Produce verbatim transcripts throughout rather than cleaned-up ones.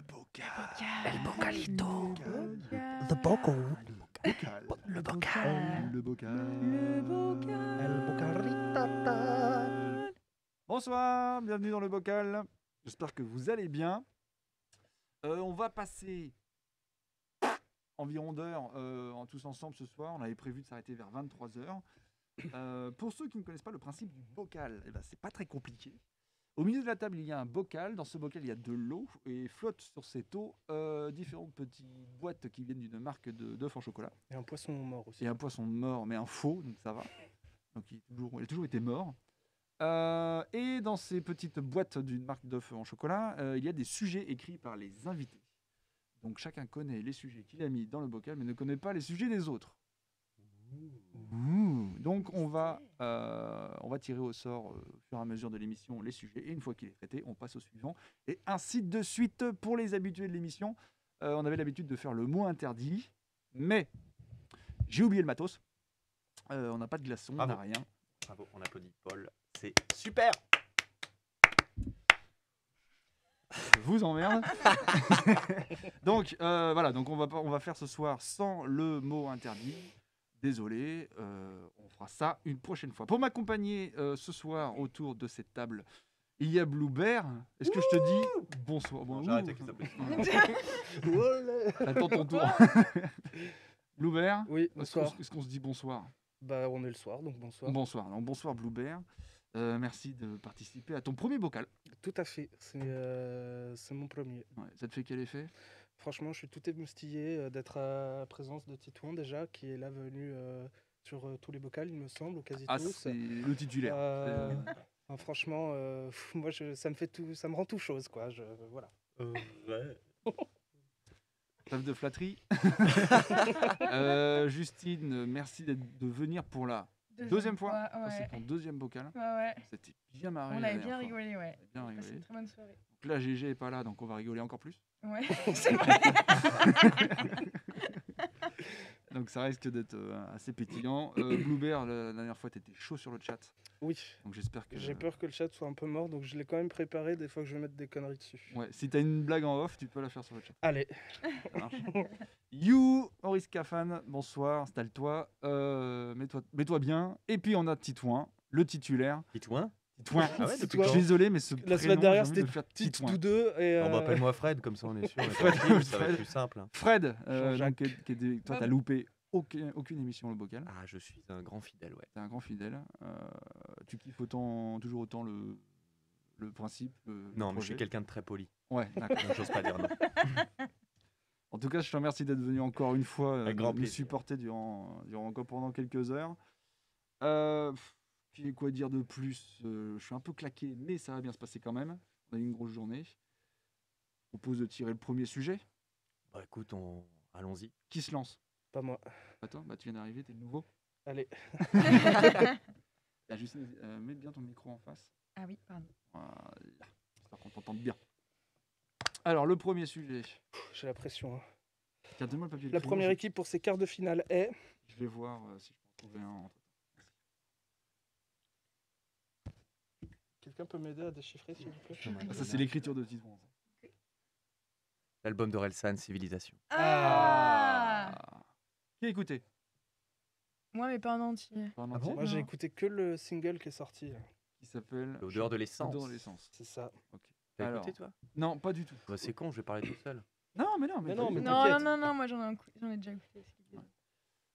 Le bocal. Le bocalito. Le bocal. Le bocal. Le bocal. Le bocal. Le bocal. Bonsoir, bienvenue dans le bocal. J'espère que vous allez bien. Euh, on va passer environ d'heures euh, en tous ensemble ce soir. On avait prévu de s'arrêter vers vingt-trois heures. Euh, pour ceux qui ne connaissent pas le principe du bocal, eh ben, c'est pas très compliqué. Au milieu de la table, il y a un bocal. Dans ce bocal, il y a de l'eau et flotte sur cette eau euh, différentes petites boîtes qui viennent d'une marque d'œufs en chocolat. Et un poisson mort aussi. Et un poisson mort, mais un faux, donc ça va. Donc il, est toujours, il a toujours été mort. Euh, et dans ces petites boîtes d'une marque d'œufs en chocolat, euh, il y a des sujets écrits par les invités. Donc chacun connaît les sujets qu'il a mis dans le bocal, mais ne connaît pas les sujets des autres. Ouh. Donc on va, euh, on va tirer au sort euh, au fur et à mesure de l'émission les sujets, et une fois qu'il est traité, on passe au suivant, et ainsi de suite. Pour les habitués de l'émission, euh, on avait l'habitude de faire le mot interdit, mais j'ai oublié le matos, euh, on n'a pas de glaçons, on n'a rien. Bravo, on applaudit Paul, c'est super. Je vous emmerde. Donc euh, voilà, donc on va, on va faire ce soir sans le mot interdit. Désolé, euh, on fera ça une prochaine fois. Pour m'accompagner euh, ce soir autour de cette table, il y a Bluebert. Est-ce que ouh je te dis bonsoir? Bon, j'arrête avec les applaudissements. Attends ton tour. Bluebert. Oui, bonsoir. Est-ce qu'on se dit bonsoir? Bah, on est le soir, donc bonsoir. Bonsoir, donc bonsoir Bluebert. Euh, merci de participer à ton premier bocal. Tout à fait, c'est euh, mon premier. Ouais, ça te fait quel effet? Franchement, je suis tout émoustillé d'être à la présence de Titouan déjà, qui est là venu euh, sur euh, tous les bocals, il me semble, ou quasi ah, tous. Ah, le titulaire. Euh, euh, franchement, euh, pff, moi, je, ça me fait tout, ça me rend tout chose, quoi. Je, voilà. Euh, ouais. Taf de flatterie. euh, Justine, merci de venir pour la deuxième, deuxième fois. fois ouais. C'est ton deuxième bocal. Ouais, ouais. C'était bien marré. On a bien rigolé, ouais. Bien rigolé. C'est une très bonne soirée. Donc là, G G n'est pas là, donc on va rigoler encore plus. Ouais, c'est vrai. Donc ça risque d'être euh, assez pétillant. Euh, Bluebert, la, la dernière fois, tu étais chaud sur le chat. Oui. Donc j'espère que... J'ai peur que le chat soit un peu mort, donc je l'ai quand même préparé. Des fois que je vais mettre des conneries dessus. Ouais, si tu as une blague en off, tu peux la faire sur le chat. Allez. Ça marche. You, Horis Cafan, bonsoir, installe-toi. Euh, mets-toi, mets-toi bien. Et puis on a Titouin, le titulaire. Titouin Titouin. Ah ouais, je suis désolé, mais ce la semaine dernière c'était Titouin. Euh... On m'appelle moi Fred, comme ça on est sûr. Fred, Fred, ça va être plus simple. Fred, euh, donc, qui est, qui est, toi t'as loupé aucune, aucune émission le bocal. Ah, je suis un grand fidèle, ouais. T'es un grand fidèle. Euh, tu kiffes autant, toujours autant le, le principe. Le non, projet. Mais je suis quelqu'un de très poli. Ouais, d'accord. J'ose pas dire non. En tout cas, je te remercie d'être venu encore une fois euh, grand nous plaisir. supporter durant, durant encore pendant quelques heures. Euh, Puis quoi dire de plus, euh, je suis un peu claqué, mais ça va bien se passer quand même. On a eu une grosse journée. Je propose de tirer le premier sujet. Bah écoute, on... allons-y. Qui se lance? Pas moi. Attends, bah tu viens d'arriver, t'es le nouveau. Allez. Là, Justine, euh, mets bien ton micro en face. Ah oui, pardon. Voilà, j'espère qu'on t'entende bien. Alors, le premier sujet. J'ai la pression. Hein. Tiens, donne-moi le papier. La première je... équipe pour ces quarts de finale est... Je vais voir euh, si je peux en trouver un entre. Quelqu'un peut m'aider à déchiffrer, s'il vous plaît? Ah, ça, c'est l'écriture de Titouan. L'album d'Orelsan, Civilisation. Ah, ah. Qui a écouté? Moi, mais pas en entier. Pas en entier. Ah bon? Moi, j'ai écouté que le single qui est sorti. Qui s'appelle L'odeur de l'essence. C'est ça. Okay. T'as Alors... écouté, toi? Non, pas du tout. Bah, c'est con, je vais parler tout seul. Non, mais non, mais, mais, non, mais non, non, non, non, moi, j'en ai, j'en ai déjà écouté.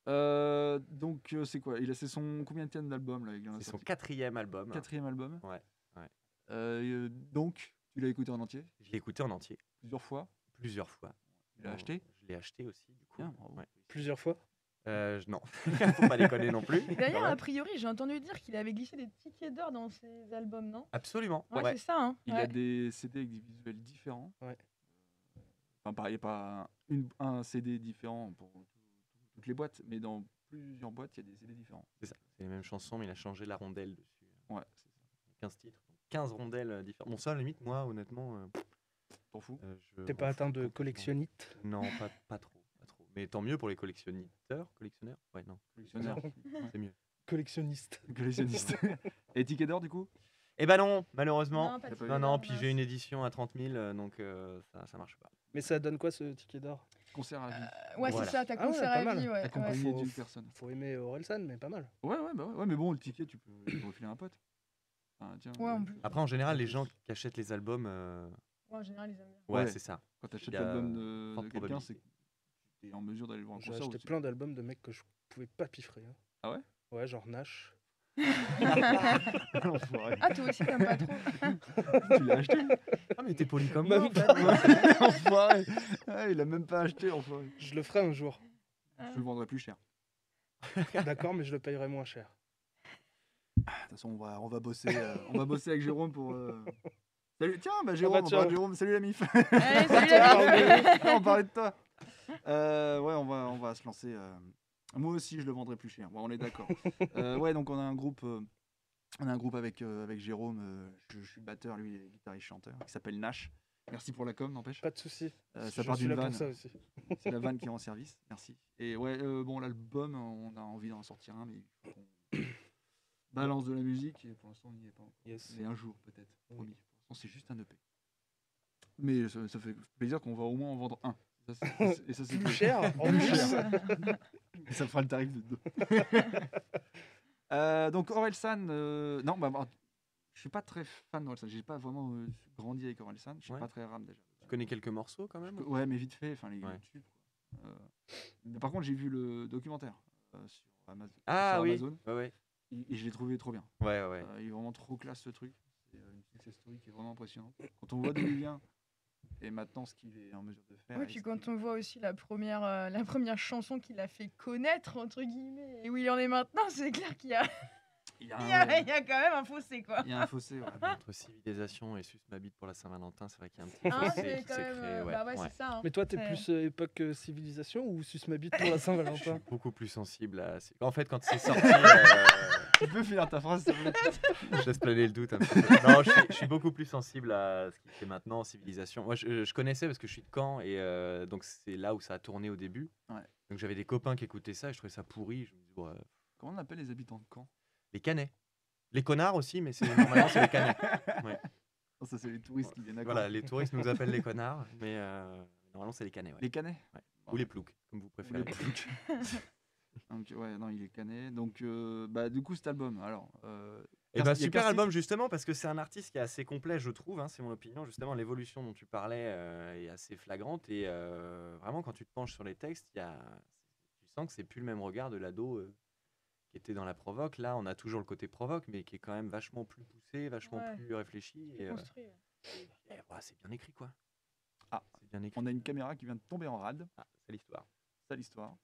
Euh, donc, euh, c'est quoi? Il a C'est son combien d'album là? C'est son quatrième album. Quatrième album. Ouais. ouais. Euh, donc, tu l'as écouté en entier? Je l'ai écouté en entier. Plusieurs fois? Plusieurs fois. Tu l'as acheté? Je l'ai acheté aussi, du coup. Bien, ouais. Plusieurs fois? Euh, non. Faut pas déconner non plus. D'ailleurs, a priori, j'ai entendu dire qu'il avait glissé des tickets d'or dans ses albums, non? Absolument. Ouais, ouais. C'est ça, hein. Il ouais. a des C D avec des visuels différents. Ouais. Enfin, pareil, il n'y a pas une, un C D différent pour toutes les boîtes, mais dans plusieurs boîtes, il y a des C D différents. C'est ça. C'est les mêmes chansons, mais il a changé la rondelle dessus. Ouais, c'est ça. quinze titres. quinze rondelles différentes. Bon, ça, à la limite, moi, honnêtement, euh, t'en fous. Euh, T'es pas atteint de collectionnite? Non, pas, pas, trop, pas trop. Mais tant mieux pour les collectionniteurs. Collectionneurs? Ouais, non. Collectionneurs. C'est mieux. Collectionniste. Collectionniste. Et ticket d'or, du coup? Eh ben non, malheureusement. Non, pas de... non, non, puis j'ai une édition à trente mille, donc euh, ça, ça marche pas. Mais ça donne quoi ce ticket d'or? Concert à la vie. Euh, ouais, voilà. C'est ça, t'as ah concert ouais, à la vie. Ouais. Accompagné ouais. d'une personne. Faut aimer Orelsan, mais pas mal. Ouais, ouais, bah ouais, ouais, mais bon, le ticket, tu peux le refiler à un pote. Enfin, tiens, ouais, on... Après, en général, les gens qui achètent les albums. Euh... Ouais, en général, ils aiment bien. Ouais, ouais. C'est ça. Quand t'achètes l'album de, de quelqu'un, c'est que t'es en mesure d'aller voir un concert. J'ai acheté plein d'albums de mecs que je pouvais pas piffrer. Hein. Ah ouais? Ouais, genre Nash. Ah, toi aussi, t'aimes pas trop. Tu l'as acheté? Ah, mais t'es poli comme moi. Enfoiré. Ah, il a même pas acheté, enfoiré. Je le ferai un jour. Ah. Je le vendrai plus cher. D'accord, mais je le payerai moins cher. De toute façon, on va, on va, bosser, euh, on va bosser avec Jérôme pour. Euh... Salut, tiens, bah, Jérôme, ah bah, on parle de Jérôme. Salut la mif. Allez, salut, la mif. On parlait de toi. Euh, ouais, on va, on va se lancer. Euh... Moi aussi, je le vendrai plus cher. Ouais, on est d'accord. euh, ouais, donc on a un groupe, euh, on a un groupe avec euh, avec Jérôme. Euh, je, je suis batteur, lui, il est guitariste, chanteur. Il s'appelle Nash. Merci pour la com, n'empêche. Pas de souci. Euh, ça je part d'une vanne. C'est la vanne qui est en service. Merci. Et ouais, euh, bon, l'album, on a envie d'en sortir un, mais il faut qu'on balance de la musique. Et pour l'instant, on n'y est pas encore. Yes. Mais un jour, peut-être. Oui. Promis. Pour l'instant, c'est juste un E P. Mais ça, ça fait plaisir qu'on va au moins en vendre un. Ça, et ça, c'est plus cher. Plus cher. Et ça fera le tarif de deux. euh, donc Orelsan, euh, non, bah, bah, je suis pas très fan d'Orelsan. J'ai pas vraiment euh, grandi avec Orelsan. Je suis ouais. pas très rap déjà. Tu connais quelques morceaux quand même? Je, ouais, mais vite fait. Enfin, les ouais. YouTube. Euh, par contre, j'ai vu le documentaire euh, sur, Amaz ah, sur oui. Amazon. Ah ouais. oui. Et je l'ai trouvé trop bien. Ouais, ouais. Euh, il est vraiment trop classe ce truc. C'est euh, une success story qui est vraiment impressionnante. Quand on voit d'où il vient. Et maintenant, ce qu'il est en mesure de faire. Oui, puis quand on voit aussi la première, euh, la première chanson qu'il a fait connaître, entre guillemets, et où il en est maintenant, c'est clair qu'il y a... il, y a un... il, y a, il y a quand même un fossé, quoi. Il y a un fossé, ouais. Ah, entre civilisation et Sus ma bite pour la Saint-Valentin, c'est vrai qu'il y a un petit ah, fossé qui s'est créé. Euh, ouais. Bah ouais, ouais. Ça, hein. Mais toi, t'es plus euh, époque euh, civilisation ou Sus ma bite pour la Saint-Valentin? Je suis beaucoup plus sensible à... En fait, quand c'est sorti... euh... Tu peux finir ta phrase? Je laisse planer le doute un peu. Non, je suis, je suis beaucoup plus sensible à ce qu'il fait maintenant, civilisation. Moi, je, je connaissais parce que je suis de Caen et euh, donc c'est là où ça a tourné au début. Ouais. Donc j'avais des copains qui écoutaient ça et je trouvais ça pourri. Je me dis, ouais. Comment on appelle les habitants de Caen? Les Canets. Les connards aussi, mais c'est normalement c'est les Canets. Ouais. Non, ça c'est les touristes qui viennent à Caen. Voilà, les touristes nous appellent les connards, mais euh, normalement c'est les Canets. Ouais. Les Canets. Ouais. Ou ouais. les ploucs, comme vous préférez. Les ploucs. Donc ouais, non, il est cané. Donc euh, bah du coup cet album, alors. Euh, et bah, super album justement parce que c'est un artiste qui est assez complet, je trouve. Hein, c'est mon opinion justement. L'évolution dont tu parlais euh, est assez flagrante et euh, vraiment quand tu te penches sur les textes, il y a, tu sens que c'est plus le même regard de l'ado euh, qui était dans la provoque. Là, on a toujours le côté provoque, mais qui est quand même vachement plus poussé, vachement ouais. plus réfléchi. Et, euh, et, et ouais, c'est bien écrit quoi. Ah, c'est bien écrit. On a une caméra qui vient de tomber en rade. Ah, c'est l'histoire. C'est l'histoire.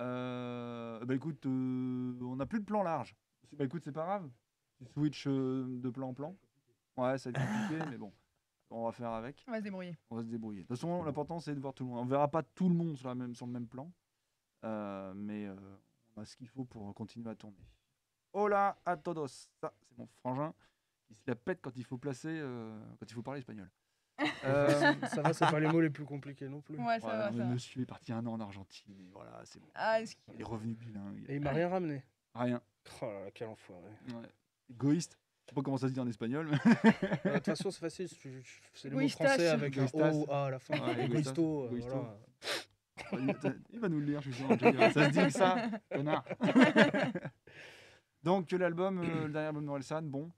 Euh, bah écoute, euh, on n'a plus de plan large. Bah écoute, c'est pas grave. Tu switches euh, de plan en plan. Ouais, ça va être compliqué, mais bon, on va faire avec. On va se débrouiller. On va se débrouiller. De toute façon, l'important c'est de voir tout le monde. On verra pas tout le monde sur, la même, sur le même plan, euh, mais euh, on a ce qu'il faut pour continuer à tourner. Hola a todos. Ça, c'est mon frangin. Il se la pète quand il faut placer, euh, quand il faut parler espagnol. Euh, ça va, c'est pas les mots les plus compliqués non plus. Ouais, ça ouais, va, non, ça monsieur va. Est parti un an en Argentine, et voilà, c'est bon. Ah, est-ce qu'il est revenu bilingue. Et il m'a rien ramené. Rien. Oh là là, quel enfoiré. Ouais. Égoïste. Je sais pas comment ça se dit en espagnol. De toute façon, c'est facile. C'est les mots français avec Goistas. Un O ou A à la fin. Ouais, Egoisto. Egoisto. Voilà. Il va nous le lire, je suis sûr. Ça se dit que ça, connard. Donc, l'album, euh, le dernier album d'Orelsan, bon.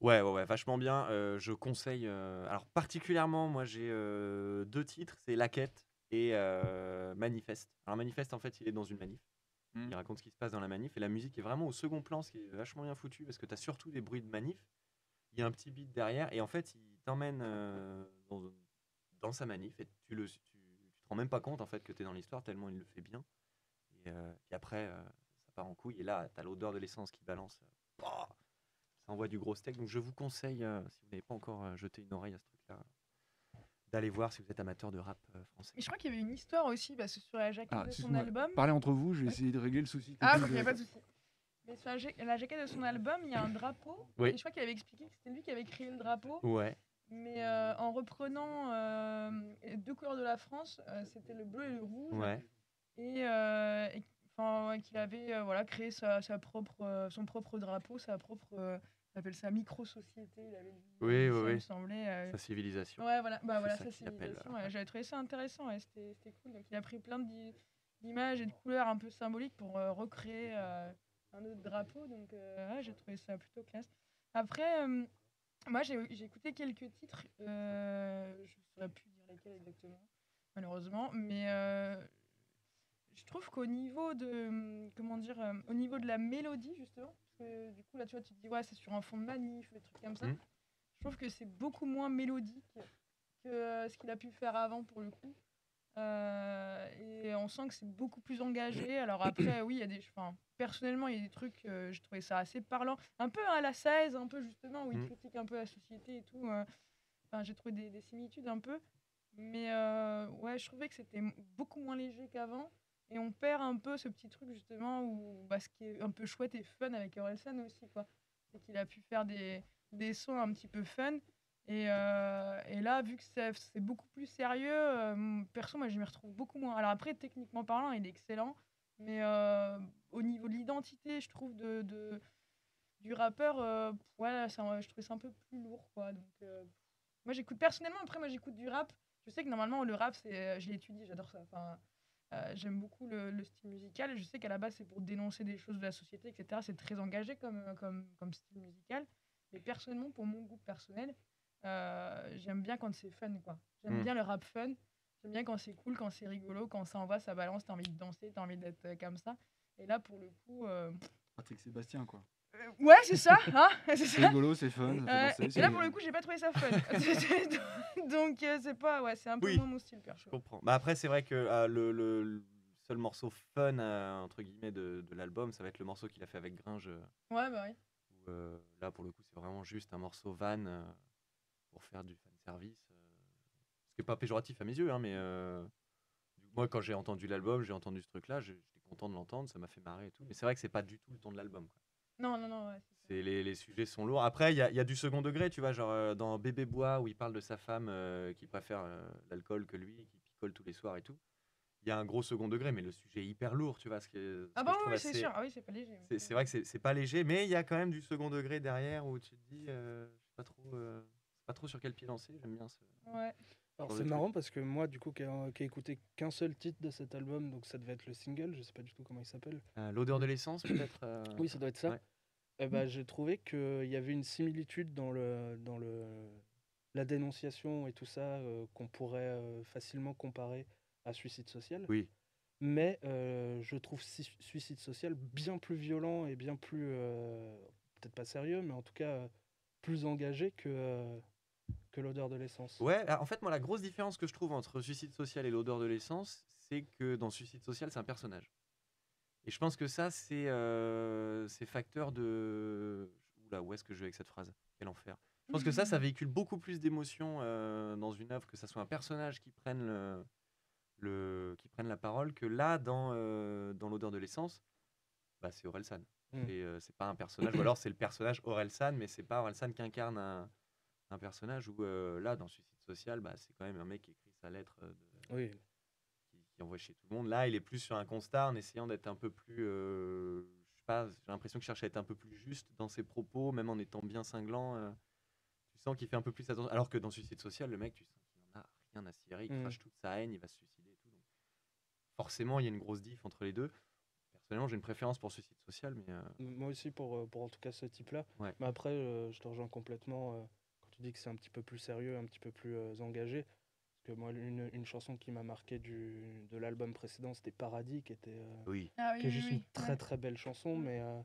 Ouais, ouais, ouais, vachement bien. Euh, je conseille. Euh, alors, particulièrement, moi, j'ai euh, deux titres, c'est La Quête et euh, Manifeste. Alors, Manifeste, en fait, il est dans une manif. Mmh. Il raconte ce qui se passe dans la manif. Et la musique est vraiment au second plan, ce qui est vachement bien foutu, parce que tu as surtout des bruits de manif. Il y a un petit beat derrière. Et en fait, il t'emmène euh, dans, dans sa manif. Et tu, le, tu, tu te rends même pas compte, en fait, que tu es dans l'histoire, tellement il le fait bien. Et, euh, et après, euh, ça part en couille. Et là, tu as l'odeur de l'essence qui balance. Euh, oh envoie du gros steak, donc je vous conseille, euh, si vous n'avez pas encore euh, jeté une oreille à ce truc-là, d'aller voir si vous êtes amateur de rap euh, français. Et je crois qu'il y avait une histoire aussi bah, sur la jaquette ah, de son album. Parlez entre vous, je vais ouais. essayer de régler le souci. Ah, il n'y a pas de souci. Mais sur la, ja la jaquette de son album, il y a un drapeau. Oui. Et je crois qu'il avait expliqué que c'était lui qui avait créé le drapeau. Ouais. Mais euh, en reprenant euh, deux couleurs de la France, euh, c'était le bleu et le rouge. Ouais. Et, euh, et qu'il avait euh, voilà, créé sa, sa propre, euh, son propre drapeau, sa propre... Euh, appelle ça micro-société. Il avait oui, oui, ça, oui. Me semblait, euh... sa civilisation. Ouais, voilà, bah, voilà sa civilisation. Ouais, j'avais trouvé ça intéressant, ouais, c'était, c'était cool. Donc, il a pris plein d'images et de couleurs un peu symboliques pour euh, recréer euh, un autre drapeau. Donc, euh, ouais, j'ai trouvé ça plutôt classe. Après, euh, moi, j'ai, j'ai écouté quelques titres. Euh, je ne saurais plus dire lesquels exactement, malheureusement. Mais euh, je trouve qu'au niveau de, comment dire, euh, au niveau de la mélodie, justement, Euh, du coup là tu vois tu te dis ouais c'est sur un fond de manif des trucs comme ça, mmh. Je trouve que c'est beaucoup moins mélodique que euh, ce qu'il a pu faire avant pour le coup, euh, et on sent que c'est beaucoup plus engagé. Alors après oui il y a des enfin personnellement il y a des trucs euh, je trouvais ça assez parlant, un peu à la seize, un peu justement où il mmh. critique un peu la société et tout, enfin euh, j'ai trouvé des, des similitudes un peu, mais euh, ouais je trouvais que c'était beaucoup moins léger qu'avant. Et on perd un peu ce petit truc, justement, où, bah, ce qui est un peu chouette et fun avec Orelsan aussi, quoi. C'est qu'il a pu faire des, des sons un petit peu fun. Et, euh, et là, vu que c'est, c'est beaucoup plus sérieux, euh, perso, moi, je m'y retrouve beaucoup moins. Alors après, techniquement parlant, il est excellent. Mais euh, au niveau de l'identité, je trouve, de, de, du rappeur, euh, ouais, ça, je trouvais ça un peu plus lourd, quoi. Donc, euh, moi, j'écoute personnellement, après, moi, j'écoute du rap. Je sais que normalement, le rap, c'est, je l'étudie, j'adore ça. Enfin... Euh, j'aime beaucoup le, le style musical. Je sais qu'à la base, c'est pour dénoncer des choses de la société, et cetera. C'est très engagé comme, comme, comme style musical. Mais personnellement, pour mon goût personnel, euh, j'aime bien quand c'est fun, quoi. J'aime mmh. bien le rap fun. J'aime bien quand c'est cool, quand c'est rigolo, quand ça envoie, ça balance, t'as envie de danser, t'as envie d'être euh, comme ça. Et là, pour le coup... Euh... Patrick Sébastien, quoi. Euh, ouais, c'est ça, hein, c'est, c'est ça. Rigolo, c'est fun. Euh, danser, et c'est... là, pour le coup, j'ai pas trouvé ça fun. Donc, euh, c'est pas, ouais, c'est un peu oui. moins mon style perso. Je comprends. Bah après, c'est vrai que euh, le, le, le seul morceau fun euh, entre guillemets de, de l'album, ça va être le morceau qu'il a fait avec Gringe. Euh, ouais, bah oui. Où, euh, là, pour le coup, c'est vraiment juste un morceau van euh, pour faire du fan service. Euh, ce qui est pas péjoratif à mes yeux, hein, mais euh, moi, quand j'ai entendu l'album, j'ai entendu ce truc-là, j'étais content de l'entendre, ça m'a fait marrer et tout. Mais c'est vrai que c'est pas du tout le ton de l'album, quoi. Non, non, non. Ouais, c'est c'est les, les sujets sont lourds. Après, il y, y a du second degré, tu vois, genre euh, dans Bébé Bois, où il parle de sa femme euh, qui préfère euh, l'alcool que lui, qui picole tous les soirs et tout. Il y a un gros second degré, mais le sujet est hyper lourd, tu vois. Ce que, ce ah bah oui, c'est assez... sûr. Ah oui, c'est pas léger. C'est, c'est vrai que c'est, c'est pas léger, mais il y a quand même du second degré derrière où tu te dis, euh, je sais pas trop, euh, pas trop sur quel pied lancer. J'aime bien ce. Ouais. Alors, c'est marrant parce que moi, du coup, qui n'ai écouté qu'un seul titre de cet album, donc ça devait être le single, je ne sais pas du tout comment il s'appelle. Euh, L'odeur de l'essence, peut-être euh... Oui, ça doit être ça. Ouais. Eh ben, mmh. J'ai trouvé qu'il y avait une similitude dans, le, dans le, la dénonciation et tout ça, euh, qu'on pourrait euh, facilement comparer à Suicide Social. Oui. Mais euh, je trouve si- Suicide Social bien plus violent et bien plus, euh, peut-être pas sérieux, mais en tout cas euh, plus engagé que... Euh, que l'odeur de l'essence. Ouais, en fait, moi, la grosse différence que je trouve entre Suicide Social et l'odeur de l'essence, c'est que dans Suicide Social, c'est un personnage. Et je pense que ça, c'est, euh, c'est facteur de... Oula, où est-ce que je vais avec cette phrase ? Quel enfer. Je pense que ça, ça véhicule beaucoup plus d'émotions euh, dans une œuvre, que ça soit un personnage qui prenne, le, le, qui prenne la parole, que là, dans, euh, dans l'odeur de l'essence, bah, c'est Orelsan. Mmh. Et, euh, c'est pas un personnage, ou alors c'est le personnage Orelsan, mais c'est pas Orelsan qui incarne un... un personnage où euh, là dans Suicide Social bah, c'est quand même un mec qui écrit sa lettre euh, de, oui. qui, qui envoie chez tout le monde. Là il est plus sur un constat en essayant d'être un peu plus euh, je sais pas, j'ai l'impression qu'il cherche à être un peu plus juste dans ses propos, même en étant bien cinglant, euh, tu sens qu'il fait un peu plus attention, alors que dans Suicide Social le mec tu sens qu'il n'en a rien à cirer, il mmh. crache toute sa haine, il va se suicider et tout. Donc, forcément il y a une grosse diff entre les deux. Personnellement j'ai une préférence pour Suicide Social, mais euh... moi aussi pour, pour en tout cas ce type là ouais. Mais après euh, je te rejoins complètement euh... dis que c'est un petit peu plus sérieux, un petit peu plus euh, engagé. Parce que moi, une, une chanson qui m'a marqué du, de l'album précédent, c'était Paradis, qui était euh, oui. Ah, oui, qui est juste oui, une oui. très très belle chanson, mais, euh,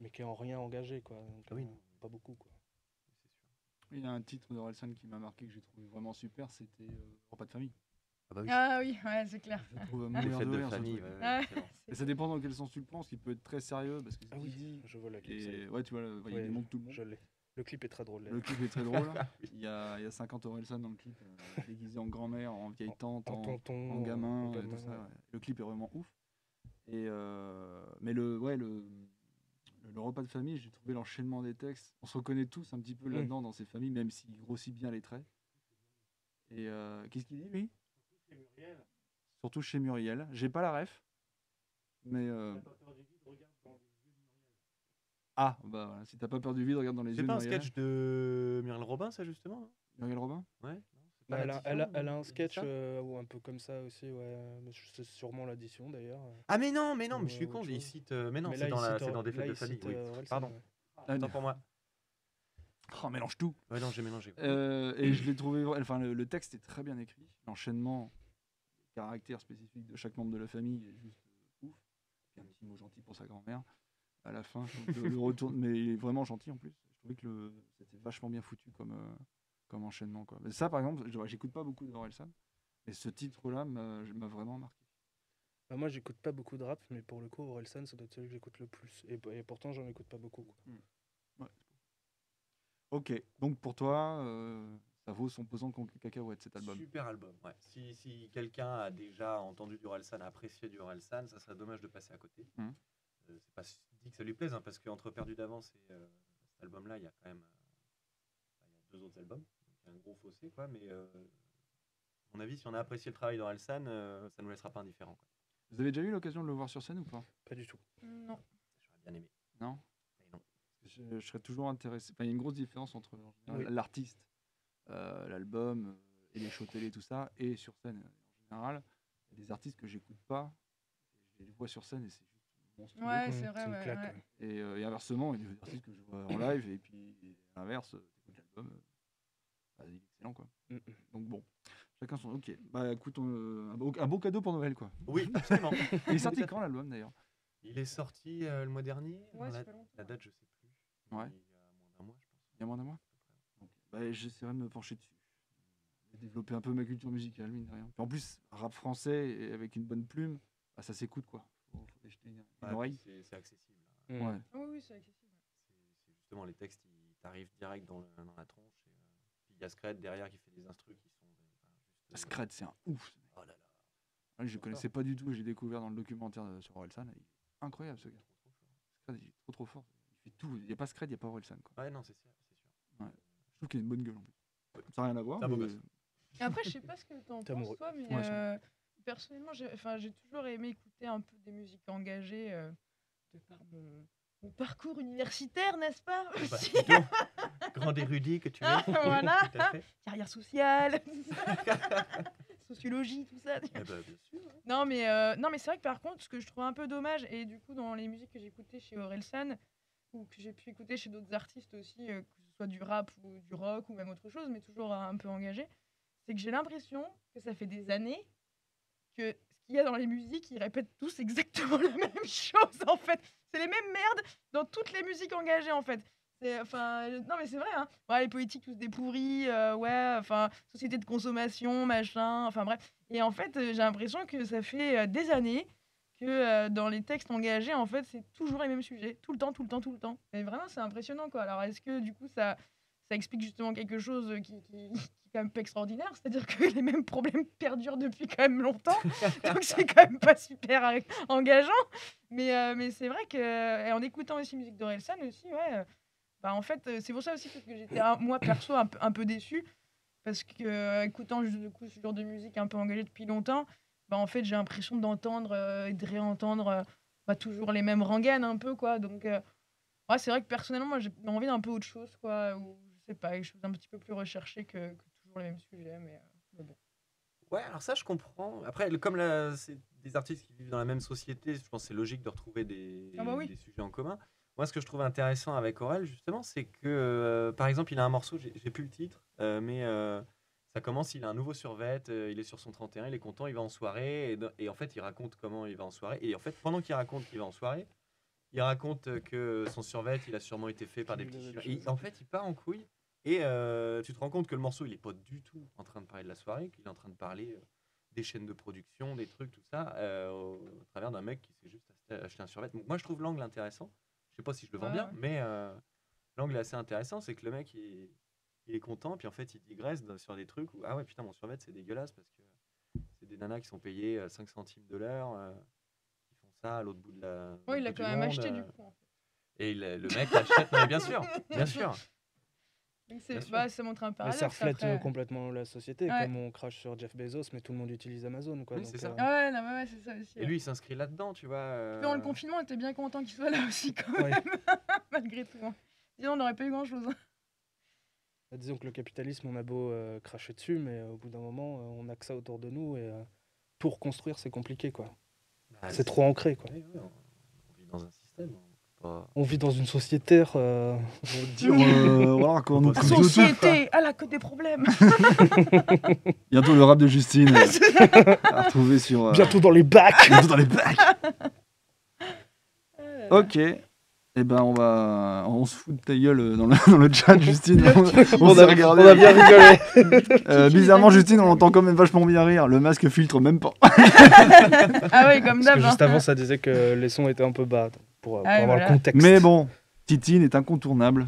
mais qui est en rien engagée, quoi. Donc, ah, oui. euh, pas beaucoup, quoi. C'est sûr. Il y a un titre d'Orelsan qui m'a marqué, que j'ai trouvé vraiment super, c'était euh, Repas de famille. Ah, bah oui. Ah oui, ouais, c'est clair. Je trouve un meilleur de famille. Ouais, ah, et ça dépend dans quel sens tu le penses, qui peut être très sérieux, parce que ah, oui. dit, je vois la clip. Ouais, tu vois, le, ouais, ouais, il monte tout le monde. Je l'ai. Le clip est très drôle. Là. Le clip est très drôle. Il y a, il y a cinquante Orelsan dans le clip, euh, déguisé en grand-mère, en vieille tante, en, en, en tonton, en gamin, en gamin tout ça. Ouais. Le clip est vraiment ouf. Et euh, mais le, ouais, le, le repas de famille, j'ai trouvé l'enchaînement des textes. On se reconnaît tous un petit peu là-dedans mmh. dans ces familles, même s'il grossit bien les traits. Et euh, qu'est-ce qu'il dit lui ? Surtout chez Muriel. Surtout chez Muriel. J'ai pas la ref, mais. Euh, Ah, bah voilà, si t'as pas peur du vide, regarde dans les yeux. C'est pas un sketch de Muriel Robin, ça, justement? Muriel Robin? Ouais. Bah, elle, a, elle, a, elle a un sketch euh, ou un peu comme ça aussi, ouais. C'est sûrement l'addition d'ailleurs. Ah mais non, mais non, mais euh, je suis con, il cite. Euh, mais non, c'est dans, dans des fêtes de famille. Oui. Euh, Pardon. Ah, attends pour moi. Oh, mélange tout. Ouais, non, j'ai mélangé. Euh, et je l'ai trouvé. Enfin, le, le texte est très bien écrit. L'enchaînement, les caractères spécifiques de chaque membre de la famille est juste euh, ouf. Puis un petit mot gentil pour sa grand-mère à la fin. le, le retour, mais il est vraiment gentil en plus. Je trouvais que le c'était vachement bien foutu comme. Euh, comme enchaînement quoi. Mais ça par exemple, j'écoute pas beaucoup d'Orelsan et ce titre là m'a vraiment marqué. Bah moi j'écoute pas beaucoup de rap, mais pour le coup Orelsan ça doit être celui que j'écoute le plus et, et pourtant j'en écoute pas beaucoup quoi. Mmh. Ouais. Ok, donc pour toi euh, ça vaut son pesant contre cacahuète cet album. Super album, ouais. Si, si quelqu'un a déjà entendu du Orelsan, apprécié du Orelsan, ça serait dommage de passer à côté. Mmh. Euh, c'est pas dit que ça lui plaise hein, parce qu'entre Perdu d'avance et euh, cet album là il y a quand même euh, y a deux autres albums. Un gros fossé quoi, mais euh, à mon avis si on a apprécié le travail d'Orelsan euh, ça nous laissera pas indifférents quoi. Vous avez déjà eu l'occasion de le voir sur scène ou pas? Pas du tout. Non. J'aurais bien aimé. Non, mais non. Je, je serais toujours intéressé. Enfin, il y a une grosse différence entre oui. l'artiste, euh, l'album et les shows télé tout ça et sur scène en général. Il y a des artistes que j'écoute pas, je les vois sur scène et c'est juste monstrueux. Ouais, c'est vrai. Ouais, claque, ouais. Et, euh, et inversement il y a des artistes que je vois en live et puis à l'inverse t'écoutes l'album. Euh, Ah, il est excellent quoi. Mm -mm. Donc bon, chacun son. Ok, bah écoute, on, euh, un, beau, un beau cadeau pour Noël quoi. Oui, absolument. Il est sorti quand l'album d'ailleurs? Il est sorti euh, le mois dernier. Ouais, la, la date je sais plus. Ouais. Il y a moins d'un mois je pense. Il y a moins d'un mois. Okay. Bah j'essaierai de me pencher dessus, de développer un peu ma culture musicale mine de rien. Puis en plus rap français et avec une bonne plume, bah, ça s'écoute quoi. Faut, faut jeter une, une bah, oreille. C'est accessible. Hein. Ouais. Oh, oui oui c'est accessible. C'est justement les textes ils t'arrivent direct dans, le, dans la tronche. Il y a Scred derrière qui fait des instrus qui sont. Euh, juste... Scred, c'est un ouf. Oh là là. Ouais, je ne connaissais pas du tout, j'ai découvert dans le documentaire de, sur Orelsan. Il est incroyable ce gars. Scred, il est trop trop fort. Il fait tout. Il n'y a pas Scred, il n'y a pas Orelsan. Quoi. Ouais, non, c'est sûr. Ouais. Je trouve qu'il a une bonne gueule en plus. Ouais. Ça n'a rien à voir. Mais... Bon après, je ne sais pas ce que tu en penses, toi, mais ouais, euh, personnellement, j'ai ai toujours aimé écouter un peu des musiques engagées euh, de par mon. Mon parcours universitaire, n'est-ce pas? Bah, grand érudit que tu es. Ah, voilà. Carrière sociale, sociologie, tout ça. Eh ben, bien sûr. Non, mais, euh, non, mais c'est vrai que par contre, ce que je trouve un peu dommage, et du coup, dans les musiques que j'écoutais chez Orelsan, ou que j'ai pu écouter chez d'autres artistes aussi, euh, que ce soit du rap ou du rock ou même autre chose, mais toujours un peu engagé, c'est que j'ai l'impression que ça fait des années que ce qu'il y a dans les musiques, ils répètent tous exactement la même chose, en fait. C'est les mêmes merdes dans toutes les musiques engagées, en fait. Enfin, non, mais c'est vrai, hein. Ouais, les politiques, tous des pourris, euh, ouais, enfin, société de consommation, machin, enfin bref. Et en fait, j'ai l'impression que ça fait euh, des années que euh, dans les textes engagés, en fait, c'est toujours les mêmes sujets. Tout le temps, tout le temps, tout le temps. Et vraiment, c'est impressionnant, quoi. Alors, est-ce que, du coup, ça, ça explique justement quelque chose qui... qui... quand même pas extraordinaire, c'est-à-dire que les mêmes problèmes perdurent depuis quand même longtemps, donc c'est quand même pas super engageant, mais, euh, mais c'est vrai que, et en écoutant aussi musique d'Orelsan aussi, ouais, bah en fait, c'est pour ça aussi que j'étais, moi perso, un, un peu déçue, parce que écoutant du coup, ce genre de musique un peu engagée depuis longtemps, bah en fait, j'ai l'impression d'entendre euh, et de réentendre euh, bah, toujours les mêmes rengaines un peu, quoi, donc euh, ouais, c'est vrai que personnellement, moi j'ai envie d'un peu autre chose, quoi, ou je sais pas, quelque chose d'un petit peu plus recherché que, que les mêmes sujets, mais, euh, mais bon. Ouais, alors ça, je comprends. Après, comme c'est des artistes qui vivent dans la même société, je pense que c'est logique de retrouver des, ah bah oui. des sujets en commun. Moi, ce que je trouve intéressant avec Aurel, justement, c'est que, euh, par exemple, il a un morceau, j'ai plus le titre, euh, mais euh, ça commence, il a un nouveau survêt, euh, il est sur son trente et un, il est content, il va en soirée, et, et en fait, il raconte comment il va en soirée. Et en fait, pendant qu'il raconte qu'il va en soirée, il raconte que son survêt, il a sûrement été fait par des petits... Et en fait, il part en couille. Et euh, tu te rends compte que le morceau, il n'est pas du tout en train de parler de la soirée, qu'il est en train de parler euh, des chaînes de production, des trucs, tout ça, euh, au, au travers d'un mec qui s'est juste acheté un survêt. Donc, moi, je trouve l'angle intéressant. Je ne sais pas si je le vends ah, bien, ouais. mais euh, l'angle est assez intéressant. C'est que le mec, il, il est content, puis en fait, il digresse sur des trucs où, ah ouais, putain, mon survêt, c'est dégueulasse parce que c'est des nanas qui sont payées cinq centimes de l'heure, euh, qui font ça à l'autre bout de la. Oui, il a quand même acheté du coup. Et le mec l'achète, bien sûr, bien sûr. C'est, bah, ça montre un parallèle. Ça reflète après... complètement la société, ouais. Comme on crache sur Jeff Bezos, mais tout le monde utilise Amazon. Quoi, oui, donc, ça. Euh... Ouais, non, ouais, c'est ça aussi. Et ouais. Lui, il s'inscrit là-dedans, tu vois. Euh... Dans le confinement, on était bien content qu'il soit là aussi, quand ouais. même, malgré tout. Hein. Sinon, on n'aurait pas eu grand-chose. Bah, disons que le capitalisme, on a beau euh, cracher dessus, mais euh, au bout d'un moment, euh, on a que ça autour de nous. Et euh, tout reconstruire, c'est compliqué, quoi. Bah, c'est trop ancré, quoi. Ouais, ouais, on vit dans un système. Hein. On vit dans une société. Euh... Dire, euh, voilà, on nous société tout, à la côte des problèmes. Bientôt le rap de Justine. à retrouver sur. Euh... Bientôt dans les bacs. Bientôt dans les bacs. Ok. Eh ben on va, on se fout de ta gueule dans le, dans le chat, Justine. on, on, on, a, regardé. on a bien rigolé. euh, bizarrement, Justine, on l'entend quand même vachement bien rire. Le masque filtre même pas. Ah oui, comme d'hab. Juste avant, ça disait que les sons étaient un peu bas. Pour, ah pour avoir voilà. le contexte. Mais bon, Titine est incontournable.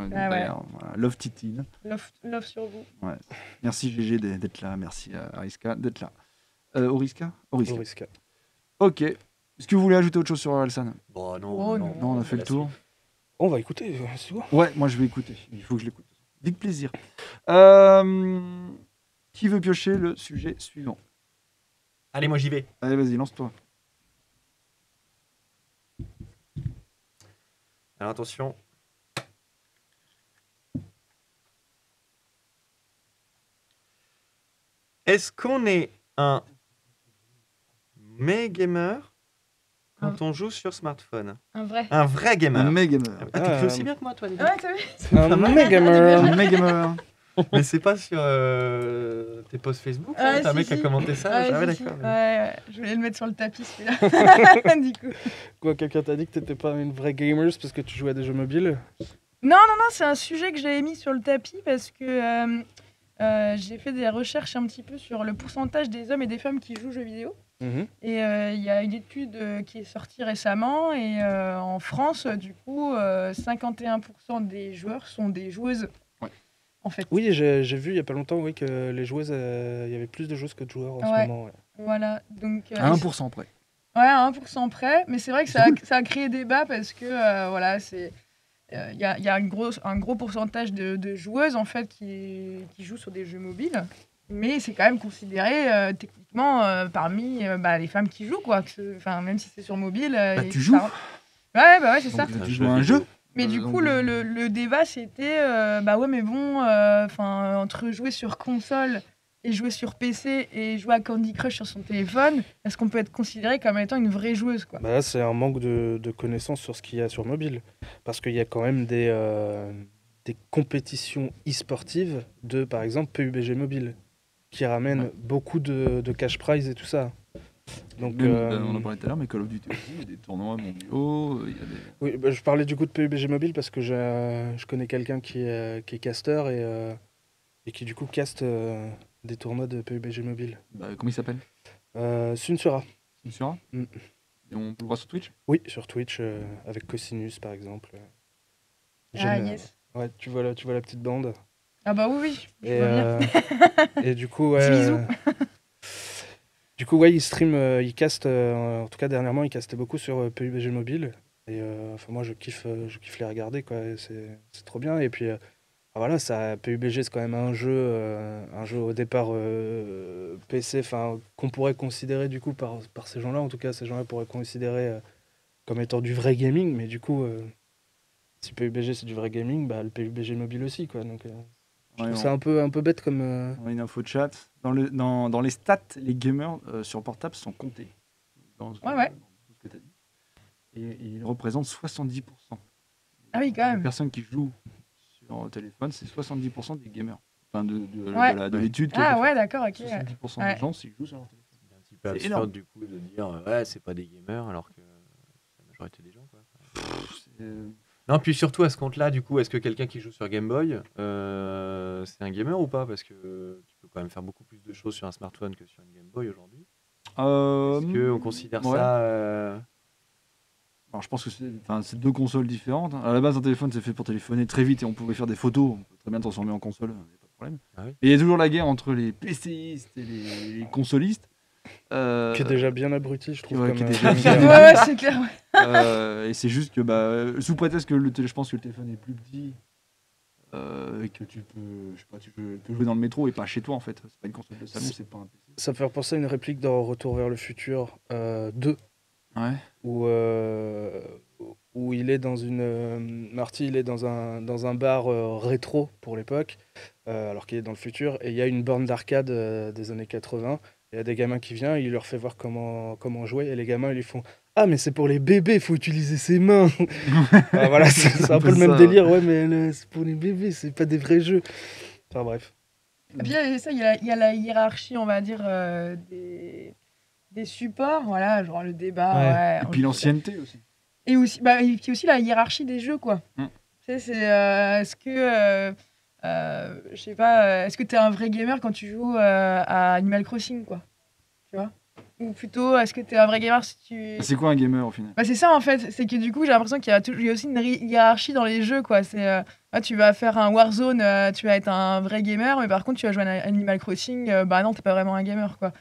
Ouais, ah ouais. Voilà. Love Titine. Love, love sur vous. Ouais. Merci G G d'être là. Merci Ariska d'être là. Euh, Oriska, Oriska Oriska. Ok. Est-ce que vous voulez ajouter autre chose sur Orelsan? Bon, non, oh, non, non, non, on a fait le tour. On va écouter, c'est bon. Ouais, moi je vais écouter. Il faut que je l'écoute. Avec plaisir. Euh, qui veut piocher le sujet suivant? Allez, moi j'y vais. Allez, vas-y, lance-toi. Alors attention. Est-ce qu'on est un mégamer quand on joue sur smartphone? Un vrai. Un vrai gamer. Un mégamer. Ah, t'écris aussi bien que moi, toi. Ouais, t'as vu. Un mégamer. Un mégamer. Mais c'est pas sur euh, tes posts Facebook, ah, hein, si, t'as un mec qui si. a commenté ça. Ah, ah, ah, ouais, si, d'accord. Si. Ouais, je voulais le mettre sur le tapis, celui-là. Du coup. Quoi, quelqu'un t'a dit que t'étais pas une vraie gamer parce que tu jouais à des jeux mobiles? Non, non, non, c'est un sujet que j'avais mis sur le tapis parce que euh, euh, j'ai fait des recherches un petit peu sur le pourcentage des hommes et des femmes qui jouent aux jeux vidéo. Mmh. Et il euh, y a une étude euh, qui est sortie récemment et euh, en France, du coup, euh, cinquante et un pour cent des joueurs sont des joueuses. En fait. Oui, j'ai vu il n'y a pas longtemps oui, que les joueuses, il euh, y avait plus de joueuses que de joueurs en ouais. ce moment. Ouais. Voilà, donc, euh, à un pour cent près. Ouais, à un pour cent près, mais c'est vrai que ça a, ça a créé débat parce que euh, voilà, il euh, y a, y a un, gros, un gros pourcentage de, de joueuses en fait, qui, qui jouent sur des jeux mobiles, mais c'est quand même considéré euh, techniquement euh, parmi euh, bah, les femmes qui jouent, quoi, que, même si c'est sur mobile. Euh, bah, tu joues ça... Ouais, bah ouais c'est ça. Tu joues à un jeu. Mais du coup, le, le, le débat, c'était, euh, bah ouais, mais bon, euh, entre jouer sur console et jouer sur P C et jouer à Candy Crush sur son téléphone, est-ce qu'on peut être considéré comme étant une vraie joueuse, quoi? Bah là, c'est un manque de, de connaissances sur ce qu'il y a sur mobile. Parce qu'il y a quand même des, euh, des compétitions e-sportives de, par exemple, P U B G Mobile, qui ramènent ouais. beaucoup de, de cash prize et tout ça. Donc, mais, euh, on en parlait tout à l'heure, mais Call of Duty, il y a des tournois mondiaux. Il y a des... Oui, bah, je parlais du coup de P U B G Mobile parce que je, je connais quelqu'un qui, euh, qui est casteur et, euh, et qui du coup caste euh, des tournois de P U B G Mobile. Bah, comment il s'appelle? euh, Sunsura. Sunsura mm. Et on peut le voir sur Twitch? Oui, sur Twitch, euh, avec Cosinus par exemple. Ah yes. Euh, ouais, tu vois, la, tu vois la petite bande? Ah bah oui, oui. Je et, euh, et du coup, ouais. Bisous. Du coup, ouais, il stream, euh, il caste, euh, en tout cas dernièrement, il castait beaucoup sur euh, P U B G Mobile. Et euh, enfin, moi, je kiffe, euh, je kiffe les regarder, quoi. C'est trop bien. Et puis, euh, voilà, ça, P U B G, c'est quand même un jeu, euh, un jeu au départ euh, P C, enfin, qu'on pourrait considérer du coup par, par ces gens-là. En tout cas, ces gens-là pourraient considérer euh, comme étant du vrai gaming. Mais du coup, euh, si P U B G c'est du vrai gaming, bah le P U B G Mobile aussi, quoi. Donc, euh, ouais, c'est on... un peu, un peu bête comme... Euh... On a une info de chat. Dans, le, dans, dans les stats, les gamers euh, sur portable sont comptés. Dans ce, ouais, ouais. Dans tout ce que tu as dit. Et, et ils représentent soixante-dix pour cent. Ah oui, quand même. Les personnes qui jouent sur téléphone, c'est soixante-dix pour cent des gamers. Enfin, de, de, ouais. de l'étude. Ah ouais, d'accord, ok. soixante-dix pour cent ouais. des gens, s'ils jouent sur leur téléphone. C'est un petit peu absurde, énorme. Du coup, de dire euh, « Ouais, c'est pas des gamers », alors que c'est la majorité des gens, quoi. Pff, non, puis surtout à ce compte-là, du coup, est-ce que quelqu'un qui joue sur Game Boy, euh, c'est un gamer ou pas? Parce que euh, tu peux quand même faire beaucoup plus de choses sur un smartphone que sur une Game Boy aujourd'hui. Euh, est-ce qu'on considère ouais. ça euh... Alors, je pense que c'est deux consoles différentes. À la base, un téléphone, c'est fait pour téléphoner très vite et on pouvait faire des photos. On peut très bien transformer en console, il n'y a pas de problème. Ah oui. Et il y a toujours la guerre entre les PCistes et les, les consolistes. Euh... Qui est déjà bien abruti, je trouve. Ouais, comme... déjà... ouais, ouais c'est clair. Ouais. Euh, et c'est juste que, bah, sous prétexte que le télé... je pense que le téléphone est plus petit, euh, que tu peux, je sais pas, tu peux, tu peux jouer dans le métro et pas chez toi en fait. C'est pas une console de salon, c'est pas un P C. Ça me fait penser à une réplique dans Retour vers le futur euh, deux. Ouais. Où, euh, où il est dans une euh, Marty, il est dans un dans un bar euh, rétro pour l'époque, euh, alors qu'il est dans le futur, et il y a une borne d'arcade euh, des années quatre-vingts. Il y a des gamins qui viennent, il leur fait voir comment comment jouer, et les gamins ils lui font ah mais c'est pour les bébés, faut utiliser ses mains. Enfin, voilà, c'est un, un peu, peu le même ça, délire, ouais, ouais mais c'est pour les bébés, c'est pas des vrais jeux. Enfin bref. Et puis ça, il y a, il y a la hiérarchie, on va dire euh, des des supports, voilà, genre le débat. Ouais. Ouais, et puis l'ancienneté aussi. Et aussi, bah, et puis aussi la hiérarchie des jeux, quoi. Mm. Tu sais, c'est euh, est-ce que, euh, euh, je sais pas, est-ce que t'es un vrai gamer quand tu joues euh, à Animal Crossing, quoi, tu vois? Ou plutôt, est-ce que t'es un vrai gamer si tu... C'est quoi un gamer, au final? Bah, c'est ça, en fait. C'est que du coup, j'ai l'impression qu'il y a, tout... il y a aussi une hiérarchie dans les jeux, quoi. C'est, euh, là, tu vas faire un Warzone, euh, tu vas être un vrai gamer, mais par contre, tu vas jouer à Animal Crossing, euh, bah non, t'es pas vraiment un gamer, quoi.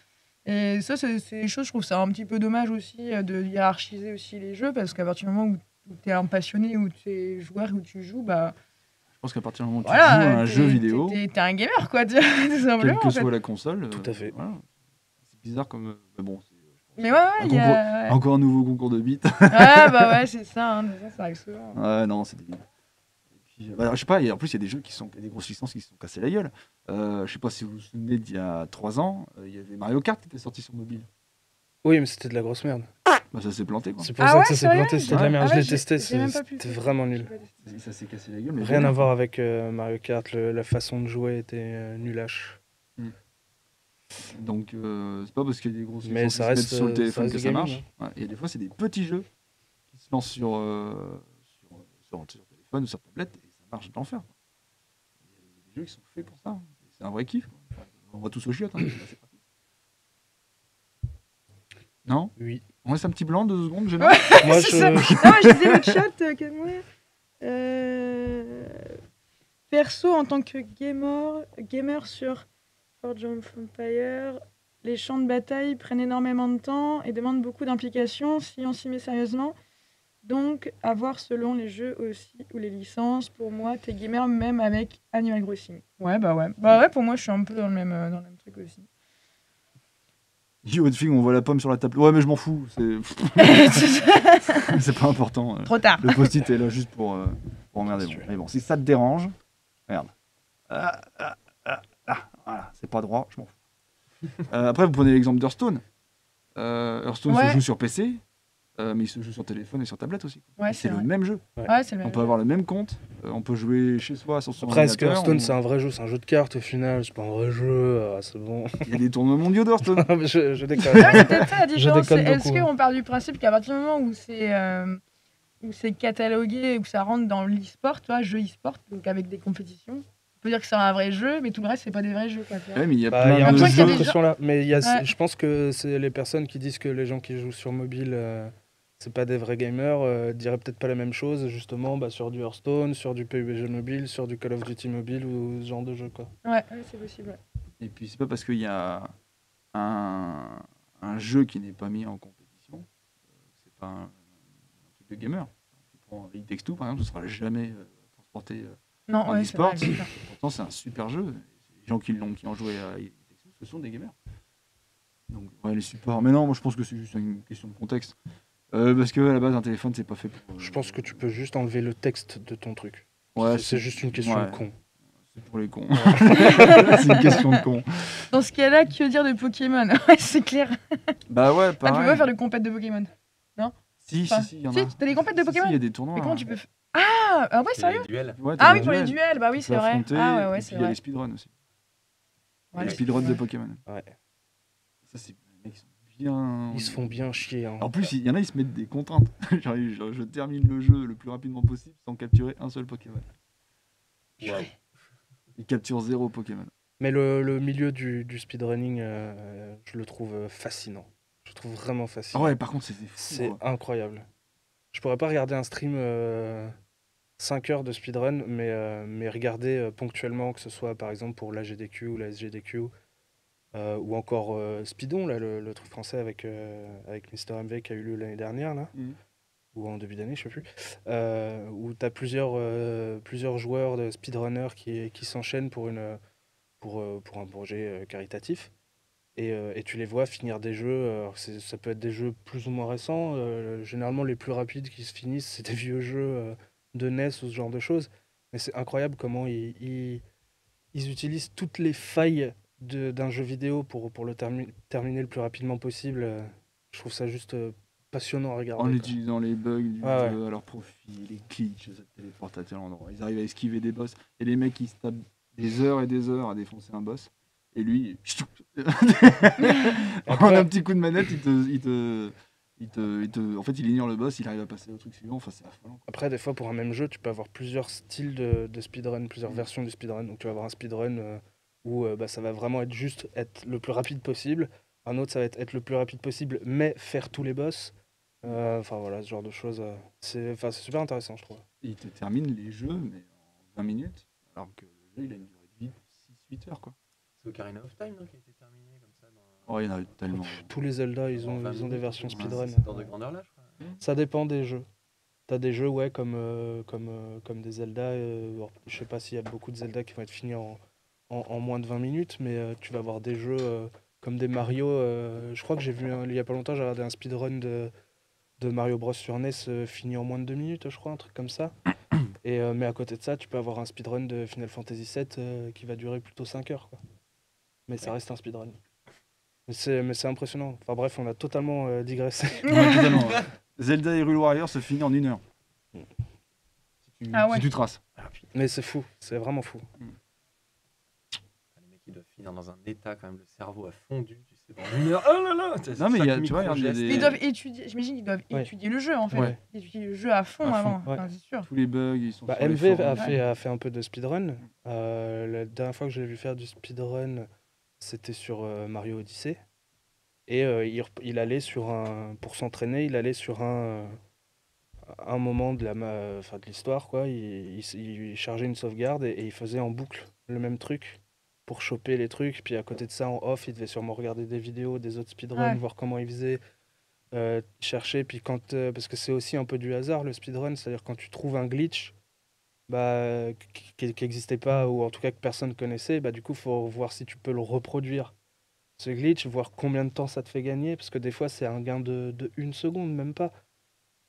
Et ça, c'est des choses, je trouve ça un petit peu dommage aussi de hiérarchiser aussi les jeux, parce qu'à partir du moment où tu es un passionné, où tu es joueur, où tu joues, bah... Je pense qu'à partir du moment où tu voilà, joues à un jeu vidéo... T'es, t'es un gamer, quoi, tout simplement. Quelle que en fait. soit la console. Tout à fait. Euh, voilà. C'est bizarre comme... Mais bon, c'est... Mais ouais, ouais, un y concours, a... Encore un nouveau concours de beat. Ouais, bah ouais, c'est ça, hein, ça, ça arrive souvent. Ouais, non, c'est débile. Bah, je sais pas, et en plus il y a des jeux qui sont des grosses licences qui se sont cassées la gueule. Euh, je sais pas si vous vous souvenez d'il y a trois ans, il euh, y avait Mario Kart qui était sorti sur mobile. Oui, mais c'était de la grosse merde. Bah, ça s'est planté quoi. C'est pour ah ça ouais, que ça s'est planté, c'était de la merde. Ah ouais, je l'ai testé, c'était vraiment nul. Ça s'est cassé la gueule. Mais rien à voir avec euh, Mario Kart, le, la façon de jouer était euh, nullache. Hmm. Donc euh, c'est pas parce qu'il y a des grosses licences mais ça qui reste, se mettent sur le téléphone ça que ça marche. Ouais. Et des fois c'est des petits jeux qui se lancent sur, euh, sur, sur, sur téléphone ou sur tablette. Marche d'enfer. Il y a des jeux qui sont faits pour ça. C'est un vrai kiff. Quoi. On va tous au chiottes. Hein. Non ? Oui. On reste un petit blanc, deux secondes. Ouais, moi, je... non, je disais notre chat. Euh, moi. Euh... Perso, en tant que gamer, gamer sur Forge of Empire, les champs de bataille prennent énormément de temps et demandent beaucoup d'implication si on s'y met sérieusement. Donc, à voir selon les jeux aussi, ou les licences, pour moi, t'es gamer même avec Animal Crossing. Ouais, bah ouais. Bah ouais, pour moi, je suis un peu dans le même, euh, dans le même truc aussi. Yo, de fille, on voit la pomme sur la table. Ouais, mais je m'en fous. C'est c'est pas important. Euh. Trop tard. Le post-it est là juste pour, euh, pour emmerder. Bon. Mais bon, si ça te dérange, merde. Ah, ah, ah, ah, voilà, c'est pas droit, je m'en fous. Euh, après, vous prenez l'exemple d'Hearthstone. Euh, Hearthstone ouais. se joue sur P C. Euh, mais il se joue sur téléphone et sur tablette aussi. Ouais, c'est le vrai. même jeu. Ouais. Ouais, le même on peut jeu. avoir le même compte, euh, on peut jouer chez soi sur son ordinateur. Hearthstone, on... c'est un vrai jeu, c'est un jeu de cartes au final, c'est pas un vrai jeu, ah, c'est bon. Il y a des tournois mondiaux d'Hearthstone. je, je déconne. Est-ce qu'on part du principe qu'à partir du moment où c'est euh, catalogué, où ça rentre dans l'e-sport, jeu e-sport, donc avec des compétitions, on peut dire que c'est un vrai jeu, mais tout le reste, c'est pas des vrais jeux. Quoi. Ouais, mais il y a bah, plein y a de, de jeux. Des gens... là. Mais y a, ouais. je pense que c'est les personnes qui disent que les gens qui jouent sur mobile... Euh... c'est pas des vrais gamers, euh, diraient peut-être pas la même chose justement bah, sur du Hearthstone, sur du P U B G Mobile, sur du Call of Duty Mobile ou ce genre de jeu. Quoi. Ouais, ouais c'est possible. Ouais. Et puis c'est pas parce qu'il y a un, un jeu qui n'est pas mis en compétition, euh, c'est pas un, un truc de gamer. Tu prends It Takes Two par exemple, ce sera jamais euh, transporté euh, non, en ouais, e-sport. Pourtant c'est un super jeu. Les gens qui l'ont, qui ont joué à It Takes Two, ce sont des gamers. Donc ouais, les supports. Mais non, moi je pense que c'est juste une question de contexte. Euh, parce que à la base un téléphone c'est pas fait pour... Je pense que tu peux juste enlever le texte de ton truc. Ouais, c'est juste une question ouais. de con. C'est pour les cons. C'est une question de con. Dans ce cas-là, que dire de Pokémon? Ouais, c'est clair. Bah ouais, pareil. Ah, tu peux pas faire de compète de Pokémon? Non. Si, enfin, si, si, y en a. Si, t'as des compètes de Pokémon? Si, il y a des tournois. Mais comment hein. tu peux... Ah, ah ouais, sérieux ouais, Ah oui, pour les duels, bah oui, c'est vrai. Ah ouais, ouais, c'est vrai. Il y a les speedruns aussi. Ouais, les speedruns de Pokémon. Ouais. Ça c'est... Bien... Ils se font bien chier. Hein. En plus, il y en a, ils se mettent des contraintes. Genre, je, je termine le jeu le plus rapidement possible sans capturer un seul Pokémon. Wow. Ils capturent zéro Pokémon. Mais le, le milieu du, du speedrunning, euh, je le trouve fascinant. Je le trouve vraiment fascinant. Ah ouais, par contre, c'est C'est incroyable. Je pourrais pas regarder un stream euh, cinq heures de speedrun, mais, euh, mais regarder euh, ponctuellement, que ce soit par exemple pour l'A G D Q ou la S G D Q. Euh, ou encore euh, Speedon, là, le, le truc français avec, euh, avec Mister M V qui a eu lieu l'année dernière. Là. Mm. ou en début d'année, je sais plus, euh, où tu as plusieurs, euh, plusieurs joueurs de speedrunners qui, qui s'enchaînent pour, une, pour, euh, pour un projet euh, caritatif. Et, euh, et tu les vois finir des jeux, alors ça peut être des jeux plus ou moins récents, euh, généralement les plus rapides qui se finissent, c'est des vieux jeux euh, de N E S ou ce genre de choses. Mais c'est incroyable comment ils, ils, ils utilisent toutes les failles d'un jeu vidéo pour, pour le termi terminer le plus rapidement possible. Je trouve ça juste euh, passionnant à regarder. En utilisant les bugs du ah jeu, ouais. à leur profit, les glitches, ça te téléporte à tel endroit. Ils arrivent à esquiver des boss. Et les mecs, ils se tapent des heures et des heures à défoncer un boss. Et lui, après, un petit coup de manette, il te, il, te, il, te, il te, en fait, il ignore le boss, il arrive à passer au truc suivant. Enfin, c'est affolant. Après, des fois, pour un même jeu, tu peux avoir plusieurs styles de, de speedrun, plusieurs mmh. versions du speedrun. Donc, tu vas avoir un speedrun euh, où euh, bah, ça va vraiment être juste être le plus rapide possible. Un autre, ça va être être le plus rapide possible, mais faire tous les boss. Euh, enfin, voilà, ce genre de choses. Euh, c'est super intéressant, je trouve. Il te termine les jeux, mais en vingt minutes, alors que le jeu, il a une durée de six huit heures, quoi. C'est Ocarina of Time, non, qui a été terminé comme ça dans... Oh, il y en a tellement. Tous les Zelda, ils ont, ils ont des versions speedrun. C'est dans de grandeur là, je crois. Ça dépend des jeux. T'as des jeux, ouais, comme, euh, comme, euh, comme des Zelda. Euh, alors, je sais pas s'il y a beaucoup de Zelda qui vont être finis en, en, en moins de vingt minutes, mais euh, tu vas avoir des jeux euh, comme des Mario. Euh, je crois que j'ai vu, un, il y a pas longtemps, j'ai regardé un speedrun de, de Mario Bros sur N E S euh, fini en moins de deux minutes, je crois, un truc comme ça. Et, euh, mais à côté de ça, tu peux avoir un speedrun de Final Fantasy sept euh, qui va durer plutôt cinq heures, quoi. Mais ça reste un speedrun. Mais c'est impressionnant. Enfin bref, on a totalement euh, digressé. Ouais, totalement, ouais. Zelda et Hyrule Warrior se finit en une heure. Mm. Si tu, ah ouais. si tu traces. Ah, mais c'est fou, c'est vraiment fou. Mm. Les mecs, ils doivent finir dans un état quand même, le cerveau a fondu, tu sais, dans une heure. Oh là là. Non mais il y a, tu vois, il y a des... ils doivent étudier, j'imagine qu'ils doivent ouais. étudier le jeu en fait. Ouais. Étudier le jeu à fond à avant, ouais. enfin, c'est sûr. Tous les bugs, ils sont bah, sur M V les forums. a fait a fait un peu de speedrun. Euh, la dernière fois que j'ai vu faire du speedrun, c'était sur euh, Mario Odyssey. Et euh, il, il allait sur un... Pour s'entraîner, il allait sur un... Euh, un moment de la ma... enfin, de l'histoire, quoi. Il, il, il chargeait une sauvegarde et, et il faisait en boucle le même truc pour choper les trucs. Puis à côté de ça, en off, il devait sûrement regarder des vidéos des autres speedruns, ouais. voir comment ils faisaient, euh, chercher. Puis quand, euh, parce que c'est aussi un peu du hasard, le speedrun. C'est-à-dire quand tu trouves un glitch... Bah, qui n'existait pas, ou en tout cas que personne connaissait, bah, du coup, il faut voir si tu peux le reproduire, ce glitch, voir combien de temps ça te fait gagner, parce que des fois, c'est un gain de, de une seconde, même pas,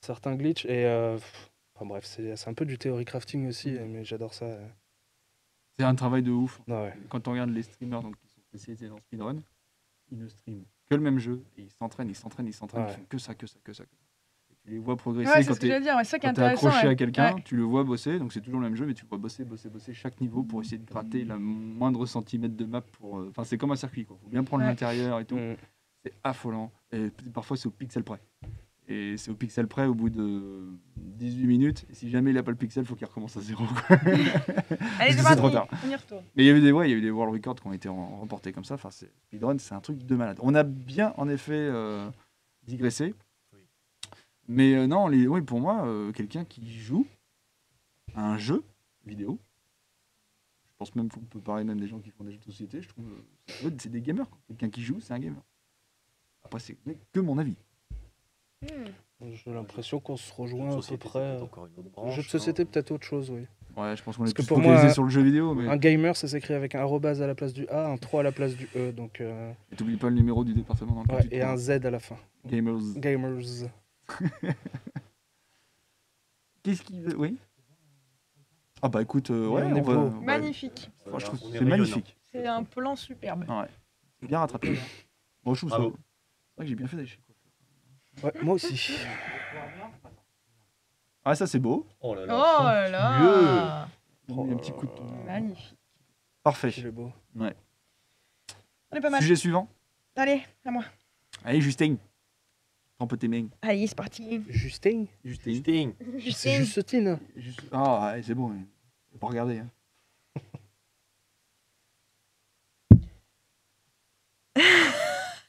certains glitchs. Et euh, pff, enfin bref, c'est un peu du theory crafting aussi, mais j'adore ça. Euh. C'est un travail de ouf. Ah ouais. Quand on regarde les streamers donc, qui sont spécialisés dans speedrun, ils ne streament que le même jeu, et ils s'entraînent, ils s'entraînent, ils s'entraînent, ah ouais. ils font que ça, que ça, que ça. Que ça. Tu les vois progresser ouais, quand tu es, ouais, accroché ouais. à quelqu'un, ouais. tu le vois bosser, donc c'est toujours le même jeu, mais tu vois bosser, bosser, bosser chaque niveau pour essayer de gratter la moindre centimètre de map. Pour, enfin, euh, c'est comme un circuit, quoi. Faut bien prendre ouais. l'intérieur et tout. Mmh. C'est affolant. Et parfois, c'est au pixel près. Et c'est au pixel près au bout de dix-huit minutes. Et si jamais il n'a pas le pixel, faut qu'il recommence à zéro. Allez, c'est trop tard. On y retourne. Mais il y a eu des, ouais, il y a eu des world records qui ont été remportés comme ça. Enfin, speedrun, c'est un truc de malade. On a bien, en effet, euh, digressé. Mais euh, non, les, oui, pour moi, euh, quelqu'un qui joue à un jeu vidéo, je pense même qu'on peut parler même des gens qui font des jeux de société, je trouve que euh, c'est des gamers. Quelqu'un qui joue, c'est un gamer. Après, c'est que mon avis. Mmh. J'ai l'impression qu'on se rejoint à peu près. Le jeu de société, peut-être autre chose, oui. Ouais, je pense qu'on est plus focalisé sur le jeu vidéo. Mais... un gamer, ça s'écrit avec un arrobase à la place du A, un trois à la place du E. Donc, euh... et t'oublies pas le numéro du département dans le ouais, et un Z à la fin. Gamers. Gamers. Qu'est-ce qu'il veut? Oui. Ah bah écoute, euh, ouais, on va... magnifique. Enfin, je trouve c'est magnifique. C'est un plan superbe. Ah ouais. C'est bien rattrapé. Moi je trouve ça. C'est vrai que j'ai bien fait d'aller chez le coiffeur. Ouais, moi aussi. Ah ça c'est beau. Oh là là. Oh là là. Oh, un petit coup de ton... magnifique. Parfait. C'est beau. Ouais. On est pas mal. Sujet suivant. Allez, à moi. Allez Justine. Un peu tes mains. Allez, c'est parti. Justine. Justine. Justine. Justine. Justine. Justine. Ah, c'est bon. Faut pas regarder. Hein.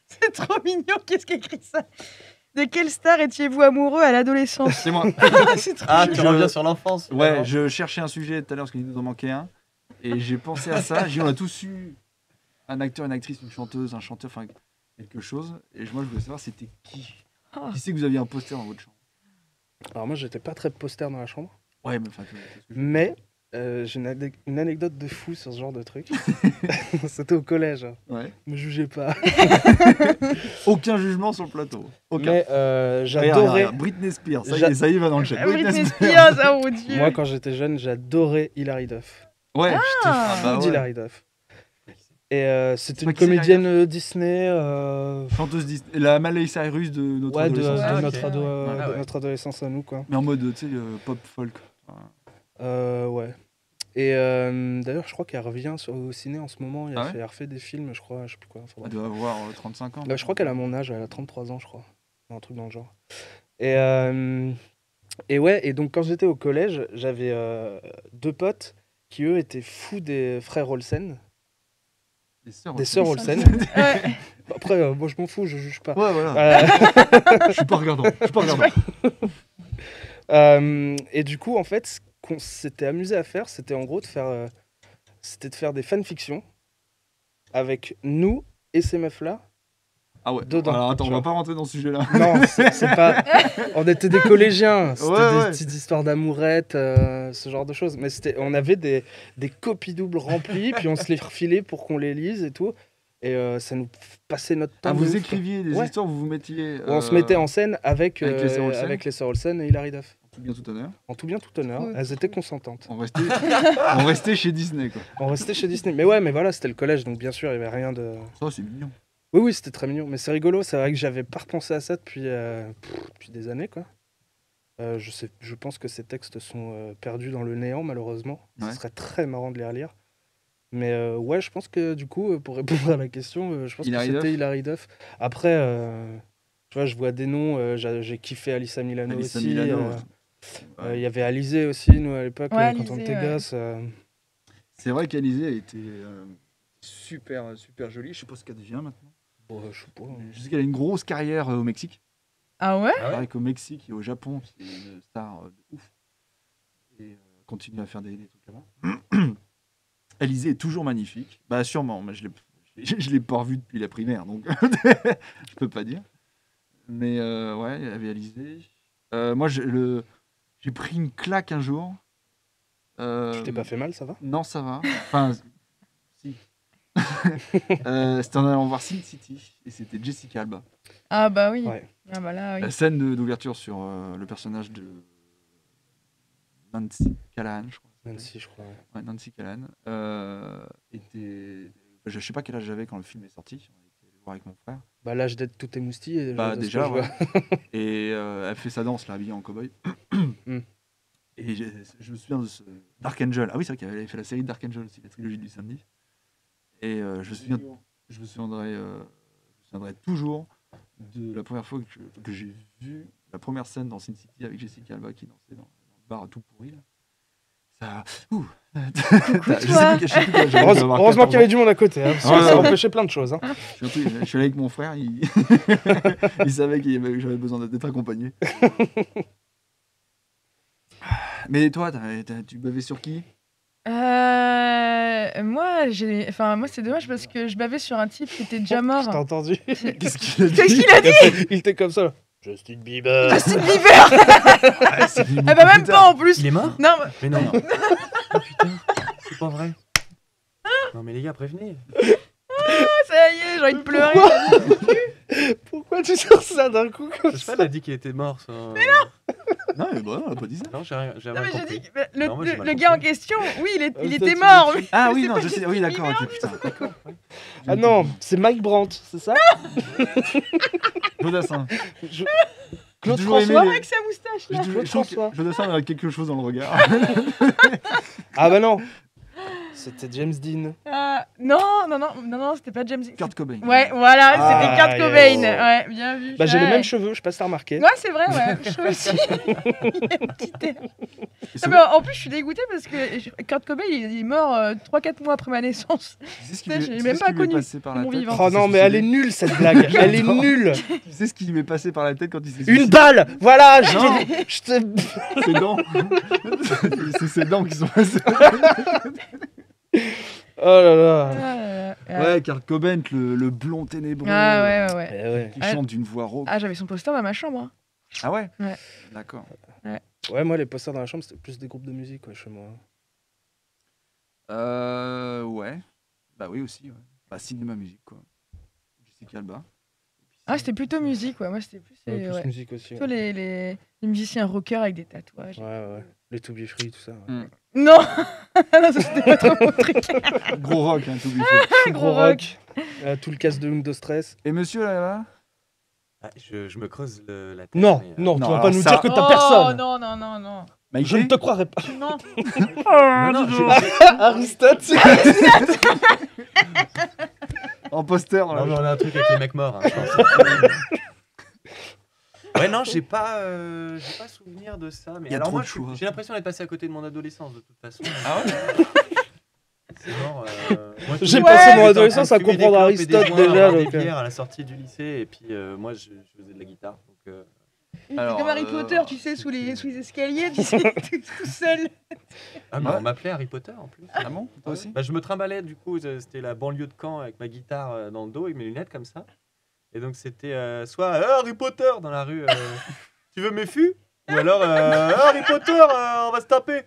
C'est trop mignon. Qu'est-ce qui écrit ça? De quelle star étiez-vous amoureux à l'adolescence? C'est moi. C'est trop ah, mignon. Tu reviens sur l'enfance. Ouais, alors. Je cherchais un sujet tout à l'heure parce qu'il nous en manquait un. Et j'ai pensé à ça. J'ai on a tous eu un acteur, une actrice, une chanteuse, un chanteur, enfin quelque chose. Et moi, je voulais savoir c'était qui. Qui c'est que vous aviez un poster dans votre chambre? Alors moi, j'étais pas très poster dans la chambre. Ouais, mais enfin, mais euh, j'ai une, une anecdote de fou sur ce genre de truc. C'était au collège. Ouais. Me jugez pas. Aucun jugement sur le plateau. Aucun. Mais euh, j'adorais. Britney Spears. Ça y est, ça y va dans le chat. Britney, Britney Spears, oh mon Dieu. Moi, quand j'étais jeune, j'adorais Hilary Duff. Ouais. Ah, j'étais fou d'Hilary Duff. Et euh, c'était une comédienne euh, Disney. Euh... Chanteuse Disney. La Miley Cyrus de notre ouais, adolescence. De, ah, de, okay. notre, ado ah, là, de ouais. notre adolescence à nous, quoi. Mais en mode, tu sais, euh, pop folk. Euh, ouais. Et euh, d'ailleurs, je crois qu'elle revient sur, au ciné en ce moment. Elle, ah ouais fait, elle refait des films, je crois. Je sais plus quoi. Elle doit avoir euh, trente-cinq ans. Là, je crois qu'elle a mon âge. Elle a trente-trois ans, je crois. Un truc dans le genre. Et, euh, et ouais, et donc quand j'étais au collège, j'avais euh, deux potes qui, eux, étaient fous des frères Orelsan. Des sœurs, des sœurs Olsen. Ouais. Après, euh, moi, je m'en fous, je juge pas. Ouais, voilà. Euh... je suis pas regardant. Je suis pas regardant. euh, et du coup, en fait, ce qu'on s'était amusé à faire, c'était en gros de faire, euh, c'était de faire des fanfictions avec nous et ces meufs-là. Ah ouais. Dedans. Alors attends, on va pas rentrer dans ce sujet-là. Non, c'est pas. On était des collégiens. C'était ouais, des ouais. petites histoires d'amourettes, euh, ce genre de choses. Mais c'était, on avait des des copies doubles remplies, puis on se les refilait pour qu'on les lise et tout. Et euh, ça nous passait notre temps. Ah, vous ouf, écriviez des ouais. histoires, vous vous mettiez. Euh... On se mettait en scène avec avec les sœurs euh, Olsen et Hilary Duff. En tout bien tout honneur. En tout bien tout honneur. Ouais. Elles étaient consentantes. On restait, on restait chez Disney, quoi. On restait chez Disney. Mais ouais, mais voilà, c'était le collège, donc bien sûr, il y avait rien de. Ça, c'est mignon. Oui, oui, c'était très mignon. Mais c'est rigolo. C'est vrai que j'avais pas repensé à ça depuis, euh, depuis des années, quoi. Euh, je, sais, je pense que ces textes sont euh, perdus dans le néant, malheureusement. Ce ouais. serait très marrant de les relire. Mais euh, ouais, je pense que, du coup, pour répondre à la question, euh, je pense Hilary que c'était Hilary Duff. Après, euh, tu vois, je vois des noms. Euh, j'ai kiffé Alyssa Milano Alyssa aussi. Il euh, ouais. euh, y avait Alizée aussi, nous, à l'époque, ouais, quand on était ouais. gosses. Euh... C'est vrai qu'Alizée était euh, super, super jolie. Je sais pas ce qu'elle devient maintenant. Je sais pas. Je sais qu'elle a une grosse carrière au Mexique. Ah ouais? Avec au Mexique et au Japon, c'est une star de ouf. Et continue à faire des, des trucs avant. Alizée est toujours magnifique. Bah sûrement, mais je l'ai pas revue depuis la primaire, donc je peux pas dire. Mais euh, ouais, elle avait Alizée. Euh, moi, j'ai pris une claque un jour. Euh, tu t'es pas fait mal, ça va? Non, ça va. Enfin, si. euh, c'était en allant voir Sin City et c'était Jessica Alba. Ah bah oui. Ouais. Ah bah là, oui. La scène d'ouverture sur euh, le personnage de Nancy Callahan, je crois. Nancy, je crois. Ouais. Ouais, Nancy Callahan. Euh, était... Je sais pas quel âge j'avais quand le film est sorti. On était allé voir avec mon frère. Bah l'âge d'être tout émoustillé. Bah déjà. Ouais. et euh, elle fait sa danse là, habillée en cow-boy. mm. Et je, je me souviens de ce Dark Angel. Ah oui, c'est vrai qu'elle avait fait la série Dark Angel aussi, la trilogie du samedi. Et euh, je, me souviens, je, me souviendrai, euh, je me souviendrai toujours de la première fois que, que j'ai vu la première scène dans Sin City avec Jessica Alba qui dansait dans, dans le bar à tout pourri. Là. Ça... Ouh. Heureusement qu'il y avait du monde à côté, hein, parce que ah, ça empêchait plein de choses. Hein. Je, suis, je suis allé avec mon frère, il, il savait que j'avais besoin d'être accompagné. Mais toi, t as, t as, tu bavais sur qui ? Euh, moi, j'ai, enfin, moi, c'est dommage parce que je bavais sur un type qui était déjà mort. Je t'ai entendu. Qu'est-ce qu'il a dit, Qu'est-ce qu'il a dit Il était comme ça. Là. Justin Bieber. Justin Bieber. ah, ah bah même pas en plus. Il est mort. Non. Bah... Mais non. non. oh, putain, c'est pas vrai. Non mais les gars, prévenez. Ah, ça y est, j'ai envie de pleurer. Pourquoi, Pourquoi tu sors ça d'un coup comme ça? Je sais pas, elle a dit qu'il était mort. Ça... Mais non. Non, mais bon, on a pas dit ça. Non, j'ai rien, rien non, mais compris. Dit, bah, le, non, moi, le, le gars en question, oui, il, est, il était mort. Mais ah oui, non, je sais. Oui, d'accord, ok, putain. Ouais. Ah non, c'est Mike Brandt, c'est ça? Jodassin. Je... Claude François les... avec sa moustache, là. Claude François. Jodassin avait quelque chose dans le regard. ah bah non. C'était James Dean. Euh, non, non, non, non, non, c'était pas James Dean. Kurt Cobain. Ouais, voilà, ah, c'était Kurt Cobain. Yes. Ouais, bien vu. Bah, j'ai les mêmes cheveux, je sais pas si t'as remarqué. Ouais, c'est vrai, ouais. Je trouve aussi. il a un petit air. Non, mais en plus, je suis dégoûtée parce que Kurt Cobain, il est mort euh, trois quatre mois après ma naissance. C'est ce qui m'est même pas connu. Mon vivant. Oh non, mais elle est nulle cette blague. Elle est nulle. Tu sais ce qui m'est passé par la tête quand il s'est suicidé? Une balle. Voilà, je te. Ses dents. C'est ses dents qui sont passées. Oh là là. Ah là, là. Ouais, Kurt Cobain, le, le blond ténébreux. Ah ouais, ouais, ouais. Qui ouais. chante d'une voix rauque. Ah, j'avais son poster dans ma chambre. Hein. Ah ouais, ouais. D'accord. Ouais. Ouais, moi, les posters dans la chambre, c'était plus des groupes de musique, ouais, chez moi. Euh... Ouais. Bah oui, aussi, ouais. Bah, cinéma, musique, quoi. Jessica Alba. Ah, c'était plutôt musique, ouais. Moi, c'était plus, ouais, les, plus ouais. musique aussi. Plutôt ouais. les, les, les musiciens rockers avec des tatouages. Ouais, ouais. Les To Be Free, tout ça. Ouais. Mm. Non, non, ça, c'était pas trop mon truc. Gros rock, hein, To Be Free. Gros rock. Euh, tout le casse de Hume de Stress. Et monsieur, là, là ah, je, je me creuse le, la tête. Non, non, non, tu vas pas nous ça... dire que t'as oh, personne. Non, non, non, non. Maïté? Je ne te croirais pas. Non. Ah, non, non, non. Aristote, c'est Aristote. En poster. Non, mais on a un truc avec les mecs morts. Hein, je pense. Ouais, non, j'ai pas, euh, j'ai pas souvenir de ça. Mais alors moi, j'ai l'impression d'être passé à côté de mon adolescence, de toute façon. Ah ouais. C'est genre. Euh, j'ai ouais, passé mon adolescence à comprendre Aristote des déjà. Des pierres à la sortie du lycée, et puis euh, moi, je, je faisais de la guitare. Donc. Euh... Alors, comme Harry Potter, euh... tu sais, sous les, sous les escaliers, tu sais, tout seul. Ah, mais bah, on m'appelait Harry Potter en plus. Ah bon? Toi aussi? Bah, je me trimballais, du coup, c'était la banlieue de Caen avec ma guitare dans le dos et mes lunettes comme ça. Et donc, c'était euh, soit euh, Harry Potter dans la rue, euh, tu veux mes fûts? Ou alors euh, Harry Potter, euh, on va se taper.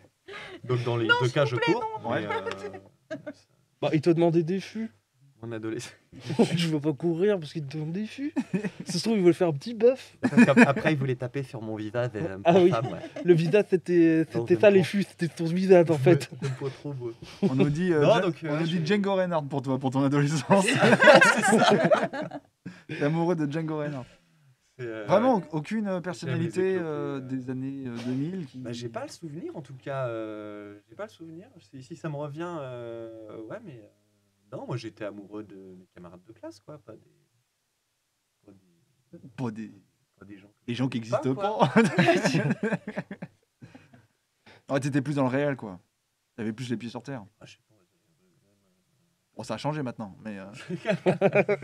Donc, dans les non, deux cas, je plaît, cours. Non, mais, euh... bah, il te demandait des fûts. Mon adolescent. Je veux pas courir parce qu'il te demande des fûts. Ça se trouve, il voulait faire un petit bœuf. Après, il voulait taper sur mon visage. Ah oui, femme, ouais. Le visage, c'était ça, les fûts. C'était ton visage, en fait. Pas trop beau. On nous dit, euh, non, donc, on ouais, nous dit je... Django Reinhardt pour toi, pour ton adolescence. C'est ça. T'es amoureux de Django Reinhardt. Euh, Vraiment, aucune personnalité euh, des années deux mille qui... Bah, j'ai pas le souvenir, en tout cas. Euh, j'ai pas le souvenir. Si ça me revient, euh, ouais, mais... Non, moi j'étais amoureux de mes camarades de classe, quoi, pas des, pas des, pas des... Pas des gens, des gens qui n'existent pas. Non, t'étais plus dans le réel, quoi. T'avais plus les pieds sur terre. Ah, je sais pas. Bon, ça a changé maintenant, mais. Euh...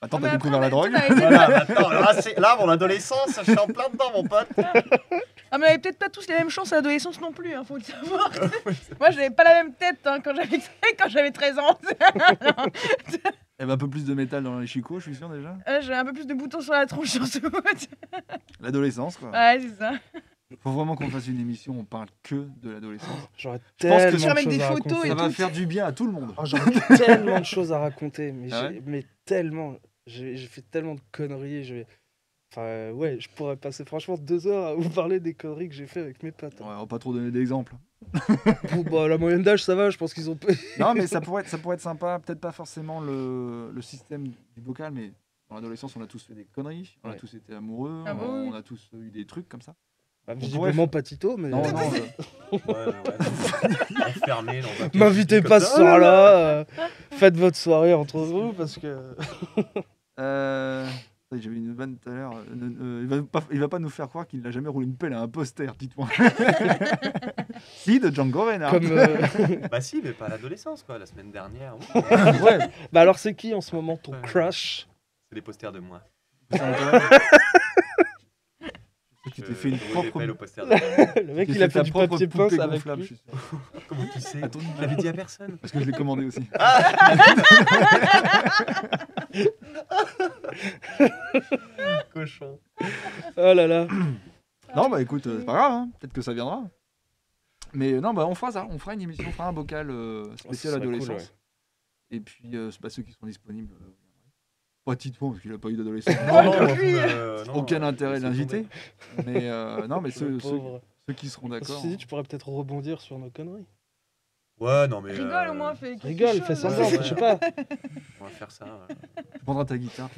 Attends, t'as découvert la drogue. Voilà, maintenant, là, là, mon adolescence, je suis en plein dedans, mon pote. Ah, mais on avait peut-être pas tous les mêmes chances à l'adolescence non plus, hein, faut le savoir. Moi, j'avais pas la même tête hein, quand j'avais quand j'avais treize ans. Et ben, un peu plus de métal dans les chicots, je suis sûr déjà. Euh, J'ai un peu plus de boutons sur la tronche, surtout. L'adolescence, quoi. Ouais, c'est ça. Faut vraiment qu'on fasse une émission où on parle que de l'adolescence. J'aurais tellement de choses à raconter. Photos et ça va faire du bien à tout le monde. Oh, j'aurais tellement de choses à raconter, mais, ah ouais mais tellement. J'ai fait tellement de conneries. Je... Enfin, ouais, je pourrais passer franchement deux heures à vous parler des conneries que j'ai fait avec mes potes. Hein. Ouais, on va pas trop donner d'exemples. Bon, bah, la moyenne d'âge, ça va, je pense qu'ils ont payé. Non, mais ça pourrait être, ça pourrait être sympa. Peut-être pas forcément le, le système du bocal, mais dans l'adolescence, on a tous fait des conneries. On ouais. a tous été amoureux. Ah on, bon oui. on a tous eu des trucs comme ça. Bah, visiblement pas Tito, mais... Non, non, non je... ouais, ouais. Enfermé dans un... M'invitez pas ce soir-là. Faites votre soirée entre vous, parce que... euh... J'avais une vanne tout à l'heure. Il va pas, il va pas nous faire croire qu'il n'a jamais roulé une pelle à un poster, dites-moi. Si, de Django Reinhardt. Comme euh... bah si, mais pas à l'adolescence, quoi. La semaine dernière. Oui. Ouais. Bah alors, c'est qui en ce moment ton euh... crush? C'est des posters de moi. Tu t'es fait une propre... Le mec, il a fait du papier pince avec lui. Comment tu sais? Je l'avais dit à personne. Parce que je l'ai commandé aussi. Ah cochon. Oh là là. Non, bah écoute, c'est pas grave. Hein. Peut-être que ça viendra. Mais non, bah on fera ça. On fera une émission, on fera un bocal euh, spécial oh, adolescence. Cool, ouais. Et puis, euh, c'est pas ceux qui sont disponibles... Euh, pas Titouan, parce qu'il n'a pas eu d'adolescence. euh, Aucun euh, intérêt d'inviter. Mais euh, non, mais ceux, ceux, ceux qui seront d'accord. Si, tu pourrais peut-être rebondir sur nos conneries. Ouais, non, mais. Rigole euh... au moins, fais. Rigole, fais semblant, je sais pas. On va faire ça. Ouais. Tu prendras ta guitare.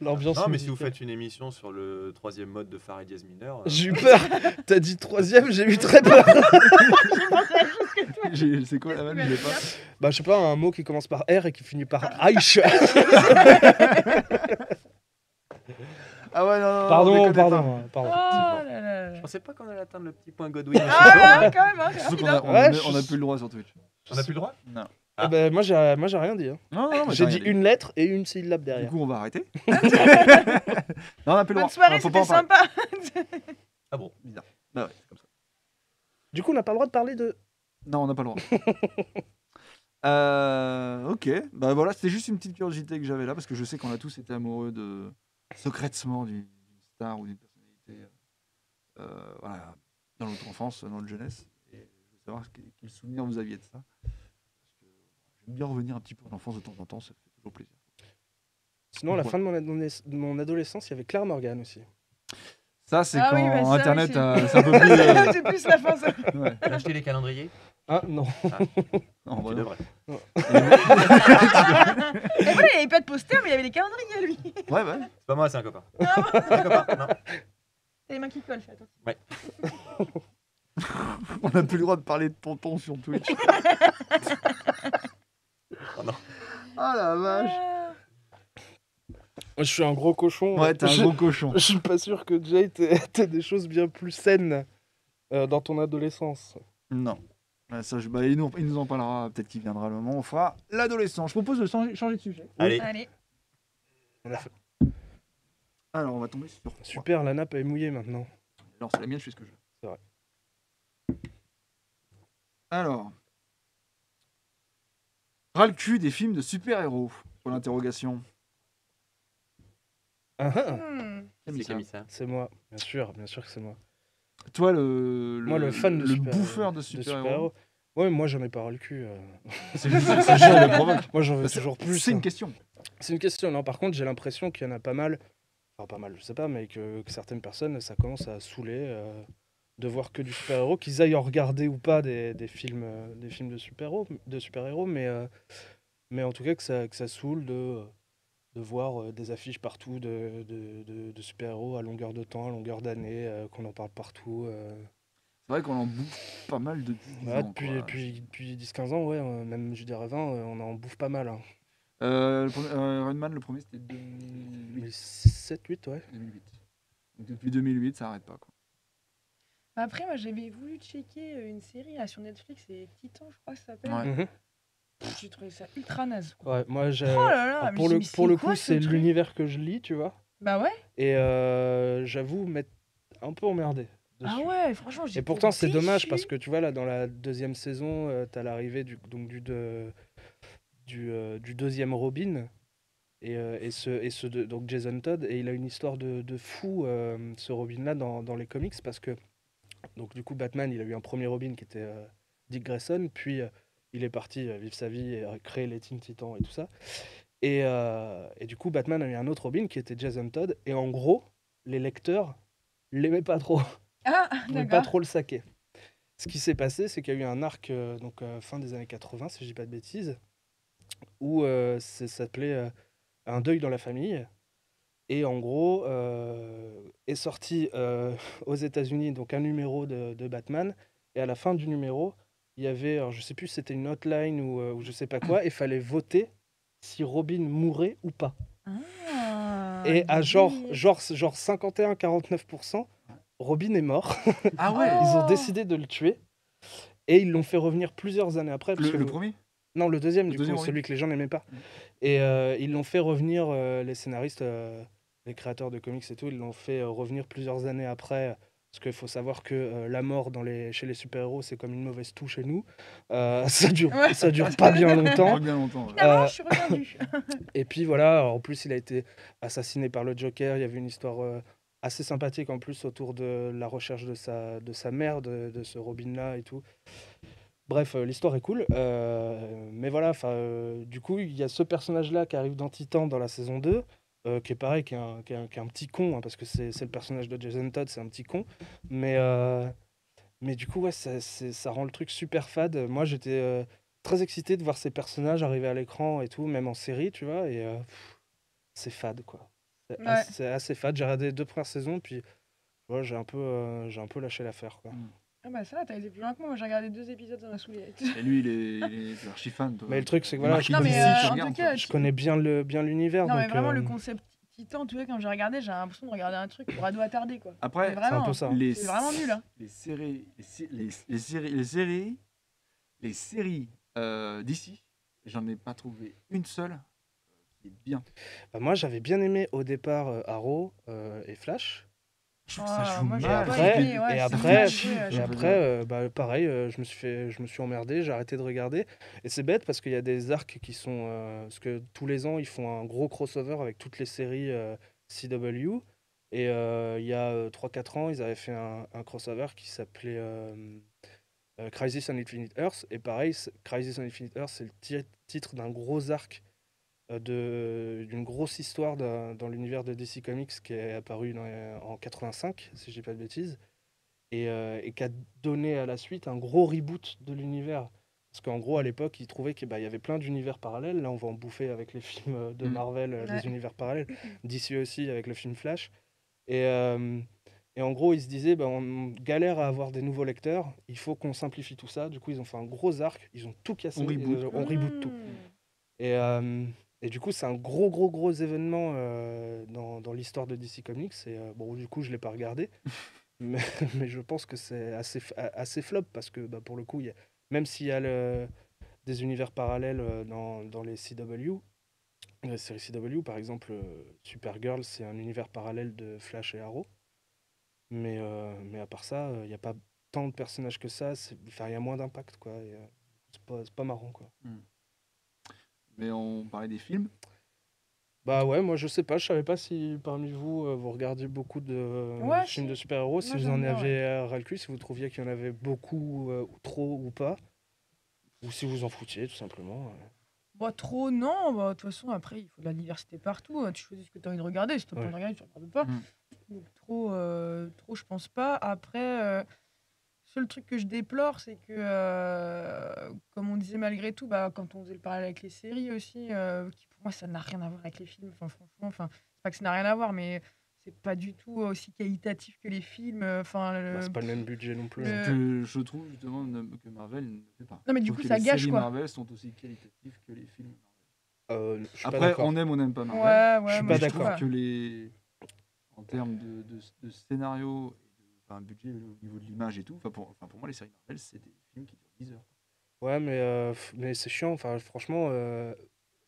L'ambiance. Non, mais musicale. Si vous faites une émission sur le troisième mode de Fa ré dièse mineur. Euh... J'ai eu peur. T'as dit troisième, j'ai eu très peur. C'est quoi la même? Je sais pas. Bah, je sais pas, un mot qui commence par R et qui finit par Aïch. Ah ouais, non, non, pardon, pardon, pardon. Oh là là. Je pensais pas qu'on allait atteindre le petit point Godwin. Ah là, quand même, hein, c'est on, a, on, ouais, on a plus le droit sur Twitch. On a plus le droit? Non. Ah. Eh ben, moi, j'ai rien dit. Hein. Non, non, j'ai dit une lettre et une syllabe derrière. Du coup, on va arrêter. Non, on a plus le droit. Bonne soirée, c'était sympa. Ah bon, bizarre. Bah ouais, c'est comme ça. Du coup, on n'a pas le droit de parler de... Non, on n'a pas le droit. euh, ok, bah voilà, c'était juste une petite curiosité que j'avais là, parce que je sais qu'on a tous été amoureux de secrètement d'une star ou d'une personnalité. c'était euh, voilà, dans notre enfance, dans notre jeunesse. Et je veux savoir quel souvenir vous aviez de ça. Parce que j'aime bien revenir un petit peu en enfance de temps en temps, ça fait toujours plaisir. Sinon, à la ouais. fin de mon, adolesc de mon adolescence, il y avait Claire Morgan aussi. Ça, c'est ah quand oui, ça, Internet, c'est euh, un peu plus... Euh... c'est plus la fin, ça. Ouais. T'as acheté les calendriers? Ah, non. Ah. Non, tu devrais. Non. Et voilà, il n'y avait pas de poster, mais il y avait les calendriers, lui. Ouais, ouais. C'est pas moi, c'est un copain. Non, c'est un copain, non. T'as les mains qui collent, fais attention. Ouais. On n'a plus le droit de parler de tonton sur Twitch. Oh non. Oh la vache. Je suis un gros cochon. Ouais, t'es un je, gros cochon. Je suis pas sûr que Jay t'aies des choses bien plus saines euh, dans ton adolescence. Non. Ça, je, bah, il, nous, il nous en parlera. Peut-être qu'il viendra le moment. On fera l'adolescence. Je propose de changer, changer de sujet. Allez. Allez. Alors, on va tomber sur. Super, la nappe est mouillée maintenant. Alors, c'est la mienne, je fais ce que je veux. C'est vrai. Alors. Ras le cul des films de super-héros pour l'interrogation. Ah ah. C'est moi, bien sûr, bien sûr que c'est moi. Toi, le, le, moi, le, fan de le super bouffeur de super-héros. Super ouais, moi, j'en ai pas ras le cul. Euh... C'est juste le problème. Moi, j'en veux bah, toujours plus. C'est hein. une question. C'est une question. Non, par contre, j'ai l'impression qu'il y en a pas mal. Enfin, pas mal, je sais pas, mais que, que certaines personnes, ça commence à saouler euh, de voir que du super-héros, qu'ils aillent en regarder ou pas des, des films, euh, des films de super-héros, de super-héros, mais euh, mais en tout cas que ça, que ça saoule de. Euh, de voir euh, des affiches partout de, de, de, de super-héros à longueur de temps, à longueur d'année, euh, qu'on en parle partout. Euh... C'est vrai qu'on en bouffe pas mal depuis ouais, depuis, depuis, depuis dix quinze ans, ouais, euh, même je dirais vingt, euh, on en bouffe pas mal. Hein. Euh, euh, Iron Man, le premier, c'était deux mille sept, huit, ouais. deux mille huit. Donc, depuis deux mille huit, ça arrête pas. Quoi. Après, moi, j'avais voulu checker une série là, sur Netflix, c'est Titan, je crois que ça s'appelle. Ouais. Mm-hmm. J'ai trouvé ça ultra naze. Quoi. Ouais, moi, j'ai. Oh là là, pour le, dit, pour le coup, c'est ce l'univers que je lis, tu vois. Bah ouais. Et euh, j'avoue m'être un peu emmerdé. Dessus. Ah ouais, franchement. Et pourtant, c'est dommage parce que tu vois là, dans la deuxième saison, euh, t'as l'arrivée du donc du de, du, euh, du deuxième Robin et euh, et ce et ce de, donc Jason Todd et il a une histoire de, de fou euh, ce Robin là dans dans les comics parce que donc du coup Batman il a eu un premier Robin qui était euh, Dick Grayson puis euh, il est parti vivre sa vie et créer les Teen Titans et tout ça. Et, euh, et du coup, Batman a eu un autre Robin qui était Jason Todd. Et en gros, les lecteurs l'aimaient pas trop. Ah, ils n'aimaient pas trop le saquer. Ce qui s'est passé, c'est qu'il y a eu un arc, euh, donc euh, fin des années quatre-vingts, si je dis pas de bêtises, où euh, ça s'appelait euh, Un deuil dans la famille. Et en gros, euh, est sorti euh, aux États-Unis donc un numéro de, de Batman. Et à la fin du numéro, il y avait, alors je sais plus si c'était une hotline ou, euh, ou je sais pas quoi, et fallait voter si Robin mourait ou pas. Ah, et à genre, genre, genre cinquante et un à quarante-neuf pour cent, Robin est mort. Ah ouais. Ils ont décidé de le tuer et ils l'ont fait revenir plusieurs années après. Le, que, le premier non, le deuxième, le du deuxième coup, celui que les gens n'aimaient pas. Mmh. Et euh, ils l'ont fait revenir, euh, les scénaristes, euh, les créateurs de comics et tout, ils l'ont fait euh, revenir plusieurs années après. Euh, Parce qu'il faut savoir que euh, la mort dans les... chez les super-héros, c'est comme une mauvaise toux chez nous. Euh, ça dure, ouais. ça dure pas bien longtemps. Bien longtemps ouais. euh... non, je suis revendu. Et puis voilà, en plus, il a été assassiné par le Joker. Il y avait une histoire euh, assez sympathique en plus autour de la recherche de sa, de sa mère, de, de ce Robin-là et tout. Bref, euh, l'histoire est cool. Euh, mais voilà, euh, du coup, il y a ce personnage-là qui arrive dans Titan dans la saison deux. Euh, qui est pareil, qui est un, qui est un, qui est un petit con, hein, parce que c'est le personnage de Jason Todd, c'est un petit con. Mais, euh, mais du coup, ouais, ça, ça rend le truc super fade. Moi, j'étais euh, très excité de voir ces personnages arriver à l'écran et tout, même en série, tu vois. Et euh, c'est fade, quoi. C'est ouais. assez, assez fade. J'ai regardé les deux premières saisons, puis ouais, j'ai un, euh, un peu lâché l'affaire, quoi. Mm. Ah bah ça, t'as été plus loin que moi, moi j'ai regardé deux épisodes dans la soulette. Et lui il est, il est archi fan. Toi. Mais le truc c'est que voilà, je, non, mais, euh, je, regarde, cas, je connais bien le bien l'univers. Non donc, mais vraiment euh... le concept Titan, tu vois quand j'ai regardé, j'ai l'impression de regarder un truc pour ado attardé quoi. Après, c'est un peu ça. C'est vraiment nul. Hein. Les séries, les, les, les séries, les séries, les séries euh, d'ici, j'en ai pas trouvé une seule qui est bien. Bah, moi j'avais bien aimé au départ euh, Arrow euh, et Flash. Je trouve que ça joue mal. Et après, et ouais, après, et après euh, bah, pareil, euh, je me suis fait, je me suis emmerdé, j'ai arrêté de regarder. Et c'est bête parce qu'il y a des arcs qui sont, euh, parce que tous les ans ils font un gros crossover avec toutes les séries euh, C W Et euh, il y a euh, trois quatre ans, ils avaient fait un, un crossover qui s'appelait euh, euh, Crisis on Infinite Earth. Et pareil, Crisis on Infinite Earth, c'est le ti titre d'un gros arc, euh, d'une grosse histoire dans l'univers de D C Comics qui est apparu dans, euh, en quatre-vingt-cinq, si je dis pas de bêtises, et, euh, et qui a donné à la suite un gros reboot de l'univers. Parce qu'en gros, à l'époque, ils trouvaient qu'il bah, y avait plein d'univers parallèles. Là, on va en bouffer avec les films de Marvel, mmh. les ouais. univers parallèles. D C aussi, avec le film Flash. Et, euh, et en gros, ils se disaient, bah, on galère à avoir des nouveaux lecteurs, il faut qu'on simplifie tout ça. Du coup, ils ont fait un gros arc, ils ont tout cassé, on reboot, euh, on reboot tout. Et, euh, et du coup, c'est un gros, gros, gros événement euh, dans, dans l'histoire de D C Comics. Et, euh, bon, du coup, je ne l'ai pas regardé, mais, mais je pense que c'est assez, assez flop, parce que bah, pour le coup, y a, même s'il y a le, des univers parallèles dans, dans les C W, la série C W, par exemple, Supergirl, c'est un univers parallèle de Flash et Arrow. Mais, euh, mais à part ça, il euh, n'y a pas tant de personnages que ça. Il y a moins d'impact, quoi. Euh, c'est pas, pas marrant, quoi. Mmh. Mais on parlait des films. Bah ouais, moi, je sais pas. Je savais pas si parmi vous, euh, vous regardiez beaucoup de euh, ouais, films de super-héros. Si moi, vous en bien, avez ouais. ras le cul, si vous trouviez qu'il y en avait beaucoup, euh, ou trop ou pas. Ou si vous en foutiez, tout simplement. Euh. Bah, trop, non. De bah, toute façon, après, il faut de la diversité partout. Hein. Tu choisis ce que tu as envie de regarder. Si tu n'as pas envie de regarder, tu ne regardes pas. Mmh. Donc, trop, euh, trop je pense pas. Après, le euh, seul truc que je déplore, c'est que, euh, comme on disait malgré tout, bah, quand on faisait le parallèle avec les séries aussi, euh, qui pour moi, ça n'a rien à voir avec les films. Enfin, franchement, enfin, c'est pas que ça n'a rien à voir, mais c'est pas du tout aussi qualitatif que les films. Enfin, le... bah, c'est pas le même budget non plus. Le... Que je trouve justement que Marvel ne fait pas. Non mais du coup ça gâche quoi. Les séries Marvel sont aussi qualitatives que les films. Euh, Après pas on aime on n'aime pas Marvel. Ouais, ouais, je suis pas d'accord que les en termes de, de, de scénario et de enfin, budget au niveau de l'image et tout. Enfin pour enfin pour moi les séries Marvel c'est des films qui durent dix heures. Ouais mais euh, mais c'est chiant. Enfin franchement. Euh...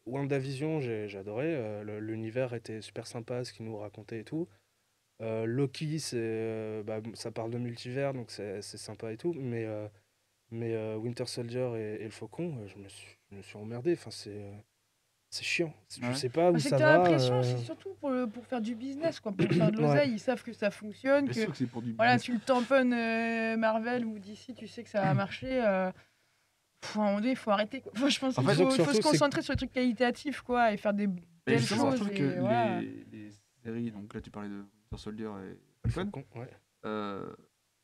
WandaVision, j'ai adoré. Euh, L'univers était super sympa, ce qu'il nous racontait et tout. Euh, Loki, euh, bah, ça parle de multivers, donc c'est sympa et tout. Mais, euh, mais euh, Winter Soldier et, et le Faucon, je me suis, je me suis emmerdé. Enfin, c'est euh, chiant. Je ouais. sais pas où ça va. L'impression, euh... c'est surtout pour, le, pour faire du business, quoi, pour faire de l'oseille. Ouais. Ils savent que ça fonctionne. Que, sûr que pour du voilà, tu le tamponnes euh, Marvel ou D C, tu sais que ça va marcher. Euh... il faut arrêter quoi. Enfin, je pense qu'il faut, fait, faut, faut se concentrer sur les trucs qualitatifs quoi et faire des belles choses et, que et, ouais. les, les séries donc là tu parlais de Winter Soldier et Falcon ouais. euh,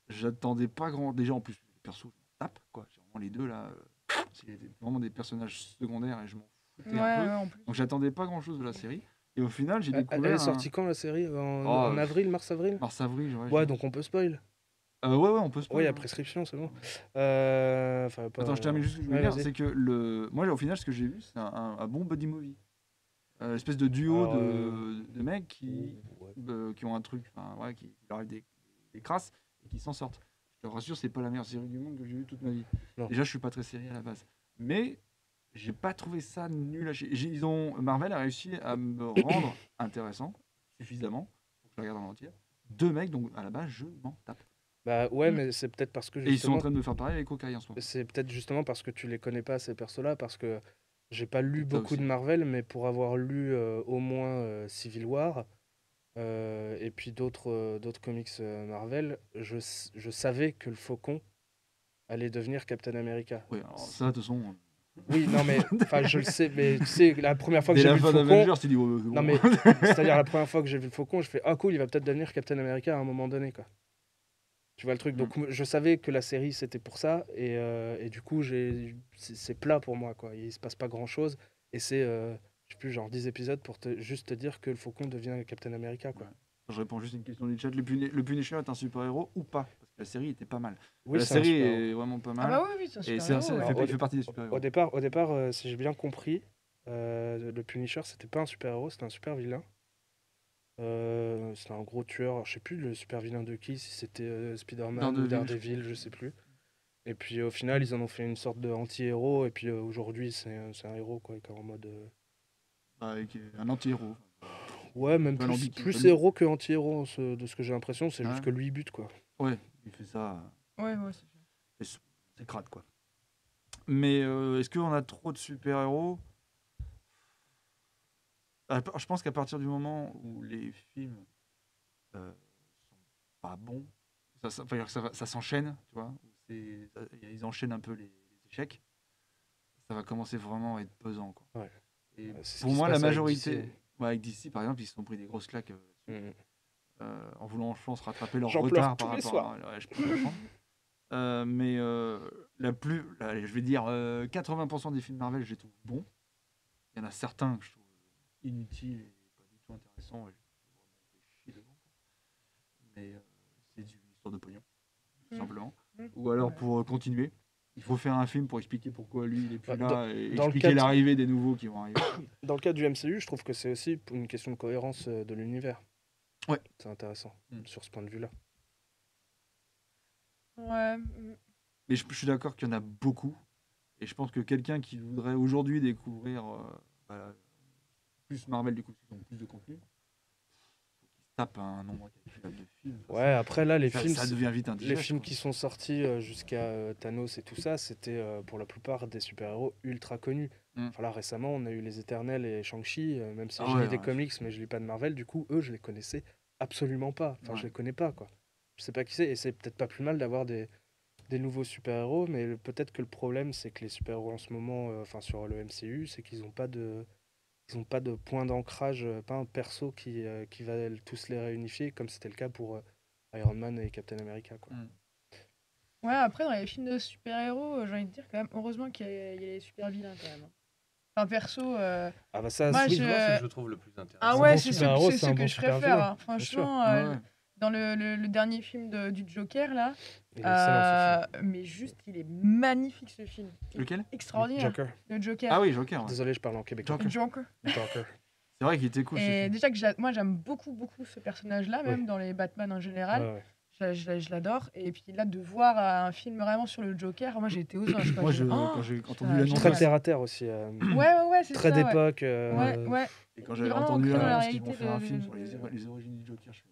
j'attendais pas grand déjà en plus les persos je m'en tape quoi vraiment les deux là c'est vraiment des personnages secondaires et je m'en foutais ouais, un peu ouais, donc j'attendais pas grand chose de la série et au final j'ai découvert elle est sortie un... quand la série en, oh, en avril mars avril mars avril ouais, ouais donc on peut spoil. Euh, ouais, ouais, on peut se. Oui, il y a prescription, c'est bon. Euh, pas, Attends, je termine juste ce que je veux dire. C'est que le... moi, au final, ce que j'ai vu, c'est un, un, un bon buddy movie. Euh, une espèce de duo Alors, de, euh... de mecs qui, ouais. euh, qui ont un truc, ouais, qui leur arrive des, des crasses et qui s'en sortent. Je te rassure, c'est pas la meilleure série du monde que j'ai vue toute ma vie. Non. Déjà, je suis pas très série à la base. Mais j'ai pas trouvé ça nul à chier. Ils ont... Marvel a réussi à me rendre intéressant suffisamment pour que je la regarde en entier. Deux mecs, donc à la base, je m'en tape. Bah ouais, mmh. mais c'est peut-être parce que... Et ils sont en train de me faire pareil avec Hawkeye en ce moment. C'est peut-être justement parce que tu les connais pas, ces persos-là, parce que j'ai pas lu beaucoup aussi. de Marvel, mais pour avoir lu euh, au moins euh, Civil War, euh, et puis d'autres euh, d'autres comics euh, Marvel, je, je savais que le Faucon allait devenir Captain America. Oui, alors ça, de toute façon... Oui, non mais, enfin je le sais, mais tu sais, la première fois que j'ai vu le Faucon... Tu dis, oh, bon. Non mais, c'est-à-dire la première fois que j'ai vu le Faucon, je fais, ah cool, il va peut-être devenir Captain America à un moment donné, quoi. Tu vois le truc, donc mmh. je savais que la série c'était pour ça et, euh, et du coup c'est plat pour moi quoi, il se passe pas grand chose et c'est euh, je sais plus genre dix épisodes pour te, juste te dire que le Faucon devient Captain America quoi. Ouais. Je réponds juste à une question du chat, le, Pun le Punisher est un super héros ou pas? Parce que la série était pas mal. Oui, la série est vraiment pas mal. Ah bah oui, oui, c'est un super héros. Et il fait partie des super héros. Au départ, au départ euh, si j'ai bien compris, euh, le Punisher c'était pas un super héros, c'était un super vilain. Euh, c'était un gros tueur, je sais plus le super vilain de qui, si c'était euh, Spider-Man ou Daredevil, je sais plus. Et puis au final, ils en ont fait une sorte de anti-héros, et puis euh, aujourd'hui, c'est un héros quoi, en mode. Euh... Avec un anti-héros. Ouais, même plus, plus, plus héros que anti-héros, de ce que j'ai l'impression, c'est ouais. juste que lui il bute quoi. Ouais, il fait ça. Ouais, ouais, c'est ça. C'est crade quoi. Mais euh, est-ce qu'on a trop de super-héros? Je pense qu'à partir du moment où les films euh, sont pas bons. Ça, ça, enfin, ça, ça s'enchaîne, tu vois. C'est, ça, ils enchaînent un peu les, les échecs. Ça va commencer vraiment à être pesant, quoi. Ouais. Et ouais, pour moi, la majorité... Avec D C. Ouais, avec D C, par exemple, ils se sont pris des grosses claques euh, mmh. euh, en voulant, je pense, rattraper leur J'en retard par rapport à... Ouais, je peux comprendre. Euh, mais euh, la plus, là, je vais dire, euh, quatre-vingts pour cent des films Marvel, je les trouve bons. Il y en a certains que je trouve inutiles et pas du tout intéressants. Et je suis vraiment fait chier devant. Mais euh, c'est une histoire de pognon, tout simplement. Mmh. Ou alors, pour euh, continuer, il faut faire un film pour expliquer pourquoi lui, il est plus dans, là et expliquer l'arrivée du... des nouveaux qui vont arriver. Dans le cas du M C U, je trouve que c'est aussi une question de cohérence de l'univers. Ouais. C'est intéressant, mmh. sur ce point de vue-là. Ouais. Mais je, je suis d'accord qu'il y en a beaucoup. Et je pense que quelqu'un qui voudrait aujourd'hui découvrir euh, voilà, plus Marvel, du coup, ils ont plus de contenu, faut qu'il se tape un nombre incalculable de films. Ouais, après là, les ça, films, ça devient vite indigeste, les films quoi. Qui sont sortis euh, jusqu'à euh, Thanos et tout ça, c'était euh, pour la plupart des super-héros ultra connus. Mm. Enfin, là, récemment, on a eu les Éternels et Shang-Chi, euh, même si ah, je ouais, lis ouais, des ouais. comics, mais je lis pas de Marvel, du coup, eux, je les connaissais absolument pas. Enfin, ouais. je les connais pas, quoi. Je sais pas qui c'est, et c'est peut-être pas plus mal d'avoir des, des nouveaux super-héros, mais le, peut-être que le problème, c'est que les super-héros en ce moment, enfin euh, sur le M C U, c'est qu'ils n'ont pas de, ils ont pas de point d'ancrage, euh, pas un perso qui, euh, qui va tous les réunifier, comme c'était le cas pour euh, Iron Man et Captain America, quoi. Mm. Ouais, après, dans les films de super-héros, euh, j'ai envie de dire, quand même, heureusement qu'il y a, il y a les super-vilains, quand même. Enfin, perso... Euh... Ah bah ça, moi, c'est, je... c'est que je trouve le plus intéressant. Ah ouais, c'est, c'est, c'est, c'est ce bon que je préfère, hein. Franchement... Dans le, le, le dernier film de, du Joker, là. Euh, film. Mais juste, il est magnifique, ce film. Il Lequel Extraordinaire. Le Joker. Le Joker. Ah oui, Joker. Ouais. Désolé, je parle en québécois. Joker. Joker. Joker. C'est vrai qu'il était cool. Et déjà que j'a... moi, j'aime beaucoup, beaucoup ce personnage-là, même oui. dans les Batman en général. Ouais, ouais. Je, je, je l'adore. Et puis là, de voir un film vraiment sur le Joker, moi, j'ai été aux anges. Moi, je, oh, quand j'ai entendu l'annonce... Très terre à terre aussi. Euh... Ouais, ouais, ouais, c'est très ça. Très d'époque. Ouais. Euh... ouais, ouais. Et quand j'avais entendu l'annonce qu'ils vont faire un film sur les origines du Joker, je me suis dit,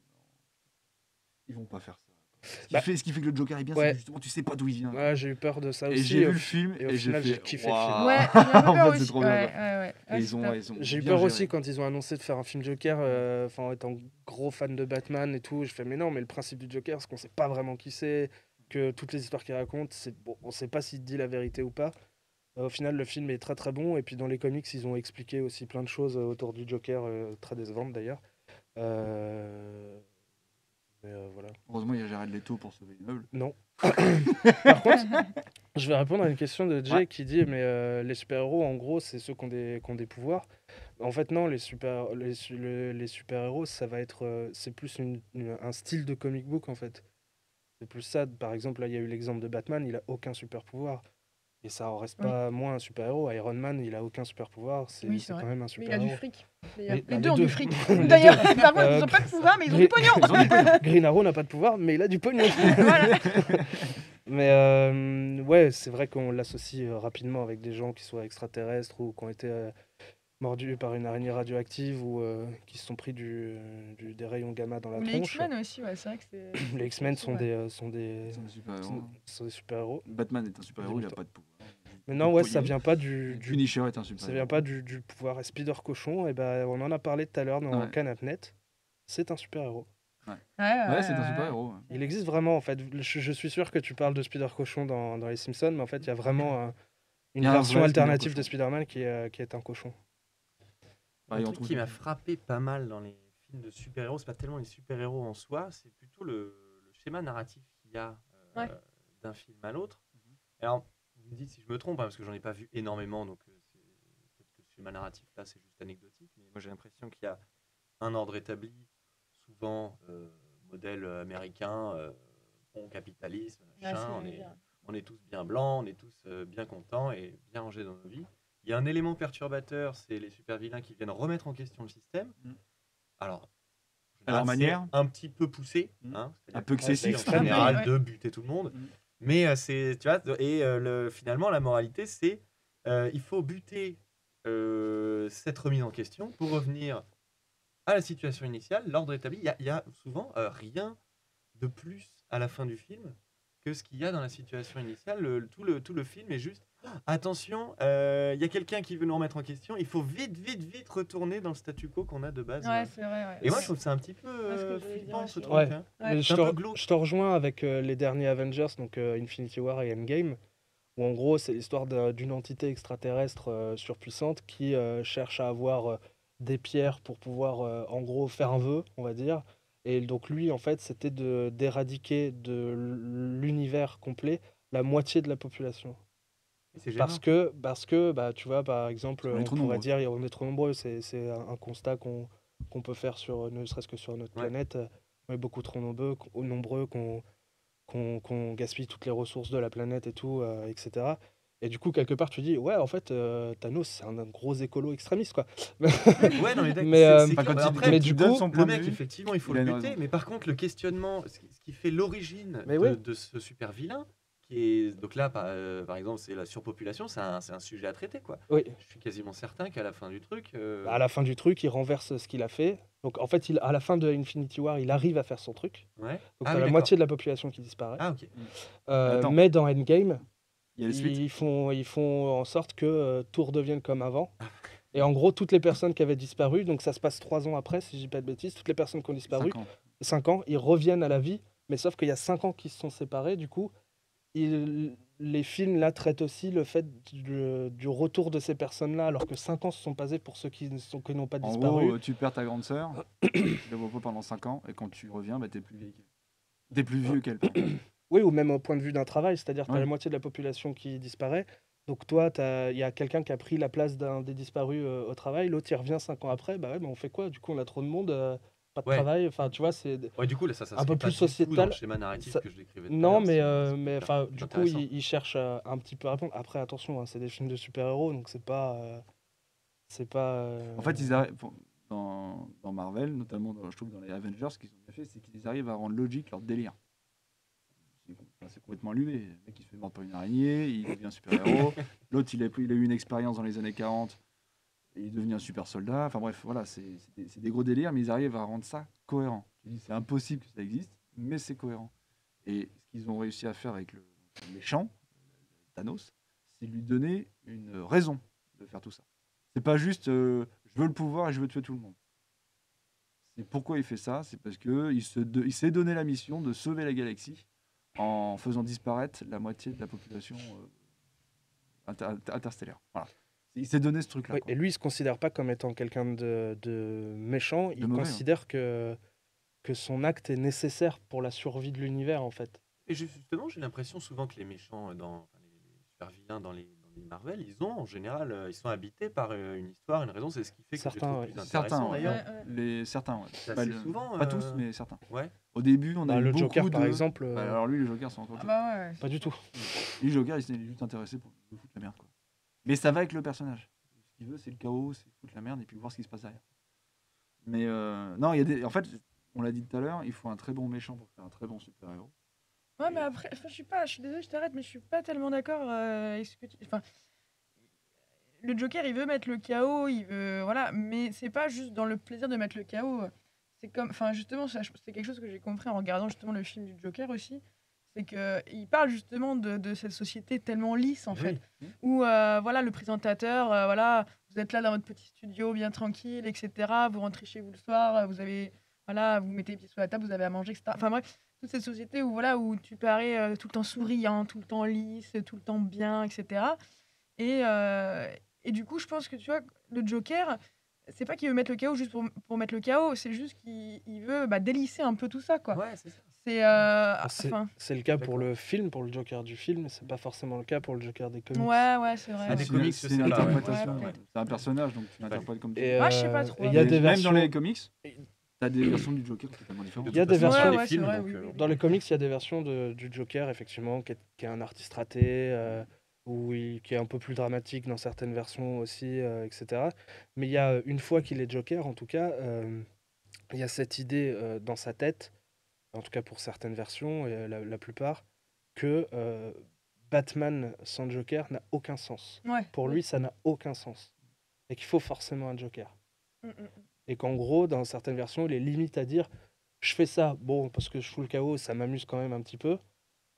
ils vont pas faire ça. Ce qui, bah, fait, ce qui fait que le Joker est bien, ouais. c'est justement tu sais pas d'où il vient. Ouais, j'ai eu peur de ça aussi. Et j'ai vu le film et, et j'ai fait, kiffé wow. le film. Ouais, en fait, aussi. c'est trop bien. Ouais, ouais, ouais. Ils ont, ils ont j'ai eu peur géré. aussi quand ils ont annoncé de faire un film Joker, enfin euh, en étant gros fan de Batman et tout, je fais mais non, mais le principe du Joker, c'est qu'on sait pas vraiment qui c'est, que toutes les histoires qu'il raconte, c'est bon, on sait pas s'il dit la vérité ou pas. Euh, au final, le film est très très bon et puis dans les comics, ils ont expliqué aussi plein de choses autour du Joker, euh, très décevantes d'ailleurs. Euh... Mais euh, voilà. Heureusement, il y a Jared Leto pour sauver l'immeuble. Non. Par contre, je vais répondre à une question de Jay ouais. qui dit mais euh, les super-héros, en gros, c'est ceux qui ont des, qui ont des pouvoirs. En fait, non, les, super, les, les, les super-héros, ça va être. Euh, c'est plus une, une, un style de comic book, en fait. C'est plus ça. Par exemple, là, il y a eu l'exemple de Batman, il n'a aucun super-pouvoir. Et ça en reste oui. pas moins un super-héros. Iron Man, il a aucun super-pouvoir. C'est, oui, c'est, c'est quand même un super-héros. Mais il a du fric. D'ailleurs. Les, les deux ont du fric. D'ailleurs, par contre, ils n'ont pas de pouvoir, mais ils ont du pognon. Green Arrow n'a pas de pouvoir, mais il a du pognon. Voilà. Mais euh, ouais, c'est vrai qu'on l'associe rapidement avec des gens qui soient extraterrestres ou qui ont été euh, mordus par une araignée radioactive ou euh, qui se sont pris du, du, des rayons gamma dans la tronche. Les X-Men aussi, ouais, c'est vrai que c'est... Les X-Men sont, ouais. des, euh, sont, des, sont des super-héros. Sont, sont des super-héros. Batman est un super-héros, il n'a pas de pouvoir. Mais non, ouais, ça vient pas du... du Punisher est un super-héros. Ça vient pas du, du pouvoir. Et Spider-Cochon, et ben, on en a parlé tout à l'heure dans ouais. Canapnet. C'est un super-héros. Ouais, ouais, ouais, ouais c'est un super-héros. Ouais. Il existe vraiment, en fait. Je, je suis sûr que tu parles de Spider-Cochon dans, dans Les Simpsons, mais en fait, il y a vraiment euh, une a version un alternative de Spider-Man qui, euh, qui est un cochon. Un ouais, truc qui m'a frappé pas mal dans les films de super-héros, c'est pas tellement les super-héros en soi, c'est plutôt le, le schéma narratif qu'il y a euh, ouais. d'un film à l'autre. Mm-hmm. Alors, vous me dites si je me trompe, hein, parce que j'en ai pas vu énormément, donc euh, c'est... peut-être que le schéma narratif là, c'est juste anecdotique, mais moi j'ai l'impression qu'il y a un ordre établi, souvent euh, modèle américain, euh, bon capitalisme, machin, ouais, on, est, on est tous bien blancs, on est tous euh, bien contents et bien rangés dans nos vies. Il y a un élément perturbateur, c'est les super-vilains qui viennent remettre en question le système. Mm. Alors, à leur manière, un petit peu poussé, mm. hein, un peu excessif en général, ouais. de buter tout le monde. Mm. Mais euh, c'est, tu vois, et euh, le, finalement, la moralité, c'est euh, il faut buter euh, cette remise en question pour revenir à la situation initiale, l'ordre établi. Il y a, il y a souvent euh, rien de plus à la fin du film que ce qu'il y a dans la situation initiale. Le, le, tout, le, tout le film est juste... Attention, il euh, y a quelqu'un qui veut nous remettre en question. Il faut vite, vite, vite retourner dans le statu quo qu'on a de base. Ouais, c'est vrai. Ouais. Et moi, je trouve que c'est un petit peu euh, flippant, ce truc. Ouais. Hein. Ouais. Je, te, je te rejoins avec euh, les derniers Avengers, donc euh, Infinity War et Endgame, où en gros, c'est l'histoire d'une entité extraterrestre euh, surpuissante qui euh, cherche à avoir euh, des pierres pour pouvoir, euh, en gros, faire un vœu, on va dire. Et donc, lui, en fait, c'était d'éradiquer de, de l'univers complet la moitié de la population. Parce que, parce que bah, tu vois, par exemple, on, on pourrait nombreux. dire on est trop nombreux. C'est un constat qu'on qu'on peut faire, sur, ne serait-ce que sur notre ouais. planète. On est beaucoup trop nombreux, nombreux qu'on qu'on qu'on gaspille toutes les ressources de la planète et tout, euh, et cetera. Et du coup, quelque part, tu dis, ouais, en fait, euh, Thanos, c'est un, un gros écolo extrémiste, quoi. Ouais, non, mais d'accord, euh, mais du coup, le mec, effectivement, il faut le buter. Mais par contre, le questionnement, ce qui fait l'origine de, oui. de ce super vilain, et donc là, par, euh, par exemple, c'est la surpopulation, c'est un, un sujet à traiter, quoi. Oui. Je suis quasiment certain qu'à la fin du truc... Euh... À la fin du truc, il renverse ce qu'il a fait. Donc en fait, il, à la fin de Infinity War, il arrive à faire son truc. Ouais. Donc ah, oui, la moitié de la population qui disparaît. Ah, okay. euh, mais dans Endgame, il y a les suites. Ils, font, ils font en sorte que euh, tout redevienne comme avant. Et en gros, toutes les personnes qui avaient disparu, donc ça se passe trois ans après, si je dis pas de bêtises, toutes les personnes qui ont disparu, cinq ans, cinq ans ils reviennent à la vie, mais sauf qu'il y a cinq ans qui se sont séparés, du coup... Il, les films là traitent aussi le fait du, du retour de ces personnes-là, alors que cinq ans se sont passés pour ceux qui n'ont pas disparu. En gros, tu perds ta grande sœur, tu la vois pas pendant cinq ans, et quand tu reviens, bah, t'es plus vieille. T'es plus vieux qu'elle. Oui, ou même au point de vue d'un travail, c'est-à-dire t'as ouais. la moitié de la population qui disparaît, donc toi, il y a quelqu'un qui a pris la place d'un des disparus euh, au travail, l'autre il revient cinq ans après, bah ouais, mais on fait quoi? Du coup, on a trop de monde... Euh... Pas de ouais. travail, enfin tu vois, c'est ouais, du coup là, ça, ça un peu plus sociétal. Le schéma narratif ça... que je décrivais. Non, mais euh, mais enfin du coup ils il cherchent euh, un petit peu à répondre. Après attention, hein, c'est des films de super-héros, donc c'est pas euh, c'est pas. Euh... En fait, ils arrivent dans, dans Marvel, notamment dans, je trouve dans les Avengers, ce qu'ils ont bien fait, c'est qu'ils arrivent à rendre logique leur délire. C'est complètement allumé. Le mec il se fait mordre par une araignée, il devient un super-héros. L'autre il a il a eu une expérience dans les années quarante. Il est devenu un super soldat. Enfin bref, voilà, c'est des, des gros délires, mais ils arrivent à rendre ça cohérent. C'est impossible que ça existe, mais c'est cohérent. Et ce qu'ils ont réussi à faire avec le méchant, Thanos, c'est lui donner une raison de faire tout ça. C'est pas juste euh, je veux le pouvoir et je veux tuer tout le monde. C'est pourquoi il fait ça, c'est parce qu'il s'est donné la mission de sauver la galaxie en faisant disparaître la moitié de la population euh, inter interstellaire. Voilà. Il s'est donné ce truc-là. Oui, et lui, il ne se considère pas comme étant quelqu'un de, de méchant. Il de mauvais, considère hein. que, que son acte est nécessaire pour la survie de l'univers, en fait. Et justement, j'ai l'impression souvent que les méchants, dans, les super-vilains dans les, dans les Marvel, ils ont, en général, ils sont habités par une histoire, une raison. C'est ce qui fait que certains, ouais. plus certains, ouais. les certains, ouais. Ça, bah, le, souvent, pas euh... tous, mais certains. Ouais. Au début, on bah, a eu le beaucoup Joker, de... par exemple. Bah, alors lui, le Joker, c'est encore. Ah bah ouais, ouais. Pas du tout. Lui, le Joker, il s'est juste intéressé pour nous foutre la merde, quoi. Mais ça va avec le personnage. Ce qu'il veut, c'est le chaos, c'est foutre la merde et puis voir ce qui se passe derrière. Mais euh, non, il y a des. En fait, on l'a dit tout à l'heure, il faut un très bon méchant pour faire un très bon super-héros. Ouais, et mais après, je suis pas. Je suis désolé, je t'arrête, mais je suis pas tellement d'accord euh, avec ce que tu. Enfin, le Joker, il veut mettre le chaos, il veut. Voilà, mais c'est pas juste dans le plaisir de mettre le chaos. C'est comme. Enfin, justement, c'est quelque chose que j'ai compris en regardant justement le film du Joker aussi. C'est qu'il parle justement de, de cette société tellement lisse, en oui. fait, où euh, voilà, le présentateur, euh, voilà, vous êtes là dans votre petit studio bien tranquille, et cetera. Vous rentrez chez vous le soir, vous, avez, voilà, vous mettez les pieds sous la table, vous avez à manger, et cetera. Enfin bref, toute cette société où, voilà, où tu parais euh, tout le temps souriant, tout le temps lisse, tout le temps bien, et cetera. Et, euh, et du coup, je pense que tu vois, le Joker, c'est pas qu'il veut mettre le chaos juste pour, pour mettre le chaos, c'est juste qu'il veut bah, délisser un peu tout ça, quoi. Ouais, c'est ça. C'est euh, enfin, le cas pour le film, pour le Joker du film, c'est pas forcément le cas pour le Joker des comics. Ouais, ouais, c'est vrai. Ah, des comics, c'est une interprétation. Ouais, ouais. C'est un personnage, donc tu l'interprètes comme tu veux. Moi, je sais pas trop. Y a des même versions... dans les comics, t'as des versions du Joker totalement différentes. Il y a des versions ouais, ouais, des films. Vrai, donc, oui, oui. Dans les comics, il y a des versions de, du Joker, effectivement, qui est, qui est un artiste raté, euh, ou il, qui est un peu plus dramatique dans certaines versions aussi, euh, et cetera. Mais il y a une fois qu'il est Joker, en tout cas, euh, il y a cette idée euh, dans sa tête. En tout cas pour certaines versions, et la, la plupart, que euh, Batman sans Joker n'a aucun sens. Ouais. Pour lui, ça n'a aucun sens. Et qu'il faut forcément un Joker. Mm -mm. Et qu'en gros, dans certaines versions, il est limite à dire « Je fais ça, bon, parce que je fous le chaos, ça m'amuse quand même un petit peu.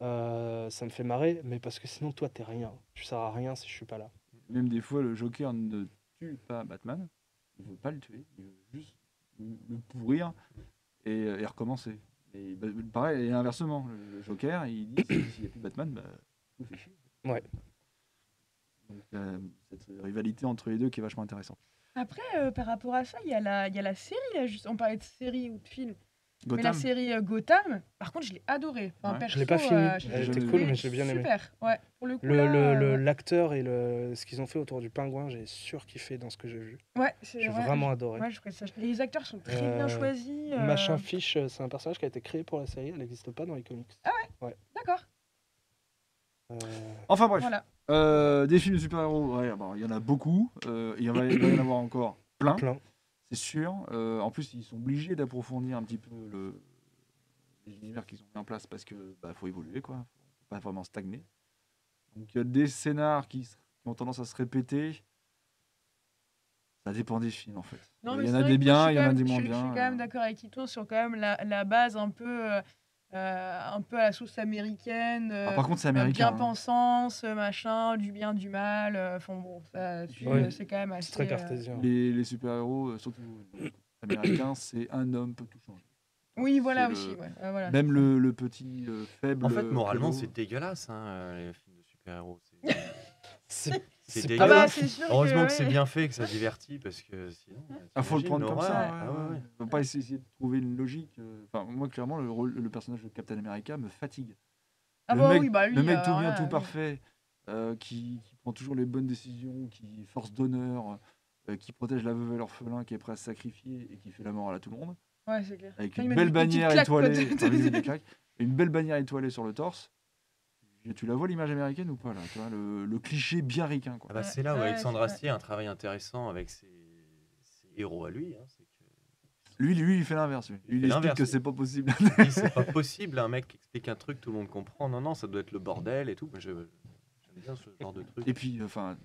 Euh, ça me fait marrer, mais parce que sinon, toi, t'es rien. Tu sers à rien si je suis pas là. Même des fois, le Joker ne tue pas Batman. Il veut pas le tuer. Il veut juste le pourrir et, et recommencer. Et bah, pareil, et inversement, le Joker, il dit s'il n'y a plus Batman, bah, tout fait chier. Ouais. Donc, euh, cette rivalité entre les deux qui est vachement intéressante. Après, euh, par rapport à ça, il y, y a la série, là, juste, on parlait de série ou de film. Gotham. Mais la série euh, Gotham, par contre, je l'ai adorée. Enfin, ouais. Perso, je l'ai pas fini. Euh, C'était cool, mais j'ai bien aimé. Super, ouais. Pour le coup, le, là, le, le, euh... l'acteur et le, ce qu'ils ont fait autour du pingouin, j'ai surkiffé dans ce que j'ai vu. Ouais, c'est J'ai ouais, vraiment adoré. Ouais, je crois ça. Les acteurs sont très euh, bien choisis. Euh... Machin Fish, c'est un personnage qui a été créé pour la série. Elle n'existe pas dans les comics. Ah ouais, ouais. D'accord. Euh... Enfin bref. Voilà. Euh, des films de super-héros, ouais, bon, il y en a beaucoup. Euh, il va y en avoir encore plein. Plein. C'est sûr. Euh, en plus, ils sont obligés d'approfondir un petit peu le l'univers qu'ils ont mis en place parce que bah, faut évoluer, quoi. Faut pas vraiment stagner. Donc il y a des scénars qui, qui ont tendance à se répéter. Ça dépend des films en fait. Non, il y en a des biens, il y en a des moins bien. Je suis quand même d'accord avec Tito sur quand même la, la base un peu euh, un peu à la sauce américaine. Euh, ah, par contre, c'est américain. Bien pensant, hein. Ce machin, du bien, du mal. Euh, enfin bon, ça, tu, ouais. C'est quand même assez. C'est très cartésien. Euh... Les, les super-héros, surtout américains, c'est un homme peut tout changer. Oui, voilà aussi. Le... Ouais. Euh, voilà. Même le, le petit euh, faible. En fait, moralement, c'est dégueulasse, hein, les films de super-héros. C'est c'est dégueulasse. Ah bah, sûr heureusement que, ouais. Que c'est bien fait, que ça divertit, parce que sinon. Ah, faut le prendre comme ça. Ouais. Ah, ouais, ouais. On peut pas essayer de trouver une logique. Enfin, moi, clairement, le, rôle, le personnage de Captain America me fatigue. Ah le bah, mec, oui, bah, lui, le mec euh, tout bien, ouais, tout ouais. Parfait, euh, qui, qui prend toujours les bonnes décisions, qui est force d'honneur, euh, qui protège la veuve et l'orphelin, qui est prêt à se sacrifier et qui fait la mort à tout le monde. Ouais, c'est clair. Avec une belle bannière étoilée, une belle bannière étoilée sur le torse. Tu la vois l'image américaine ou pas là, tu vois, le, le cliché bien ricain, quoi. Ah bah, c'est là où Alexandre Astier a un travail intéressant avec ses, ses héros à lui. Hein, c'est que... lui, lui, il fait l'inverse. Il, il explique que c'est pas possible. C'est pas possible, un mec qui explique un truc, tout le monde comprend. Non, non, ça doit être le bordel et tout. Mais je, j'aime bien ce genre de truc. Et puis, enfin.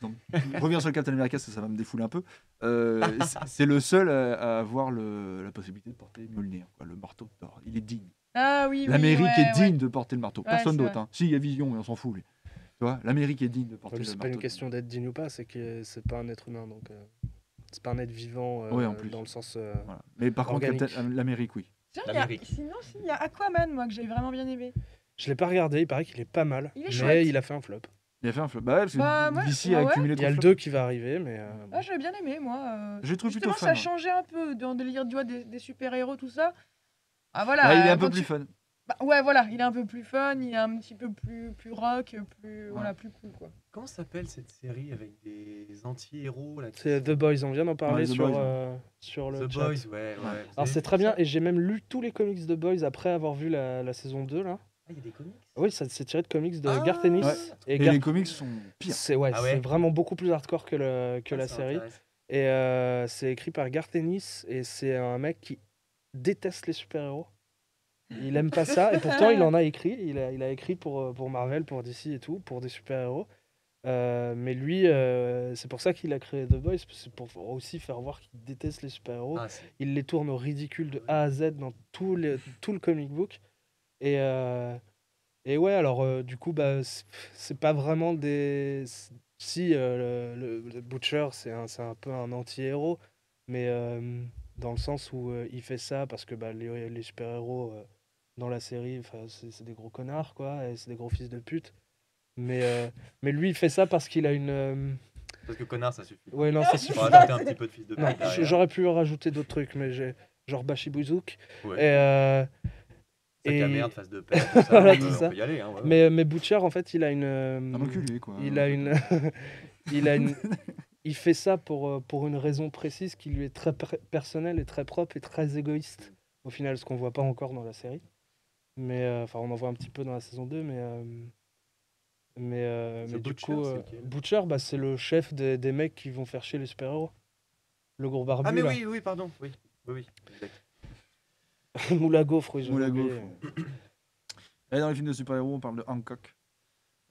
Donc, reviens sur le Captain America, ça, ça va me défouler un peu. Euh, c'est le seul à, à avoir le, la possibilité de porter Mjolnir, quoi, le marteau de Thor. Il est digne. Ah, oui, l'Amérique oui, ouais, est digne ouais. De porter le marteau. Personne ouais, d'autre. Hein. Si, il y a Vision, mais on s'en fout. Lui. Tu vois, l'Amérique est digne de porter ouais, le marteau. C'est pas une question d'être digne ou pas, c'est que c'est pas un être humain. Donc, euh, c'est pas un être vivant euh, ouais, en plus. Dans le sens. Euh, voilà. Mais par organique. Contre, Captain, l'Amérique, oui. L'Amérique. A, sinon, il si, y a Aquaman, moi, que j'ai vraiment bien aimé. Je l'ai pas regardé, il paraît qu'il est pas mal. Il est mais chouette. Il a fait un flop. Il a fait un flop. Bah, bah, moi, d'ici, bah, ouais. Il y a le deux qui va arriver, mais. Euh, ah, bon. J'ai bien aimé, moi. Je trouve plutôt fun. Ça changeait un peu dans le délire des super-héros, tout ça. Ah voilà, bah, il est un peu plus tu... fun. Bah, ouais, voilà, il est un peu plus fun, il est un petit peu plus, plus rock, plus, ouais. Voilà, plus cool, quoi. Comment s'appelle cette série avec des anti-héros là, qui... C'est The Boys, on vient d'en parler ouais, sur, Boys, euh, ouais. Sur le The chat. Boys, ouais, ouais. Alors c'est très bien, et j'ai même lu tous les comics de Boys après avoir vu la, la saison deux, là. Ah, il y a des comics ? Oui, ça s'est tiré de comics de ah, Garth Ennis. Ouais. Et, et Garth... les comics sont pires. C'est ouais, ah ouais. C'est vraiment beaucoup plus hardcore que, le, que ah, la série. Et euh, c'est écrit par Garth Ennis, et c'est un mec qui... déteste les super-héros. Il aime pas ça et pourtant il en a écrit. Il a, il a écrit pour, pour Marvel, pour D C et tout, pour des super-héros. Euh, mais lui, euh, c'est pour ça qu'il a créé The Boys, c'est pour aussi faire voir qu'il déteste les super-héros. Ah, il les tourne au ridicule de A à Z dans tout, les, tout le comic book. Et, euh, et ouais, alors euh, du coup, bah, c'est pas vraiment des... Si, euh, le, le Butcher, c'est un, c'est un peu un anti-héros, mais... Euh, dans le sens où euh, il fait ça parce que bah, les, les super-héros euh, dans la série, c'est, c'est des gros connards, quoi, et c'est des gros fils de pute. Mais, euh, mais lui, il fait ça parce qu'il a une... Euh... Parce que connard, ça suffit. Ouais, non, ça suffit. Faut rajouter un petit peu de fils de pute. Non, j'aurais pu rajouter d'autres trucs, mais j'ai... Genre Bachibouzouk. Ouais. Et... Euh... Sac et... à merde, face de père, tout ça, voilà, tout ça. On peut y aller. Hein, ouais. Mais, mais Butcher, en fait, il a une... Euh... Un enculé, quoi. Il a une... il a une... Il fait ça pour, pour une raison précise qui lui est très personnelle et très propre et très égoïste. Au final, ce qu'on ne voit pas encore dans la série. Mais, euh, enfin, on en voit un petit peu dans la saison deux, mais, euh, mais, euh, mais du coup, euh, Butcher, bah, c'est le chef des, des mecs qui vont faire chier les super-héros. Le gros barbu. Ah mais là. oui, oui, pardon. Oui, oui, oui. Moula Gaufre, oui. Moula Gaufre. Et dans les films de super-héros, on parle de Hancock.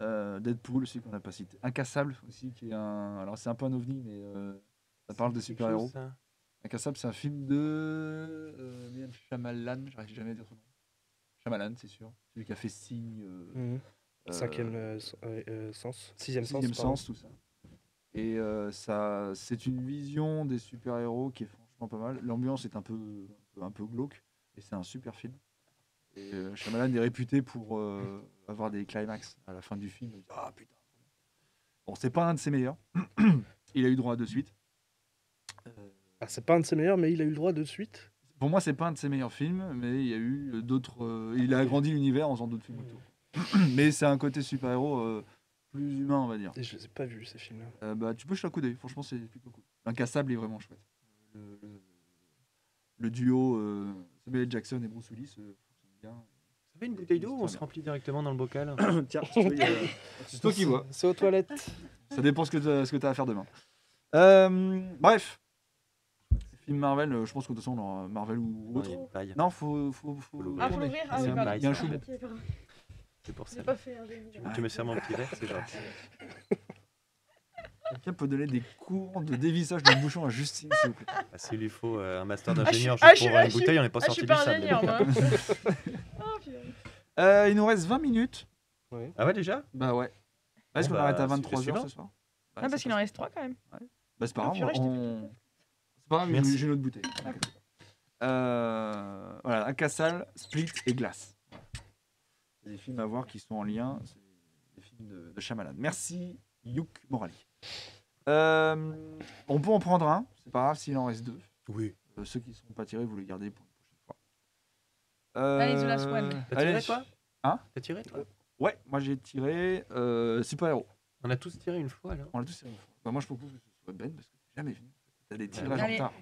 Euh, Deadpool aussi qu'on n'a pas cité, Incassable aussi qui est un, alors c'est un peu un ovni mais euh, ça parle de super héros. Incassable c'est un film de euh, Shyamalan, j'arrive jamais à dire son nom. Shyamalan, c'est sûr. Celui qui a fait Signe. Euh, mmh. Cinquième euh, euh, sens. Sixième, sixième sens. sens tout ça. Et euh, ça, c'est une vision des super-héros qui est franchement pas mal. L'ambiance est un peu, un peu, un peu glauque. Et c'est un super film. Et euh, Shyamalan est réputé pour euh, avoir des climax à la fin du film. Ah oh, putain. Bon, c'est pas un de ses meilleurs. Il a eu droit à deux suites. Euh... Ah, c'est pas un de ses meilleurs, mais il a eu le droit de suite. Pour moi, c'est pas un de ses meilleurs films, mais il y a eu d'autres. Euh, il a agrandi l'univers en faisant d'autres films autour. Mais c'est un côté super-héros euh, plus humain, on va dire. Et je les ai pas vus, ces films-là. Euh, bah, tu peux jeter un coup d'œil, franchement, c'est plutôt cool. L'Incassable est vraiment chouette. Le, le, le duo euh, Samuel Jackson et Bruce Willis euh, fonctionne bien. Ça fait une bouteille d'eau ou on se remplit directement dans le bocal? Tiens, c'est toi qui vois. C'est aux toilettes. Ça dépend ce que tu as à faire demain. Euh, bref. Film Marvel, euh, je pense que de toute façon, dans Marvel ou autre. Non, il non, faut, faut, faut, faut ah, faut l'ouvrir. Ah, oui, il y a un chou. C'est pour ça. Pas fait un tu, ah. tu me sers mon petit verre, c'est gentil. Quelqu'un peut donner des cours de dévissage de bouchon à Justine, s'il vous plaît. Ah, s'il lui faut euh, un master d'ingénieur ah, juste ah, pour ah, une ah, bouteille, on n'est pas ah, sorti du sable. euh, il nous reste vingt minutes. Oui. Ah ouais, déjà? Bah ouais. Est-ce qu'on arrête à vingt-trois heures ce soir? Ah, parce qu'il en reste trois quand même. Bah c'est pas grave, on... J'ai une autre bouteille. Euh, voilà, Incassable, Split et Glace. Des films à voir qui sont en lien. C'est des films de, de Shyamalan. Merci, Youk Morali. Euh, on peut en prendre un. C'est pas grave s'il en reste deux. Oui. Euh, ceux qui ne seront pas tirés, vous les gardez pour une prochaine fois. Euh, allez, The Last One. T'as tiré, toi? Hein? T'as tiré, toi? Ouais, moi j'ai tiré euh, Super Héros. On a tous tiré une fois, alors. On a tous tiré une fois. Bah, moi, je propose que ce soit Ben, parce que t'es jamais venu. T'as des tirages en retard.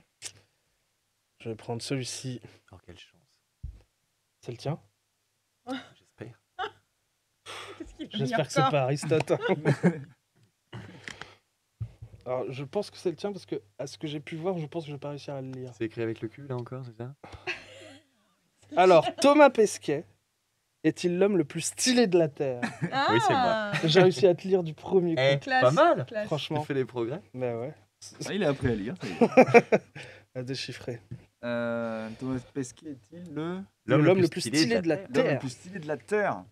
Je vais prendre celui-ci. Oh, quelle chance. C'est le tien? J'espère. J'espère que c'est pas Aristote. Alors, je pense que c'est le tien parce que, à ce que j'ai pu voir, je pense que je vais pas réussir à le lire. C'est écrit avec le cul, là encore, c'est ça? Alors, Thomas Pesquet est-il l'homme le plus stylé de la Terre? Ah oui, c'est moi. J'ai réussi à te lire du premier coup. Eh, classe, pas mal, classe. Franchement. Tu fais des progrès. Mais ouais. Ah, il a appris à lire. À déchiffrer. Euh, Thomas Pesquet est-il le l'homme le, le plus stylé, stylé de la Terre? L'homme le plus stylé de la Terre.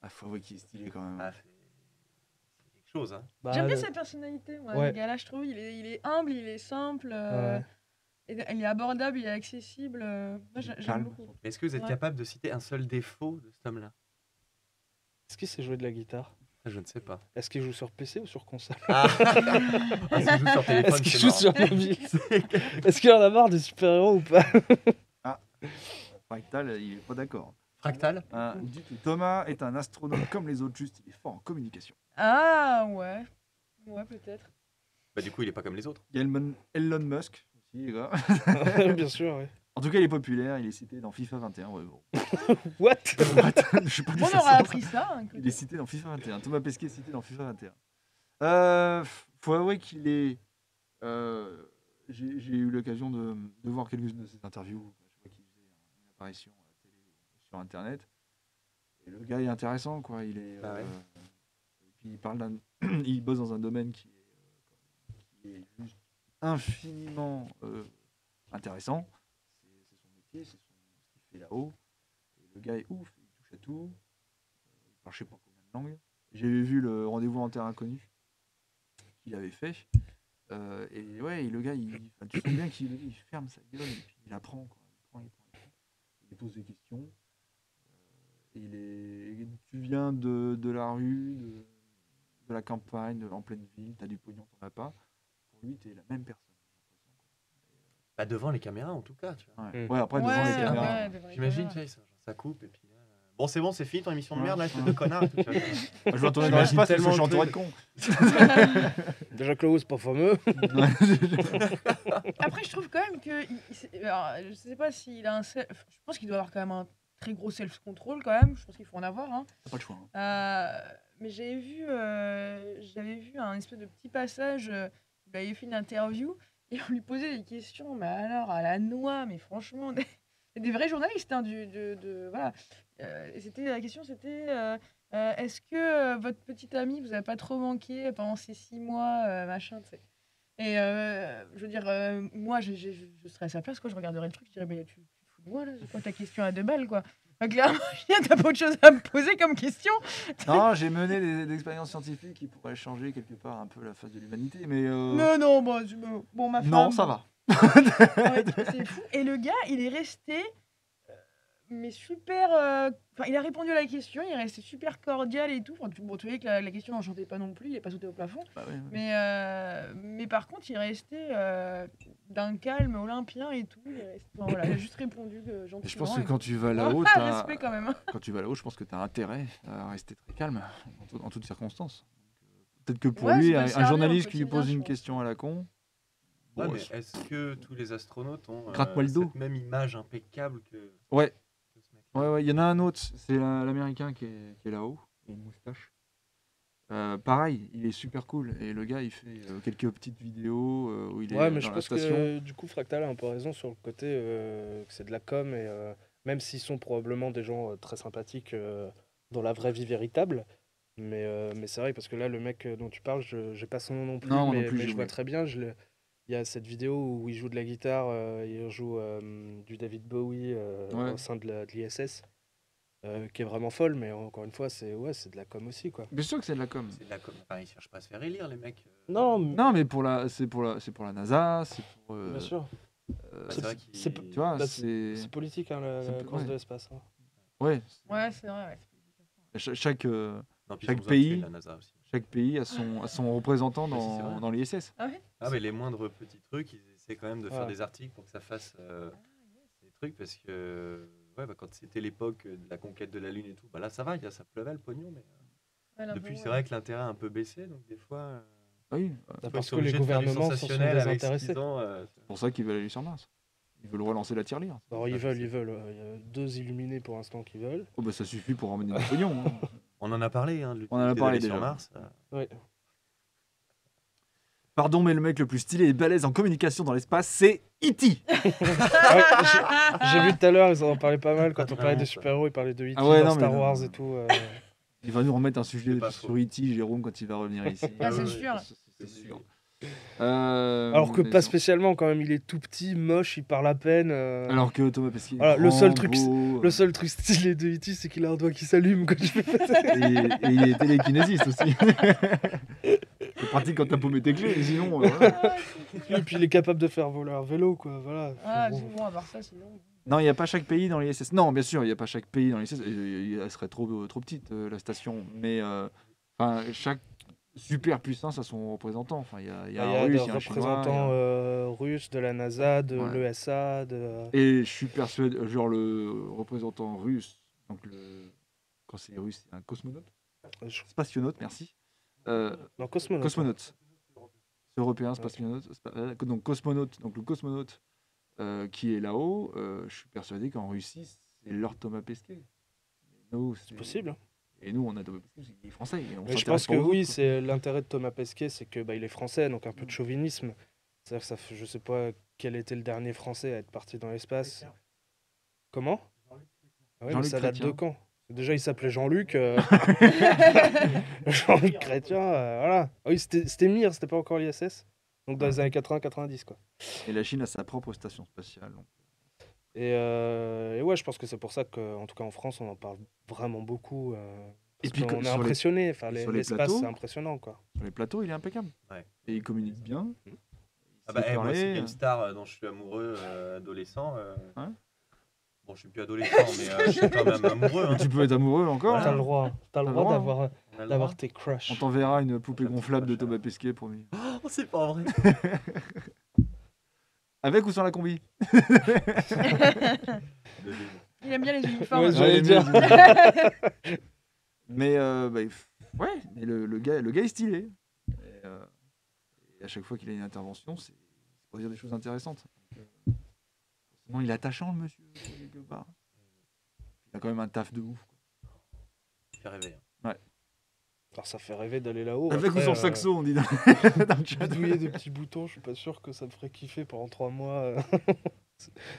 Ah, faut avouer qu'il est stylé quand même. Ah, c'est quelque chose. Hein. Bah, j'aime bien le... sa personnalité. Moi, ouais. Le gars là, je trouve, il est, il est humble, il est simple, euh, ouais. Il est abordable, il est accessible. Euh, moi, j'aime beaucoup. Est-ce que vous êtes ouais. capable de citer un seul défaut de cet homme-là? Est-ce qu'il sait jouer de la guitare? Je ne sais pas. Est-ce qu'il joue sur P C ou sur console? Ah. Est-ce qu'il joue sur téléphone? Est-ce qu'il joue sur mobile? Est-ce qu'il en a marre des super-héros ou pas? Ah, Fractal, il est pas d'accord. Fractal ah, du tout. Thomas est un astronome comme les autres, juste il est fort en communication. Ah ouais, ouais peut-être. Bah du coup, il est pas comme les autres. Il y a Elon, Elon Musk aussi, les gars. Bien sûr, oui. En tout cas, il est populaire, il est cité dans FIFA vingt et un. Ouais, bon. What? What? Je sais pas. On aura appris ça. Hein, il est cité dans FIFA vingt et un. Thomas Pesquet est cité dans FIFA vingt et un. Euh, faut avouer qu'il est... Euh, j'ai eu l'occasion de, de voir quelques-unes de ses interviews. Je vois qu'il faisait une apparition à la télé sur Internet. Et le gars est intéressant, quoi. Il est... Ah ouais. euh, et puis il parle d'un... il bosse dans un domaine qui est, qui est juste infiniment euh, intéressant. C'est ce qu'il fait là-haut. Le gars est ouf, il touche à tout. Il parle je sais pas combien de langues. J'avais vu le Rendez-vous en Terre Inconnue qu'il avait fait. Euh, et ouais, et le gars, il, tu sais bien qu'il il ferme sa gueule et puis il apprend. Quoi. Il, prend, il, prend, il, prend. Il pose des questions. Euh, il est, tu viens de, de la rue, de, de la campagne, de, en pleine ville, tu as du pognon, t'en as pas. Pour lui, tu es la même personne. Bah devant les caméras en tout cas, tu vois. Ouais, ouais après ouais, devant les caméras. Ouais, j'imagine, tu sais, ça, ça coupe et puis là... Bon, c'est bon, c'est fini ton émission de merde, là, c'est deux connards. Tout ça. Je vais retourner dans l'espace tellement que je suis entouré de cons. Déjà que le haut, c'est pas fameux. Après, je trouve quand même que... Il... Alors, je sais pas s'il a un... Je pense qu'il doit avoir quand même un très gros self-control quand même. Je pense qu'il faut en avoir. Hein. T'as pas le choix. Hein. Euh... Mais j'avais vu, euh... j'avais vu un espèce de petit passage. Il avait fait une interview. Et on lui posait des questions, mais alors, à la noix, mais franchement, des, des vrais journalistes, hein, du, de, de, voilà. Euh, c'était, la question, c'était, euh, euh, est-ce que euh, votre petite amie vous a pas trop manqué pendant ces six mois, euh, machin, tu sais. Et euh, je veux dire, euh, moi, je, je, je, je serais à sa place, quoi, je regarderais le truc, je dirais, mais tu, tu te fous de moi, là, c'est quoi ta question à deux balles, quoi. Clairement, t'as pas autre chose à me poser comme question. Non, j'ai mené des, des expériences scientifiques qui pourraient changer quelque part un peu la face de l'humanité, mais... Euh... Non, non, bon, je, bon, ma femme... Non, ça va. Ouais, c'est fou. Et le gars, il est resté... mais super... Euh... Enfin, il a répondu à la question, il est resté super cordial et tout. Enfin, bon, tu voyais que la, la question n'enchantait pas non plus, il n'est pas sauté au plafond. Bah oui, oui. Mais, euh... mais par contre, il est resté euh... d'un calme olympien et tout. Il, resté... enfin, voilà, il a juste répondu euh, gentiment. Je pense que quand tu vas là-haut, ah, quand, hein. quand tu vas là-haut, je pense que tu as intérêt à rester très calme, en, en toutes circonstances. Peut-être que pour ouais, lui, un, un journaliste qui lui pose une question à la con... Ouais, ouais, mais est-ce que tous les astronautes ont euh, cette même image impeccable que... Ouais. Ouais, ouais, il y en a un autre, c'est l'américain qui est, qui est là-haut, il a une moustache. Euh, pareil, il est super cool et le gars il fait euh, quelques petites vidéos euh, où il ouais, est mais dans je la pense station. Que, du coup, Fractal a un peu raison sur le côté euh, que c'est de la com et euh, même s'ils sont probablement des gens euh, très sympathiques euh, dans la vraie vie véritable, mais, euh, mais c'est vrai parce que là, le mec dont tu parles, je j'ai pas son nom non plus, non, mais, non plus mais je vois très bien. Je Il y a cette vidéo où il joue de la guitare, euh, il joue euh, du David Bowie euh, ouais. au sein de l'I S S, euh, qui est vraiment folle, mais encore une fois, c'est ouais, de la com aussi. Quoi. Bien sûr que c'est de la com. C'est de la com. Enfin, ils cherchent pas à se faire élire, les mecs. Non, non mais pour la, c'est pour, pour la NASA, c'est pour... Euh, bien sûr. Euh, c'est bah, politique, hein, la, la course ouais. de l'espace. Hein. Ouais, c'est vrai. Ouais. Cha chaque euh, non, chaque pays... La NASA aussi. Chaque pays a son, a son représentant dans, ah, dans l'I S S. Ah, ouais. Ah mais les moindres petits trucs, ils essaient quand même de faire ouais. des articles pour que ça fasse euh, des trucs parce que ouais, bah, quand c'était l'époque de la conquête de la Lune et tout, bah là ça va, y a, ça pleuvait le pognon. Mais euh, ouais, depuis, ouais. c'est vrai que l'intérêt a un peu baissé, donc des fois... Euh, oui, ouais. parce que les gouvernements sont désintéressés. C'est euh, pour ça qu'ils veulent aller sur Mars. Ils veulent relancer la tirelire. Alors ils ah, veulent, ils veulent. Il y a deux illuminés pour l'instant qui veulent. Oh, bah, ça suffit pour emmener du pognon. Hein. On en a parlé, hein, de l'utilité d'aller sur Mars. Euh... Oui. Pardon, mais le mec le plus stylé et balèze en communication dans l'espace, c'est E T J'ai vu tout à l'heure, ils en parlaient pas mal. Quand on parlait de super-héros, ils parlaient de E T, ah ouais, non, Star non, Wars non. et tout. Euh... Il va nous remettre un sujet sur E T, Jérôme, quand il va revenir ici. Ah, c'est sûr. C'est sûr. Euh, Alors que pas spécialement quand même, il est tout petit, moche, il parle à peine. Euh... Alors que Thomas Pesquet. Voilà, le seul truc, beau, le seul truc stylé de E T, c'est qu'il a un doigt qui s'allume quand je fais passer. Et, et il est télékinésiste aussi. C'est pratique quand t'as paumé tes clés, sinon. Euh, voilà. Et puis il est capable de faire voler un vélo, quoi. Voilà. Ah, c'est bon à part ça, sinon. Non, il n'y a pas chaque pays dans l'I S S. Non, bien sûr, il n'y a pas chaque pays dans l'I S S. Elle serait trop trop petite euh, la station, mais euh, enfin chaque. Super puissance à son représentant. Enfin, il y a, y a ah, un y a russe, il y a un représentant chinois, euh, russe de la NASA, de ouais. l'E S A. De... Et je suis persuadé, genre le représentant russe, donc le... quand c'est russe, c'est un cosmonaute, je... spationaute, merci. Euh, non, cosmonaute. Cosmonaute. Européen, spationaute, okay. spa... donc cosmonaute, donc le cosmonaute euh, qui est là-haut. Euh, je suis persuadé qu'en Russie, c'est leur Thomas Pesquet. C'est possible. Et nous, on a Thomas Pesquet, il est français. Et on mais je pense que oui, c'est l'intérêt de Thomas Pesquet, c'est que bah, il est français, donc un peu de chauvinisme. C'est-à-dire que ça, je sais pas quel était le dernier français à être parti dans l'espace. Comment ah ouais, mais ça date de quand? Déjà, il s'appelait Jean-Luc. Euh... Jean-Luc Chrétien, euh, voilà. Ah oui, c'était Mir, c'était pas encore l'I S S. Donc dans ouais. les années quatre-vingts quatre-vingt-dix, quoi. Et la Chine a sa propre station spatiale. Donc. Et, euh, et ouais, je pense que c'est pour ça qu'en tout cas en France, on en parle vraiment beaucoup. Euh, et puis on est impressionné. Enfin, l'espace, c'est impressionnant, quoi. Sur les plateaux, il est impeccable. Ouais. Et il communique bien. Mmh. Ah bah, hey, moi, c'est GameStar euh, dont je suis amoureux, euh, adolescent. Euh... Hein bon, je suis plus adolescent, mais euh, je suis quand même amoureux. Hein. Tu peux être amoureux encore. Voilà. T'as le droit. T'as le droit d'avoir d'avoir tes crushs. On t'enverra une poupée gonflable de Thomas Pesquet, promis. Oh, c'est pas vrai. Avec ou sans la combi? Il aime bien les uniformes. Ouais, j'allais dire. Mais, euh, bah, ouais, mais le, le, gars, le gars est stylé. Et, euh, et à chaque fois qu'il a une intervention, c'est pour dire des choses intéressantes. Forcément, il est attachant, le monsieur, quelque part. Il a quand même un taf de ouf. Il fait rêver. Hein. Ouais. Alors ça fait rêver d'aller là-haut. Avec ou sans saxo, on dit dans, dans le chat. Bidouiller des petits boutons, je suis pas sûr que ça me ferait kiffer pendant trois mois,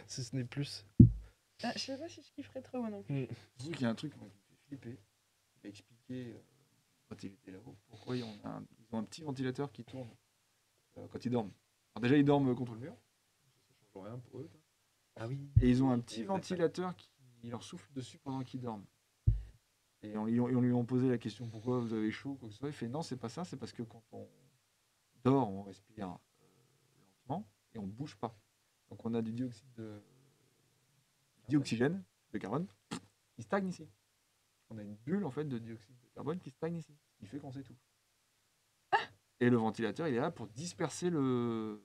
si ce n'est plus. Ah, je sais pas si je kifferais trop, moi non plus. Je trouve qu'il y a un truc qui m'a fait flipper. Il a expliqué, euh, quand il était là-haut, pourquoi ils ont, un, ils ont un petit ventilateur qui tourne euh, quand ils dorment. Alors déjà, ils dorment contre le mur. Ça change rien pour eux. Ah oui. Et ils ont un petit ventilateur qui il leur souffle dessus pendant qu'ils dorment. Et on lui, on lui a posé la question pourquoi vous avez chaud, quoi que ce soit. Il fait non, c'est pas ça, c'est parce que quand on dort, on respire euh, lentement et on ne bouge pas. Donc on a du dioxyde de dioxygène, de carbone, qui stagne ici. On a une bulle en fait de dioxyde de carbone qui stagne ici, ce qui fait qu'on s'étouffe. Ah et le ventilateur, il est là pour disperser le,